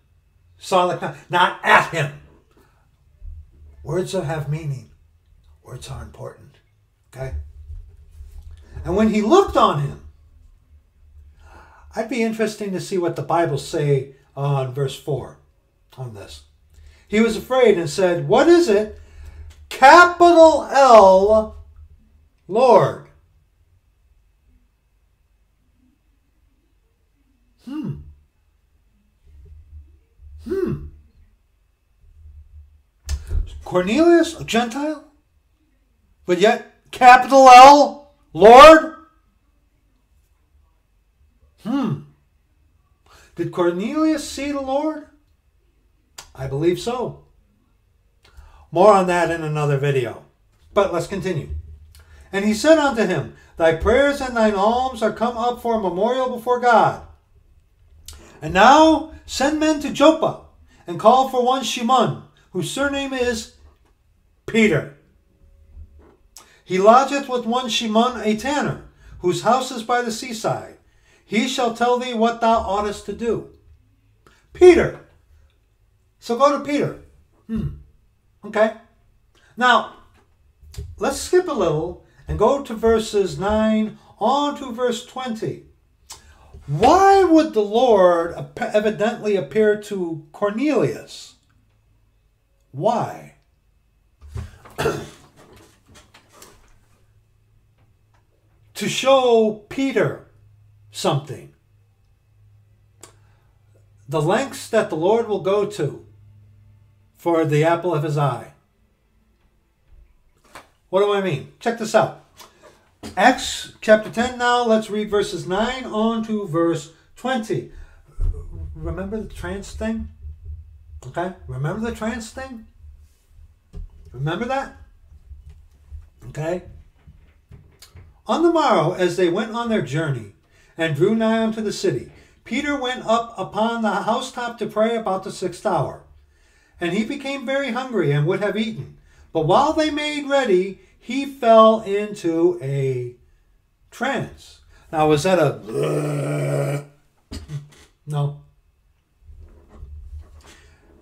saw the, not at him. Words that have meaning. Words are important. Okay? And when he looked on him, I'd be interesting to see what the Bible say on verse 4 on this. He was afraid and said, what is it? Capital L, Lord. Cornelius, a Gentile, but yet capital L, Lord? Did Cornelius see the Lord? I believe so. More on that in another video. But let's continue. And he said unto him, thy prayers and thine alms are come up for a memorial before God. And now send men to Joppa, and call for one Shimon, whose surname is Peter. He lodgeth with one Shimon a tanner, whose house is by the seaside. He shall tell thee what thou oughtest to do. Peter. So go to Peter. Okay. Now, let's skip a little and go to verses 9 on to verse 20. Why would the Lord evidently appear to Cornelius? Why? To show Peter something. The lengths that the Lord will go to for the apple of his eye. What do I mean? Check this out. Acts chapter 10 now. Let's read verses 9 on to verse 20. Remember the trance thing? Okay? Remember the trance thing? Remember that? Okay? On the morrow, as they went on their journey, and drew nigh unto the city, Peter went up upon the housetop to pray about the 6th hour. And he became very hungry, and would have eaten. But while they made ready, he fell into a trance. Now, was that a... No.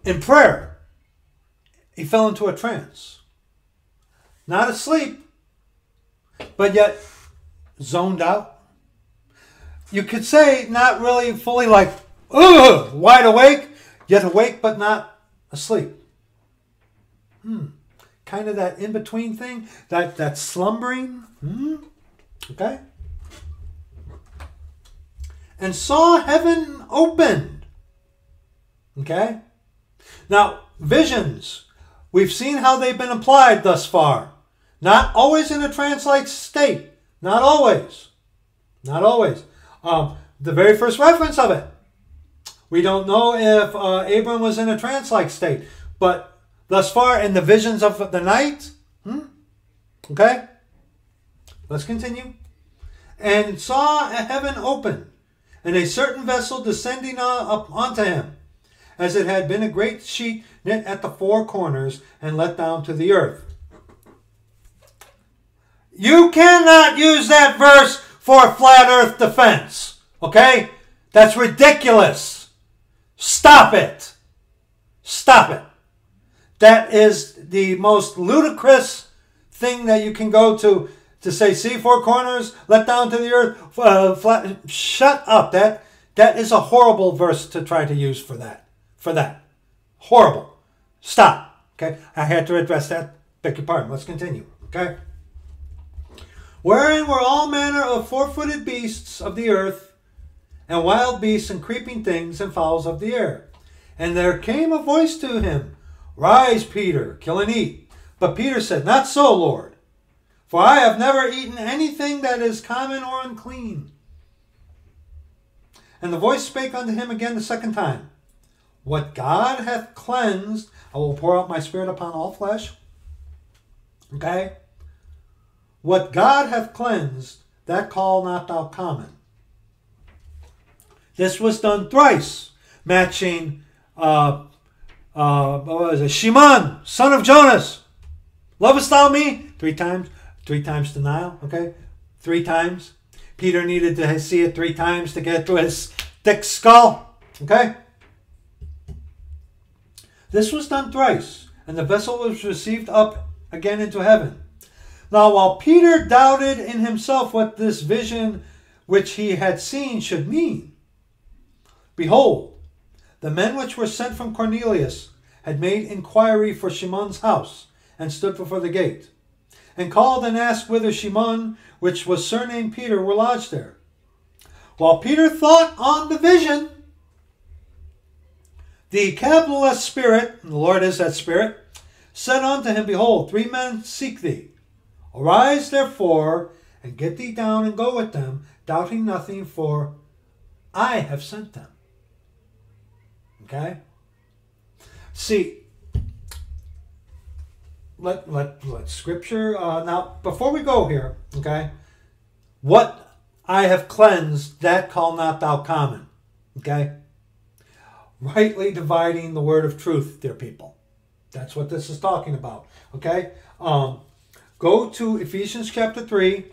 In prayer, he fell into a trance. Not asleep, but yet zoned out. You could say not really fully like, ugh, wide awake, yet awake but not asleep. Kind of that in-between thing, that slumbering. Okay? And saw heaven opened. Okay? Now, visions. We've seen how they've been applied thus far. Not always in a trance-like state. Not always. Not always. The very first reference of it. We don't know if Abram was in a trance-like state, but thus far in the visions of the night, okay? Let's continue. And saw a heaven open, and a certain vessel descending up unto him, as it had been a great sheet knit at the four corners and let down to the earth. You cannot use that verse for a flat earth defense. Okay? That's ridiculous. Stop it. Stop it. That is the most ludicrous thing that you can go to say, see, four corners, let down to the earth, flat. Shut up. That is a horrible verse to try to use for that. Horrible. Stop. Okay? I had to address that. Beg your pardon. Let's continue. Okay? Wherein were all manner of four-footed beasts of the earth, and wild beasts, and creeping things, and fowls of the air. And there came a voice to him, Rise, Peter, kill and eat. But Peter said, Not so, Lord, for I have never eaten anything that is common or unclean. And the voice spake unto him again the second time, What God hath cleansed, I will pour out my Spirit upon all flesh. Okay? What God hath cleansed, that call not thou common. This was done thrice, matching Shimon, son of Jonas. Lovest thou me? Three times. Three times denial, okay? Three times. Peter needed to see it three times to get to his thick skull, okay? This was done thrice, and the vessel was received up again into heaven. Now, while Peter doubted in himself what this vision which he had seen should mean, behold, the men which were sent from Cornelius had made inquiry for Shimon's house, and stood before the gate, and called and asked whither Shimon, which was surnamed Peter, were lodged there. While Peter thought on the vision, the capital S Spirit, and the Lord is that Spirit, said unto him, Behold, three men seek thee. Arise, therefore, and get thee down and go with them, doubting nothing, for I have sent them. Okay? See, let Scripture, now, before we go here, okay, what I have cleansed, that call not thou common, okay? Rightly dividing the word of truth, dear people. That's what this is talking about, okay? Go to Ephesians chapter 3,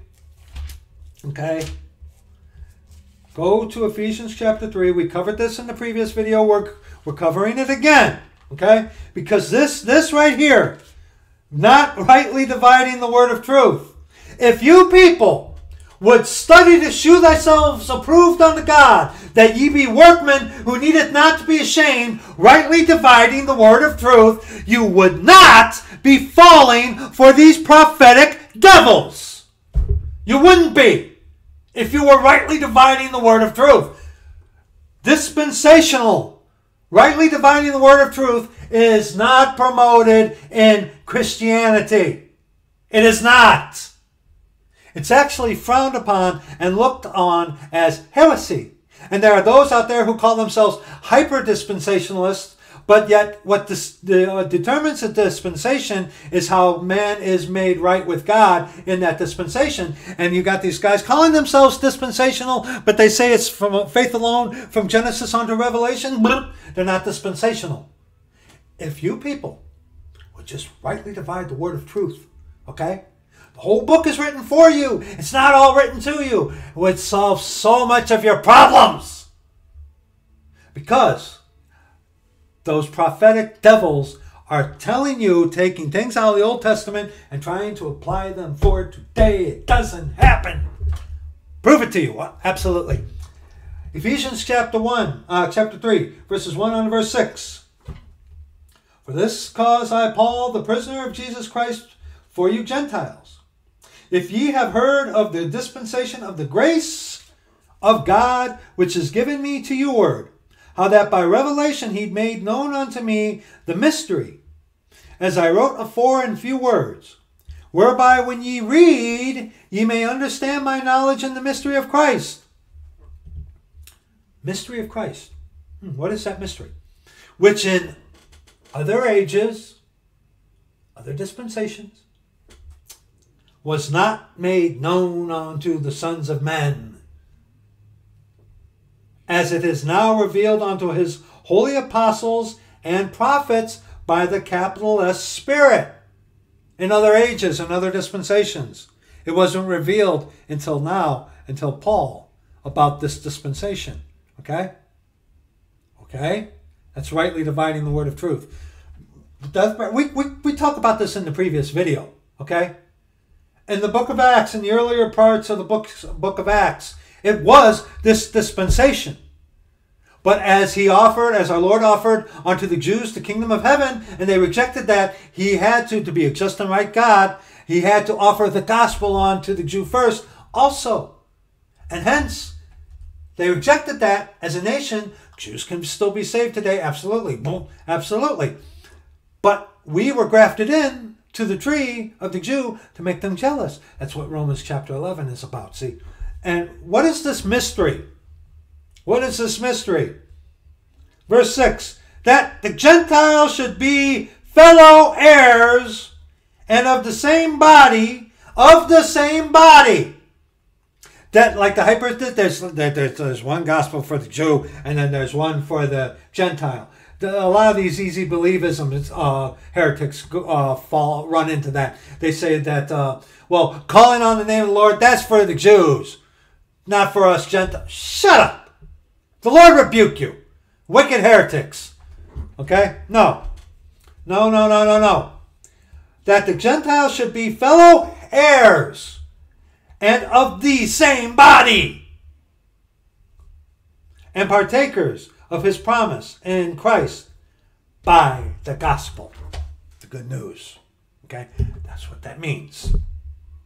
okay? Go to Ephesians chapter 3. We covered this in the previous video. We're covering it again, okay? Because this right here, not rightly dividing the word of truth. If you people would study to shew thyself approved unto God, that ye be workmen who needeth not to be ashamed, rightly dividing the word of truth, you would not be falling for these prophetic devils. You wouldn't be if you were rightly dividing the word of truth. Dispensational, rightly dividing the word of truth, is not promoted in Christianity. It is not. It's actually frowned upon and looked on as heresy. And there are those out there who call themselves hyper-dispensationalists, but yet what determines a dispensation is how man is made right with God in that dispensation. And you got these guys calling themselves dispensational, but they say it's from faith alone, from Genesis unto Revelation. They're not dispensational. If you people would just rightly divide the word of truth, okay? The whole book is written for you. It's not all written to you. It would solve so much of your problems. Because those prophetic devils are telling you, taking things out of the Old Testament and trying to apply them for today. It doesn't happen. Prove it to you. Absolutely. Ephesians chapter 3, verses 1 on to verse 6. For this cause I, Paul, the prisoner of Jesus Christ, for you Gentiles, if ye have heard of the dispensation of the grace of God, which is given me to you word, how that by revelation he made known unto me the mystery, as I wrote afore in few words, whereby when ye read, ye may understand my knowledge in the mystery of Christ. Mystery of Christ. What is that mystery? Which in other ages, other dispensations, was not made known unto the sons of men, as it is now revealed unto his holy apostles and prophets by the capital S Spirit. In other ages and other dispensations, it wasn't revealed until now, until Paul, about this dispensation. Okay? Okay? That's rightly dividing the word of truth. We talked about this in the previous video, okay? In the book of Acts, in the earlier parts of the book of Acts, it was this dispensation. But as he offered, as our Lord offered unto the Jews the kingdom of heaven, and they rejected that, he had to be a just and right God, he had to offer the gospel unto the Jew first also. And hence, they rejected that as a nation. Jews can still be saved today. Absolutely. Boom. Absolutely. But we were grafted in to the tree of the Jew to make them jealous. That's what Romans chapter 11 is about. See? And what is this mystery? What is this mystery? Verse 6. That the Gentiles should be fellow heirs and of the same body, That, like the there's one gospel for the Jew, and then there's one for the Gentile. A lot of these easy believisms, heretics run into that. They say that, well, calling on the name of the Lord, that's for the Jews, not for us Gentiles. Shut up! The Lord rebuke you, wicked heretics. Okay? No. No. That the Gentiles should be fellow heirs and of the same body, and partakers of his promise in Christ by the gospel, the good news. Okay, that's what that means.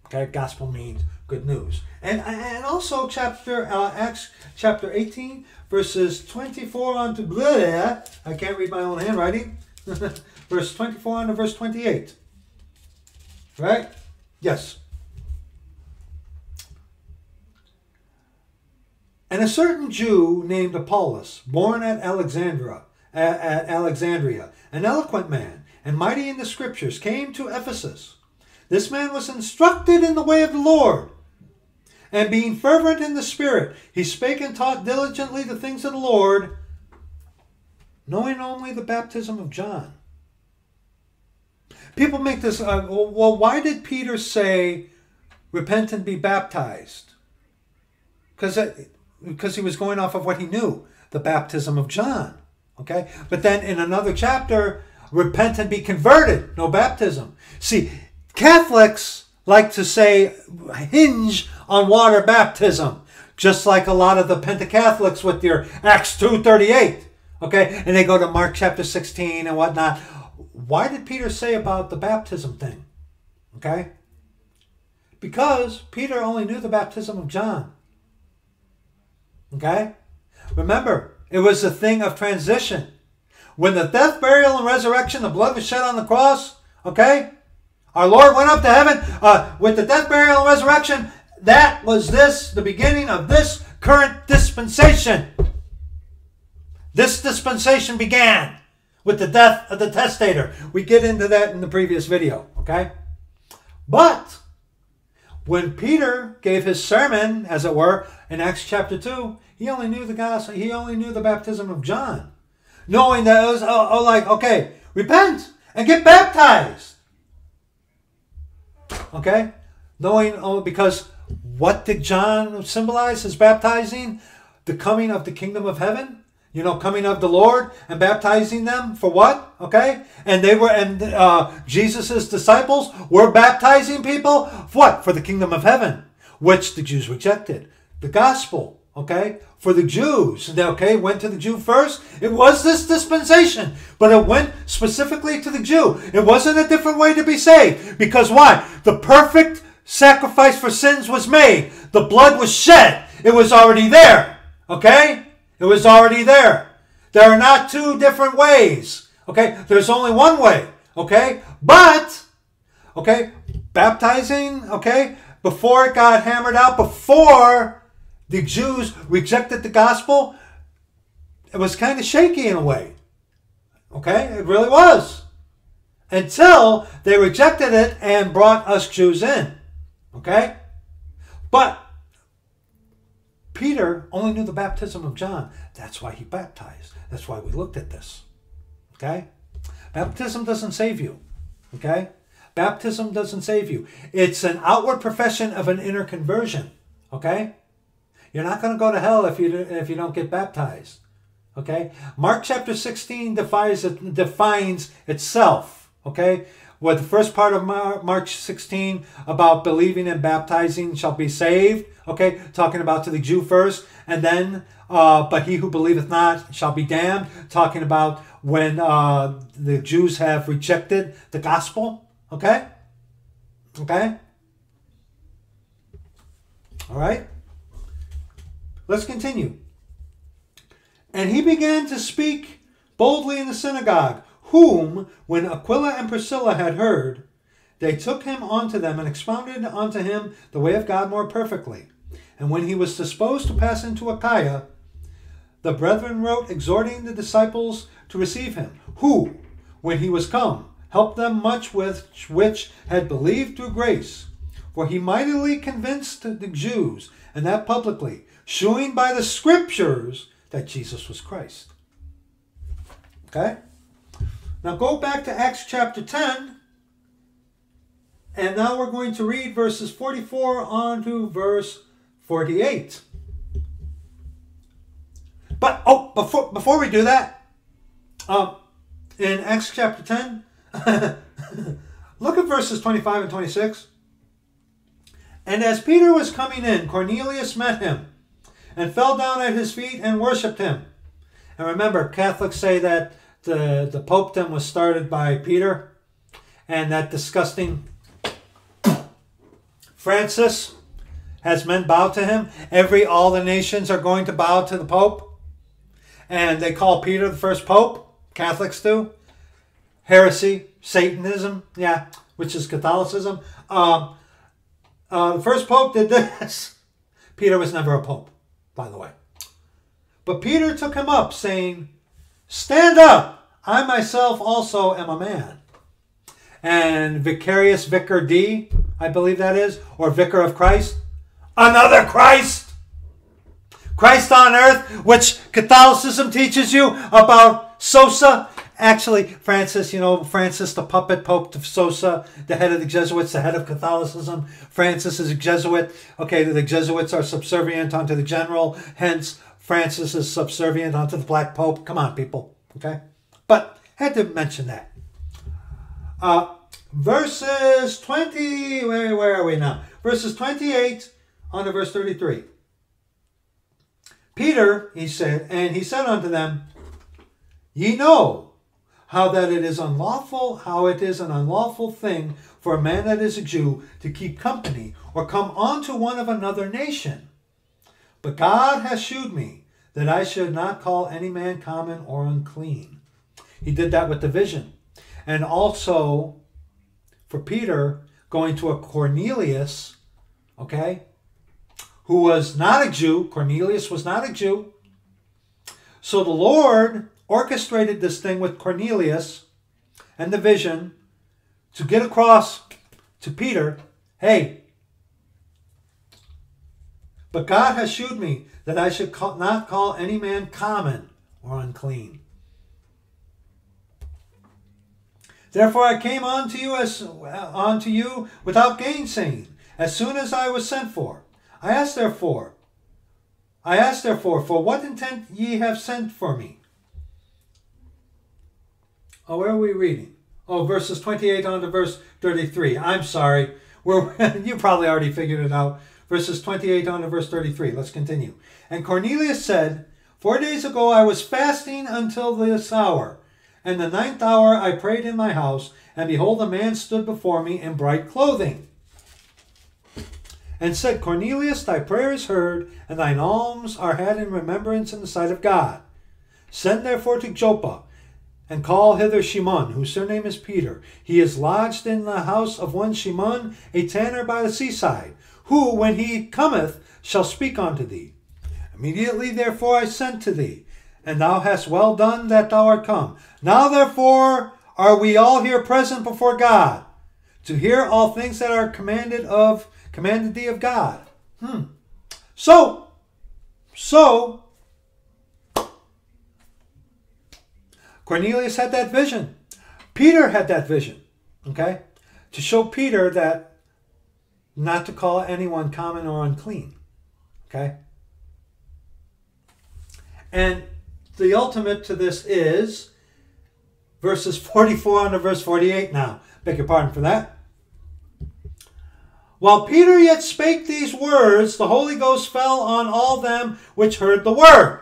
Okay, gospel means good news. And also chapter Acts chapter 18 verses 24 on to blah, I can't read my own handwriting. Verse 24 on to verse 28. Right? Yes. And a certain Jew named Apollos, born at Alexandria, an eloquent man and mighty in the scriptures, came to Ephesus. This man was instructed in the way of the Lord, and being fervent in the Spirit, he spake and taught diligently the things of the Lord, knowing only the baptism of John. People make this, well, why did Peter say, repent and be baptized? Because he was going off of what he knew, the baptism of John. Okay, but then in another chapter, repent and be converted, no baptism. See, Catholics like to say hinge on water baptism, just like a lot of the Pentecatholics with their Acts 2:38. Okay, and they go to Mark chapter 16 and whatnot. Why did Peter say about the baptism thing? Okay, because Peter only knew the baptism of John. Okay? Remember, it was a thing of transition. When the death, burial, and resurrection, the blood was shed on the cross, okay? Our Lord went up to heaven with the death, burial, and resurrection. That was this, the beginning of this current dispensation. This dispensation began with the death of the testator. We get into that in the previous video, okay? But when Peter gave his sermon, as it were, in Acts chapter 2, he only knew the gospel, he only knew the baptism of John. Knowing that it was like, okay, repent and get baptized. Okay? Knowing, because what did John symbolize his baptizing? The coming of the kingdom of heaven. You know, coming of the Lord and baptizing them for what? Okay? And they were, and Jesus' disciples were baptizing people for what? For the kingdom of heaven, which the Jews rejected. The gospel, okay? For the Jews, okay? Went to the Jew first. It was this dispensation, but it went specifically to the Jew. It wasn't a different way to be saved. Because why? The perfect sacrifice for sins was made. The blood was shed. It was already there, okay? It was already there. There are not two different ways. Okay? There's only one way. Okay? But, okay, baptizing, okay, before it got hammered out, before the Jews rejected the gospel, it was kind of shaky in a way. Okay? It really was. Until they rejected it and brought us Jews in. Okay? But Peter only knew the baptism of John. That's why he baptized. That's why we looked at this. Okay? Baptism doesn't save you. Okay? Baptism doesn't save you. It's an outward profession of an inner conversion. Okay? You're not going to go to hell if you don't get baptized. Okay? Mark chapter 16 defines itself. Okay? Well, the first part of Mark 16 about believing and baptizing shall be saved. Okay, talking about to the Jew first, and then, but he who believeth not shall be damned. Talking about when the Jews have rejected the gospel. Okay? Okay? All right? Let's continue. And he began to speak boldly in the synagogue, whom, when Aquila and Priscilla had heard, they took him unto them and expounded unto him the way of God more perfectly. And when he was disposed to pass into Achaia, the brethren wrote, exhorting the disciples to receive him, who, when he was come, helped them much which had believed through grace. For he mightily convinced the Jews, and that publicly, shewing by the scriptures that Jesus was Christ. Okay? Now go back to Acts chapter 10, and now we're going to read verses 44 on to verse 48. But, oh, before we do that, in Acts chapter 10, look at verses 25 and 26. And as Peter was coming in, Cornelius met him and fell down at his feet and worshipped him. And remember, Catholics say that the popedom was started by Peter and that disgusting Francis has men bow to him. All the nations are going to bow to the Pope. And they call Peter the first Pope. Catholics do. Heresy, Satanism, yeah, which is Catholicism. The first Pope did this. Peter was never a Pope, by the way. But Peter took him up, saying, "Stand up, I myself also am a man." And Vicarious Vicar D, I believe that is, or Vicar of Christ, another Christ! Christ on earth, which Catholicism teaches you about Sosa. Actually, Francis, you know, Francis the puppet, Pope of Sosa, the head of the Jesuits, the head of Catholicism. Francis is a Jesuit. Okay, the Jesuits are subservient unto the general, hence Francis is subservient unto the Black Pope. Come on, people, okay? But had to mention that. Verses 20, where are we now? Verses 28 on to verse 33. Peter, he said, and he said unto them, "Ye know how that it is unlawful, how it is an unlawful thing for a man that is a Jew to keep company or come unto one of another nation. But God hath shewed me that I should not call any man common or unclean." He did that with division. And also for Peter going to a Cornelius, okay, who was not a Jew. Cornelius was not a Jew. So the Lord orchestrated this thing with Cornelius and the vision to get across to Peter, hey, "But God has shewed me that I should not call any man common or unclean. Therefore I came unto you without gainsaying, as soon as I was sent for. I asked therefore, for what intent ye have sent for me?" Oh, where are we reading? Oh, verses 28 on to verse 33. I'm sorry. You probably already figured it out. Verses 28 on to verse 33. Let's continue. "And Cornelius said, 4 days ago I was fasting until this hour. And the 9th hour I prayed in my house, and behold, a man stood before me in bright clothing. And said, Cornelius, thy prayer is heard, and thine alms are had in remembrance in the sight of God. Send therefore to Joppa, and call hither Shimon, whose surname is Peter. He is lodged in the house of one Shimon, a tanner by the seaside, who, when he cometh, shall speak unto thee. Immediately therefore I sent to thee, and thou hast well done that thou art come. Now therefore are we all here present before God, to hear all things that are commanded thee of God." So Cornelius had that vision. Peter had that vision, okay? To show Peter that not to call anyone common or unclean. Okay? And the ultimate to this is verses 44 on to verse 48 now. Beg your pardon for that. "While Peter yet spake these words, the Holy Ghost fell on all them which heard the word.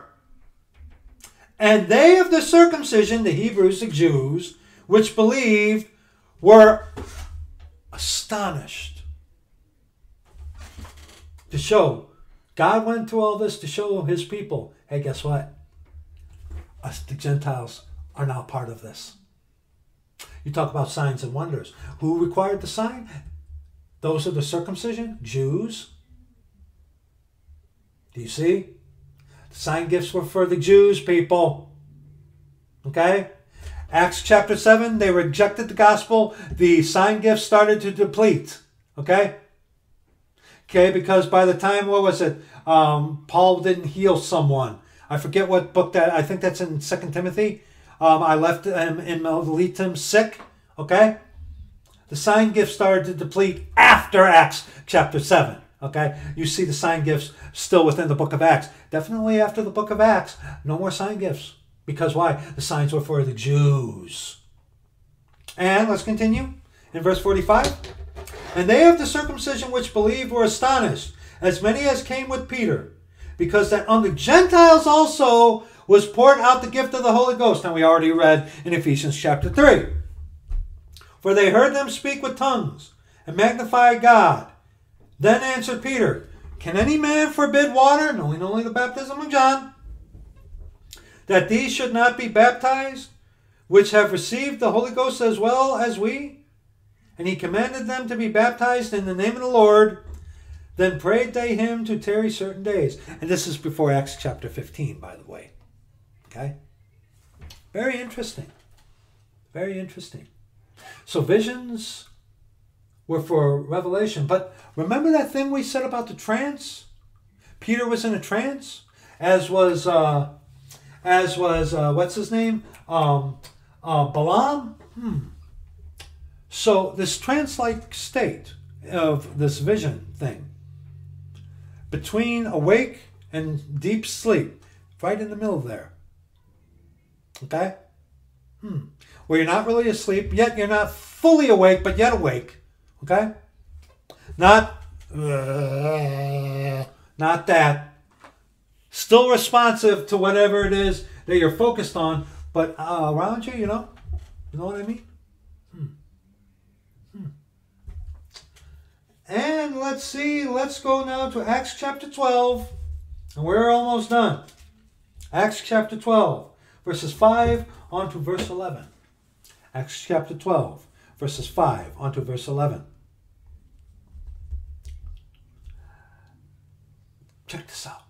And they of the circumcision," the Hebrews, the Jews, "which believed were astonished." To show, God went through all this to show his people, hey, guess what? Us, the Gentiles, are now part of this. You talk about signs and wonders. Who required the sign? Those of the circumcision, Jews. Do you see? The sign gifts were for the Jews, people. Okay? Acts chapter 7, they rejected the gospel. The sign gifts started to deplete. Okay? Okay, because by the time, what was it? Paul didn't heal someone. I forget what book that, I think that's in 2 Timothy. I left him in Miletum sick, okay? The sign gifts started to deplete after Acts chapter 7, okay? You see the sign gifts still within the book of Acts. Definitely after the book of Acts, no more sign gifts. Because why? The signs were for the Jews. And let's continue in verse 45. And they of the circumcision which believed were astonished, as many as came with Peter, because that on the Gentiles also was poured out the gift of the Holy Ghost. And we already read in Ephesians chapter 3. For they heard them speak with tongues and magnify God. Then answered Peter, Can any man forbid water, knowing only the baptism of John, that these should not be baptized, which have received the Holy Ghost as well as we? And he commanded them to be baptized in the name of the Lord. Then prayed they him to tarry certain days. And this is before Acts chapter 15, by the way. Okay? Very interesting. Very interesting. So visions were for revelation. But remember that thing we said about the trance? Peter was in a trance, as was what's his name? Balaam. So this trance-like state of this vision thing, between awake and deep sleep, right in the middle there. Okay? Where you're not really asleep, yet you're not fully awake, but yet awake. Okay? Not that. Still responsive to whatever it is that you're focused on, but around you, you know what I mean? And let's see, let's go now to Acts chapter 12, and we're almost done. Acts chapter 12, verses 5 on to verse 11. Acts chapter 12, verses 5 on to verse 11. Check this out.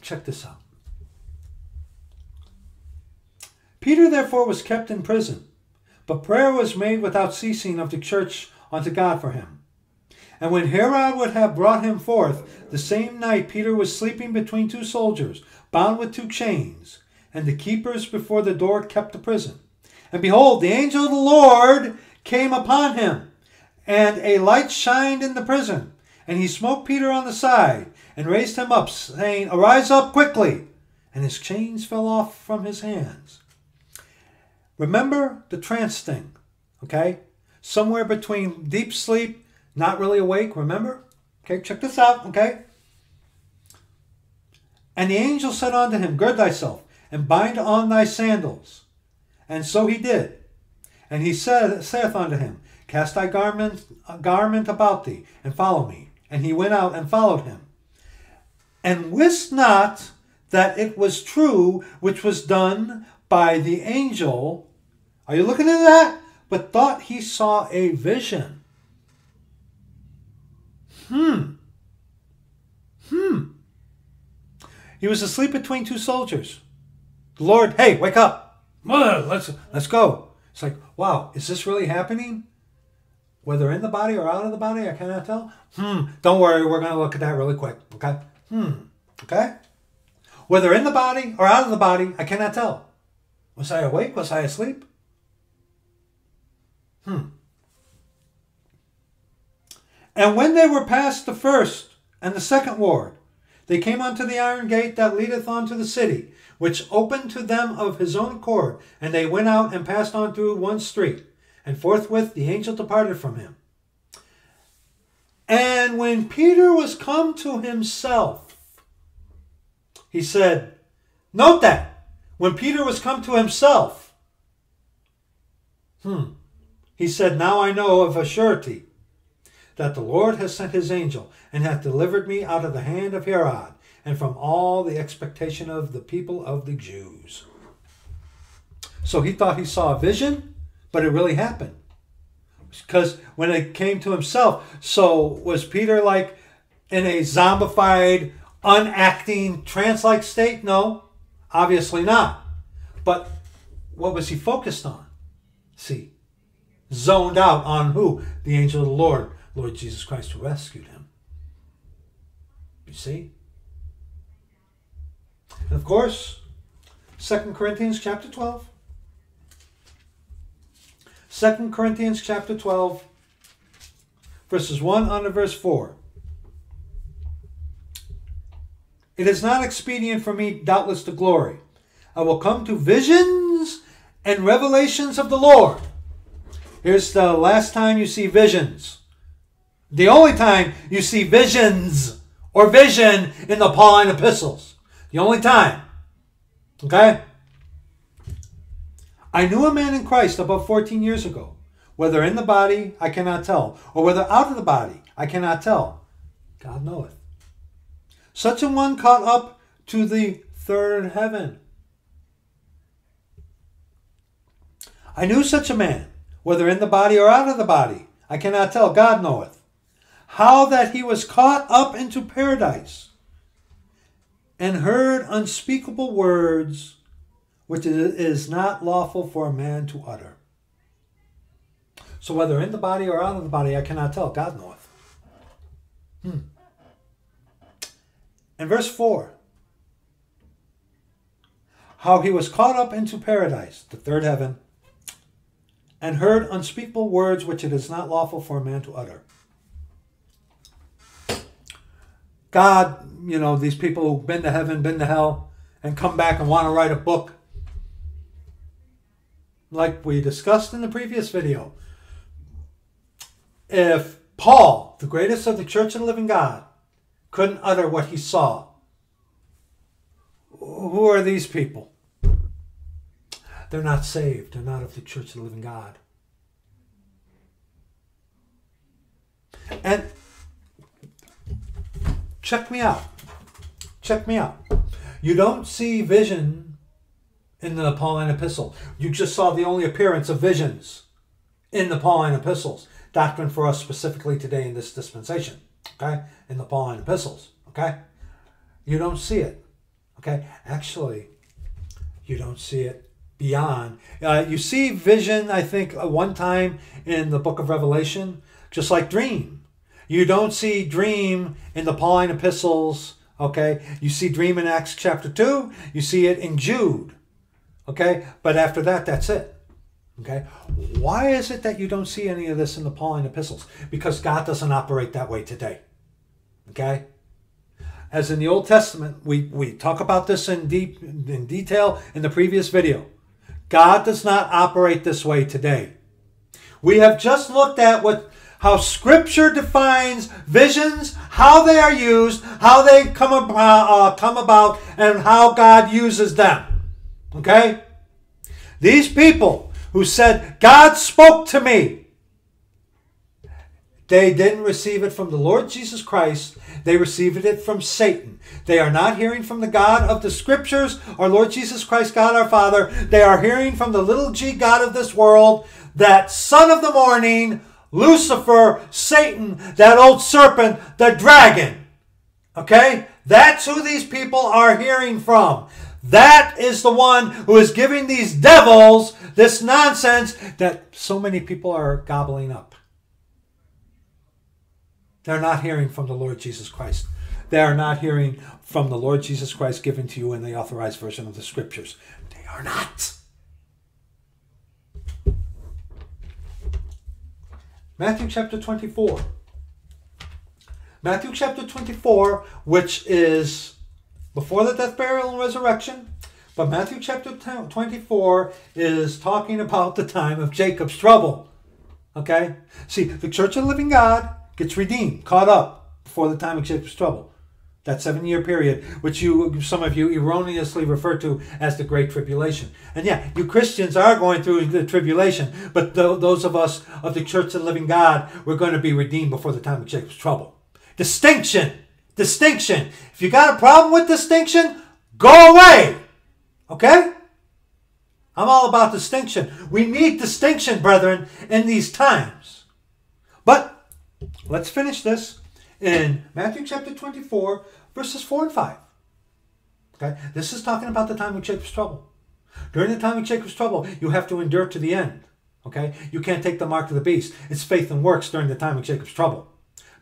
Check this out. Peter therefore was kept in prison, but prayer was made without ceasing of the church unto God for him. And when Herod would have brought him forth, the same night Peter was sleeping between two soldiers, bound with two chains, and the keepers before the door kept the prison. And behold, the angel of the Lord came upon him, and a light shined in the prison. And he smote Peter on the side, and raised him up, saying, Arise up quickly! And his chains fell off from his hands. Remember the trance thing, okay? Somewhere between deep sleep, not really awake, remember? Okay, check this out, okay? And the angel said unto him, Gird thyself, and bind on thy sandals. And so he did. And he saith unto him, Cast thy garment about thee, and follow me. And he went out and followed him. And wist not that it was true, which was done by the angel. Are you looking at that? But thought he saw a vision. He was asleep between two soldiers. The Lord, hey, wake up. Let's go. It's like, wow, is this really happening? Whether in the body or out of the body, I cannot tell. Don't worry, we're going to look at that really quick. Okay? Okay? Whether in the body or out of the body, I cannot tell. Was I awake? Was I asleep? And when they were past the first and the second ward, they came unto the iron gate that leadeth unto the city, which opened to them of his own accord. And they went out and passed on through one street. And forthwith the angel departed from him. And when Peter was come to himself, he said, note that, when Peter was come to himself, he said, Now I know of a surety that the Lord has sent his angel, and hath delivered me out of the hand of Herod, and from all the expectation of the people of the Jews. So he thought he saw a vision, but it really happened. Because when it came to himself, so was Peter like in a zombified, unacting, trance-like state? No, obviously not. But what was he focused on? See, zoned out on who? The angel of the Lord. Lord Jesus Christ, who rescued him. You see? And of course, 2 Corinthians chapter 12. 2 Corinthians chapter 12, verses 1 on to verse 4. It is not expedient for me, doubtless, to glory. I will come to visions and revelations of the Lord. Here's the last time you see visions. The only time you see visions or vision in the Pauline epistles. The only time. Okay? I knew a man in Christ about 14 years ago. Whether in the body, I cannot tell. Or whether out of the body, I cannot tell. God knoweth. Such an one caught up to the third heaven. I knew such a man, whether in the body or out of the body, I cannot tell. God knoweth. How that he was caught up into paradise, and heard unspeakable words, which it is not lawful for a man to utter. So whether in the body or out of the body, I cannot tell. God knoweth. And verse 4. How he was caught up into paradise, the third heaven, and heard unspeakable words which it is not lawful for a man to utter. God, you know, these people who've been to heaven, been to hell, and come back and want to write a book. Like we discussed in the previous video, if Paul, the greatest of the Church of the Living God, couldn't utter what he saw, who are these people? They're not saved. They're not of the Church of the Living God. And check me out. Check me out. You don't see vision in the Pauline epistle. You just saw the only appearance of visions in the Pauline epistles. Doctrine for us specifically today in this dispensation. Okay? In the Pauline epistles. Okay? You don't see it. Okay? Actually, you don't see it beyond. You see vision, I think, one time in the book of Revelation, just like dream. You don't see dream in the Pauline epistles, okay? You see dream in Acts chapter 2. You see it in Jude, okay? But after that, that's it, okay? Why is it that you don't see any of this in the Pauline epistles? Because God doesn't operate that way today, okay? As in the Old Testament, we talk about this in detail in the previous video. God does not operate this way today. We have just looked at how Scripture defines visions, how they are used, how they come about, and how God uses them. Okay? These people who said, God spoke to me, they didn't receive it from the Lord Jesus Christ. They received it from Satan. They are not hearing from the God of the Scriptures, our Lord Jesus Christ, God our Father. They are hearing from the little g god of this world, that son of the morning, Lucifer, Satan, that old serpent, the dragon. Okay? That's who these people are hearing from. That is the one who is giving these devils this nonsense that so many people are gobbling up. They're not hearing from the Lord Jesus Christ. They are not hearing from the Lord Jesus Christ given to you in the authorized version of the Scriptures. They are not. Matthew chapter 24. Matthew chapter 24, which is before the death, burial, and resurrection. But Matthew chapter 24 is talking about the time of Jacob's trouble. Okay? See, the Church of the Living God gets redeemed, caught up before the time of Jacob's trouble. That 7-year period, which some of you erroneously refer to as the Great Tribulation. And yeah, you Christians are going through the tribulation, but those of us of the Church of the Living God, we're going to be redeemed before the time of Jacob's trouble. Distinction! Distinction! If you got a problem with distinction, go away! Okay? I'm all about distinction. We need distinction, brethren, in these times. But let's finish this in Matthew chapter 24, verses 4 and 5. Okay? This is talking about the time of Jacob's trouble. During the time of Jacob's trouble, you have to endure to the end. Okay? You can't take the mark of the beast. It's faith and works during the time of Jacob's trouble.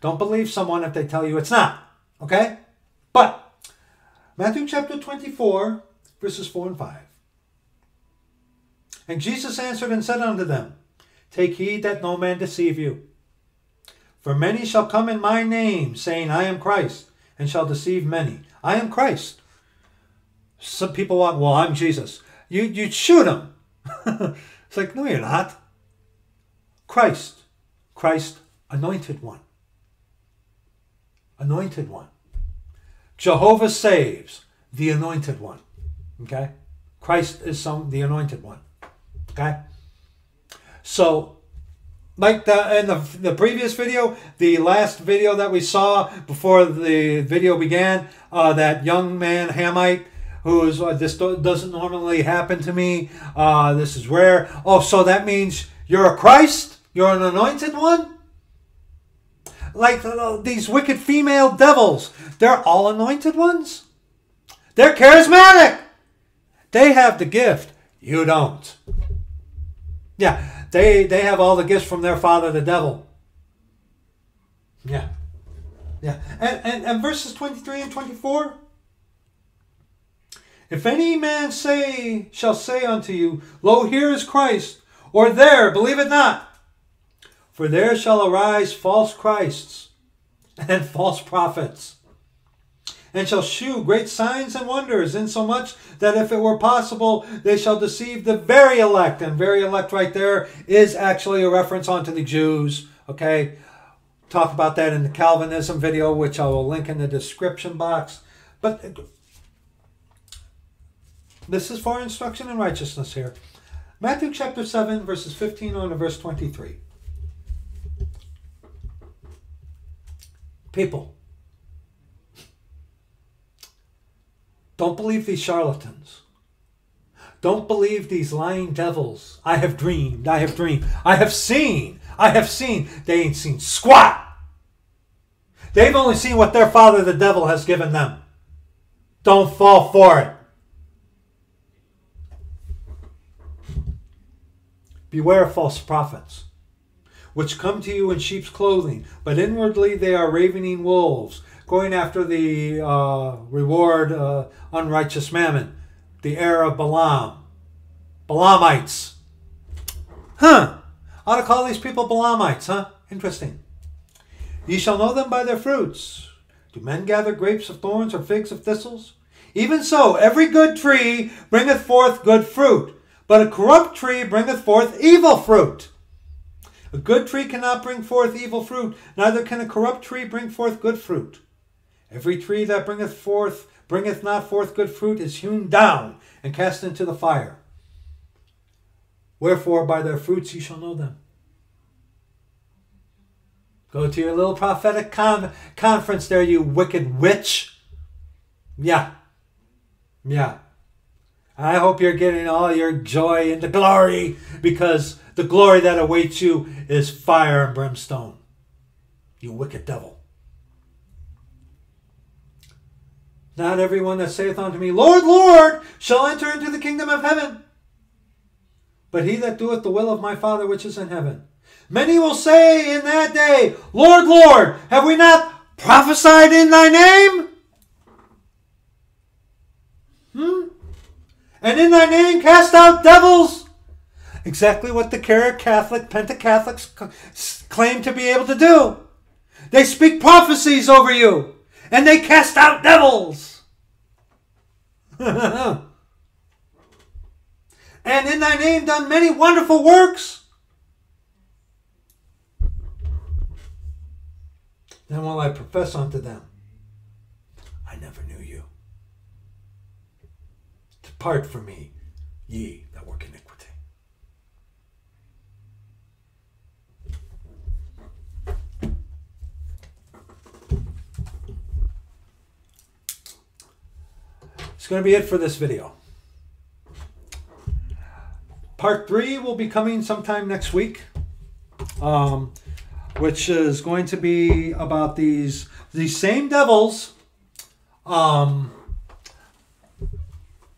Don't believe someone if they tell you it's not. Okay? But Matthew chapter 24, verses 4 and 5. And Jesus answered and said unto them, Take heed that no man deceive you. For many shall come in my name, saying, I am Christ, and shall deceive many. I am Christ. Some people walk, well, I'm Jesus. You'd shoot him. It's like, no, you're not. Christ. Christ, anointed one. anointed one. Jehovah saves, the anointed one. Okay? Christ is the anointed one. Okay? So, like in the previous video, the last video that we saw before the video began, that young man, Hamite, who is, this doesn't normally happen to me. This is rare. Oh, so that means you're a Christ? You're an anointed one? Like these wicked female devils. They're all anointed ones. They're charismatic. They have the gift. You don't. Yeah, they have all the gifts from their father, the devil. Yeah. Yeah. And verses 23 and 24. If any man shall say unto you, Lo, here is Christ, or there, believe it not. For there shall arise false Christs and false prophets, and shall shew great signs and wonders, insomuch that if it were possible, they shall deceive the very elect. And very elect right there is actually a reference onto the Jews. Okay, talk about that in the Calvinism video, which I will link in the description box. But this is for instruction in righteousness here. Matthew chapter 7, verses 15 on to verse 23. People, don't believe these charlatans. Don't believe these lying devils. I have dreamed. I have dreamed. I have seen. I have seen. They ain't seen squat. They've only seen what their father, the devil, has given them. Don't fall for it. Beware of false prophets, which come to you in sheep's clothing, but inwardly they are ravening wolves, going after the reward, unrighteous mammon, the heir of Balaam. Balaamites. Huh. Ought to call these people Balaamites, huh? Interesting. Ye shall know them by their fruits. Do men gather grapes of thorns or figs of thistles? Even so, every good tree bringeth forth good fruit, but a corrupt tree bringeth forth evil fruit. A good tree cannot bring forth evil fruit, neither can a corrupt tree bring forth good fruit. Every tree that bringeth not forth good fruit is hewn down and cast into the fire. Wherefore by their fruits ye shall know them. Go to your little prophetic conference there, you wicked witch. Yeah. Yeah. I hope you're getting all your joy into glory, because the glory that awaits you is fire and brimstone. You wicked devil. Not everyone that saith unto me, Lord, Lord, shall enter into the kingdom of heaven, but he that doeth the will of my Father which is in heaven. Many will say in that day, Lord, Lord, have we not prophesied in thy name? And in thy name cast out devils. Exactly what the Pentecostals claim to be able to do. They speak prophecies over you, and they cast out devils. And in thy name done many wonderful works. Then will I profess unto them, I never knew you. Depart from me, ye that work iniquity. It's going to be it for this video. Part 3 will be coming sometime next week, which is going to be about these same devils,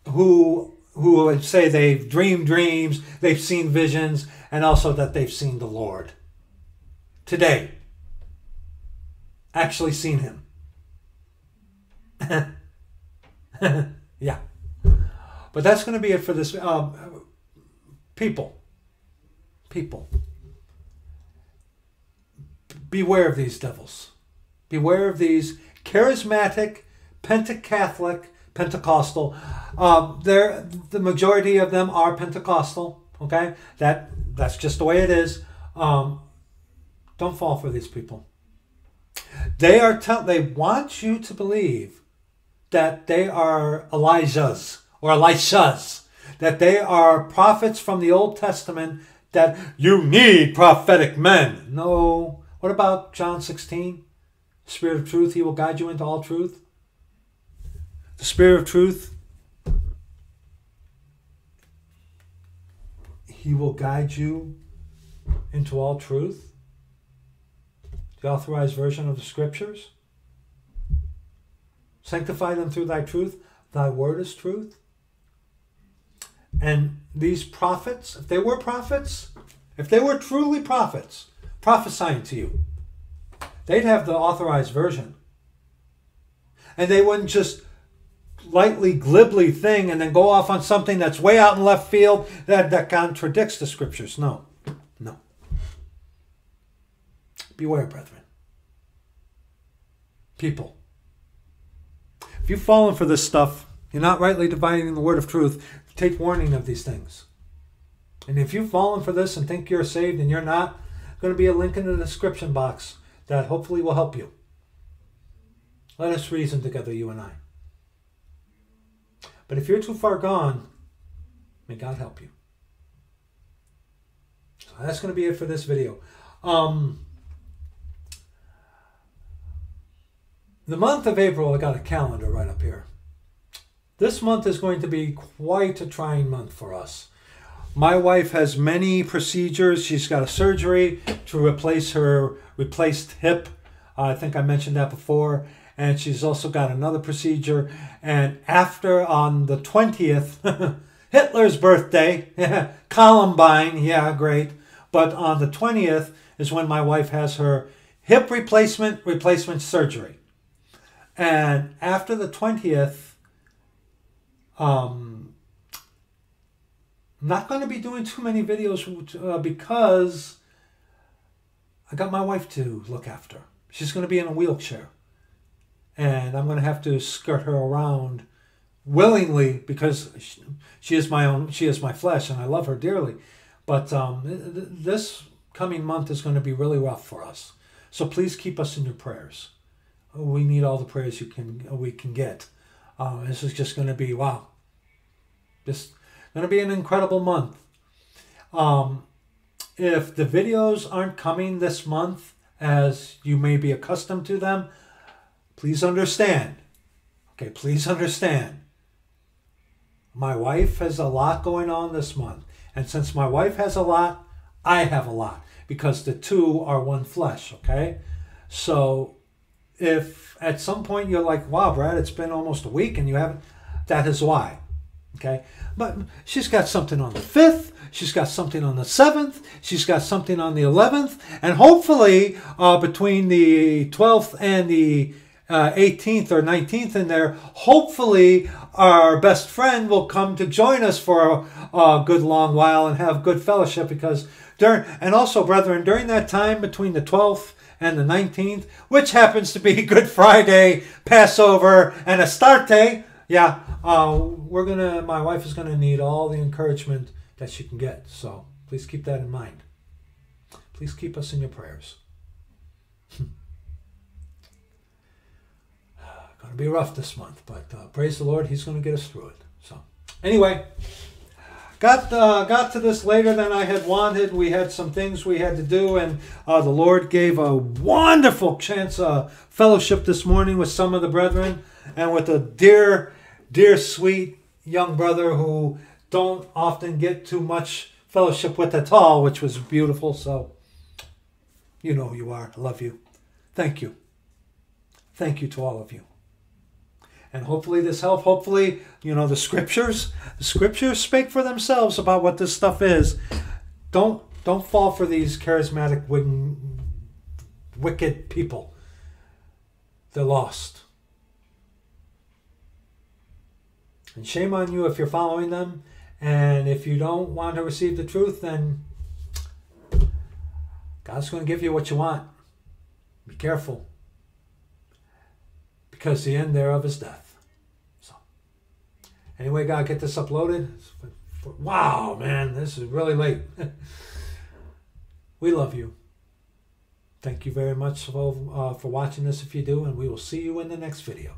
who would say they've dreamed dreams, they've seen visions, and also that they've seen the Lord today. Actually seen him. Yeah. But that's going to be it for this. People. Beware of these devils. Beware of these charismatic, Pentecostal. The majority of them are Pentecostal. Okay, that's just the way it is. Don't fall for these people. They want you to believe that they are Elijahs or Elishas, that they are prophets from the Old Testament, that you need prophetic men. No. What about John 16? The Spirit of Truth, He will guide you into all truth. The Spirit of Truth, He will guide you into all truth. The Authorized Version of the Scriptures. Sanctify them through thy truth. Thy word is truth. And these prophets, if they were prophets, if they were truly prophets, prophesying to you, they'd have the Authorized Version. And they wouldn't just lightly, glibly thing and then go off on something that's way out in left field that contradicts the Scriptures. No. No. Beware, brethren. People. If you've fallen for this stuff, you're not rightly dividing the word of truth, take warning of these things. And if you've fallen for this and think you're saved and you're not, going to be a link in the description box that hopefully will help you. Let us reason together, you and I. But if you're too far gone, may God help you. So that's going to be it for this video. The month of April, I got a calendar right up here. This month is going to be quite a trying month for us. My wife has many procedures. She's got a surgery to replace her replaced hip. I think I mentioned that before. And she's also got another procedure. And after, on the 20th, Hitler's birthday, Columbine, yeah, great. But on the 20th is when my wife has her hip replacement surgery. And after the 20th, I'm not going to be doing too many videos because I got my wife to look after. She's going to be in a wheelchair. And I'm going to have to skirt her around willingly because she is my own. She is my flesh, and I love her dearly. But this coming month is going to be really rough for us. So please keep us in your prayers. We need all the prayers we can get. This is just going to be wow. Just going to be an incredible month. If the videos aren't coming this month, as you may be accustomed to them, please understand. Okay, please understand. My wife has a lot going on this month. And since my wife has a lot, I have a lot. Because the two are one flesh, okay? So if at some point you're like, wow, Brad, it's been almost a week and you haven't, that is why. Okay? But she's got something on the 5th. She's got something on the 7th. She's got something on the 11th. And hopefully between the 12th and the 18th or 19th in there, hopefully our best friend will come to join us for a good long while and have good fellowship, because also, brethren, during that time between the 12th and the 19th, which happens to be Good Friday, Passover, and Astarte, yeah, my wife is gonna need all the encouragement that she can get. So please keep that in mind. Please keep us in your prayers. Going to be rough this month, but praise the Lord, He's going to get us through it. So anyway, got to this later than I had wanted. We had some things we had to do, and the Lord gave a wonderful chance fellowship this morning with some of the brethren and with a dear, dear, sweet young brother who don't often get too much fellowship with at all, which was beautiful. So you know who you are. I love you. Thank you. Thank you to all of you. And hopefully this helped. Hopefully, you know, the scriptures speak for themselves about what this stuff is. Don't fall for these charismatic, wicked people. They're lost. And shame on you if you're following them. And if you don't want to receive the truth, then God's going to give you what you want. Be careful. Because the end thereof is death. So, anyway, God, get this uploaded. Wow, man, this is really late. We love you. Thank you very much for watching this if you do, and we will see you in the next video.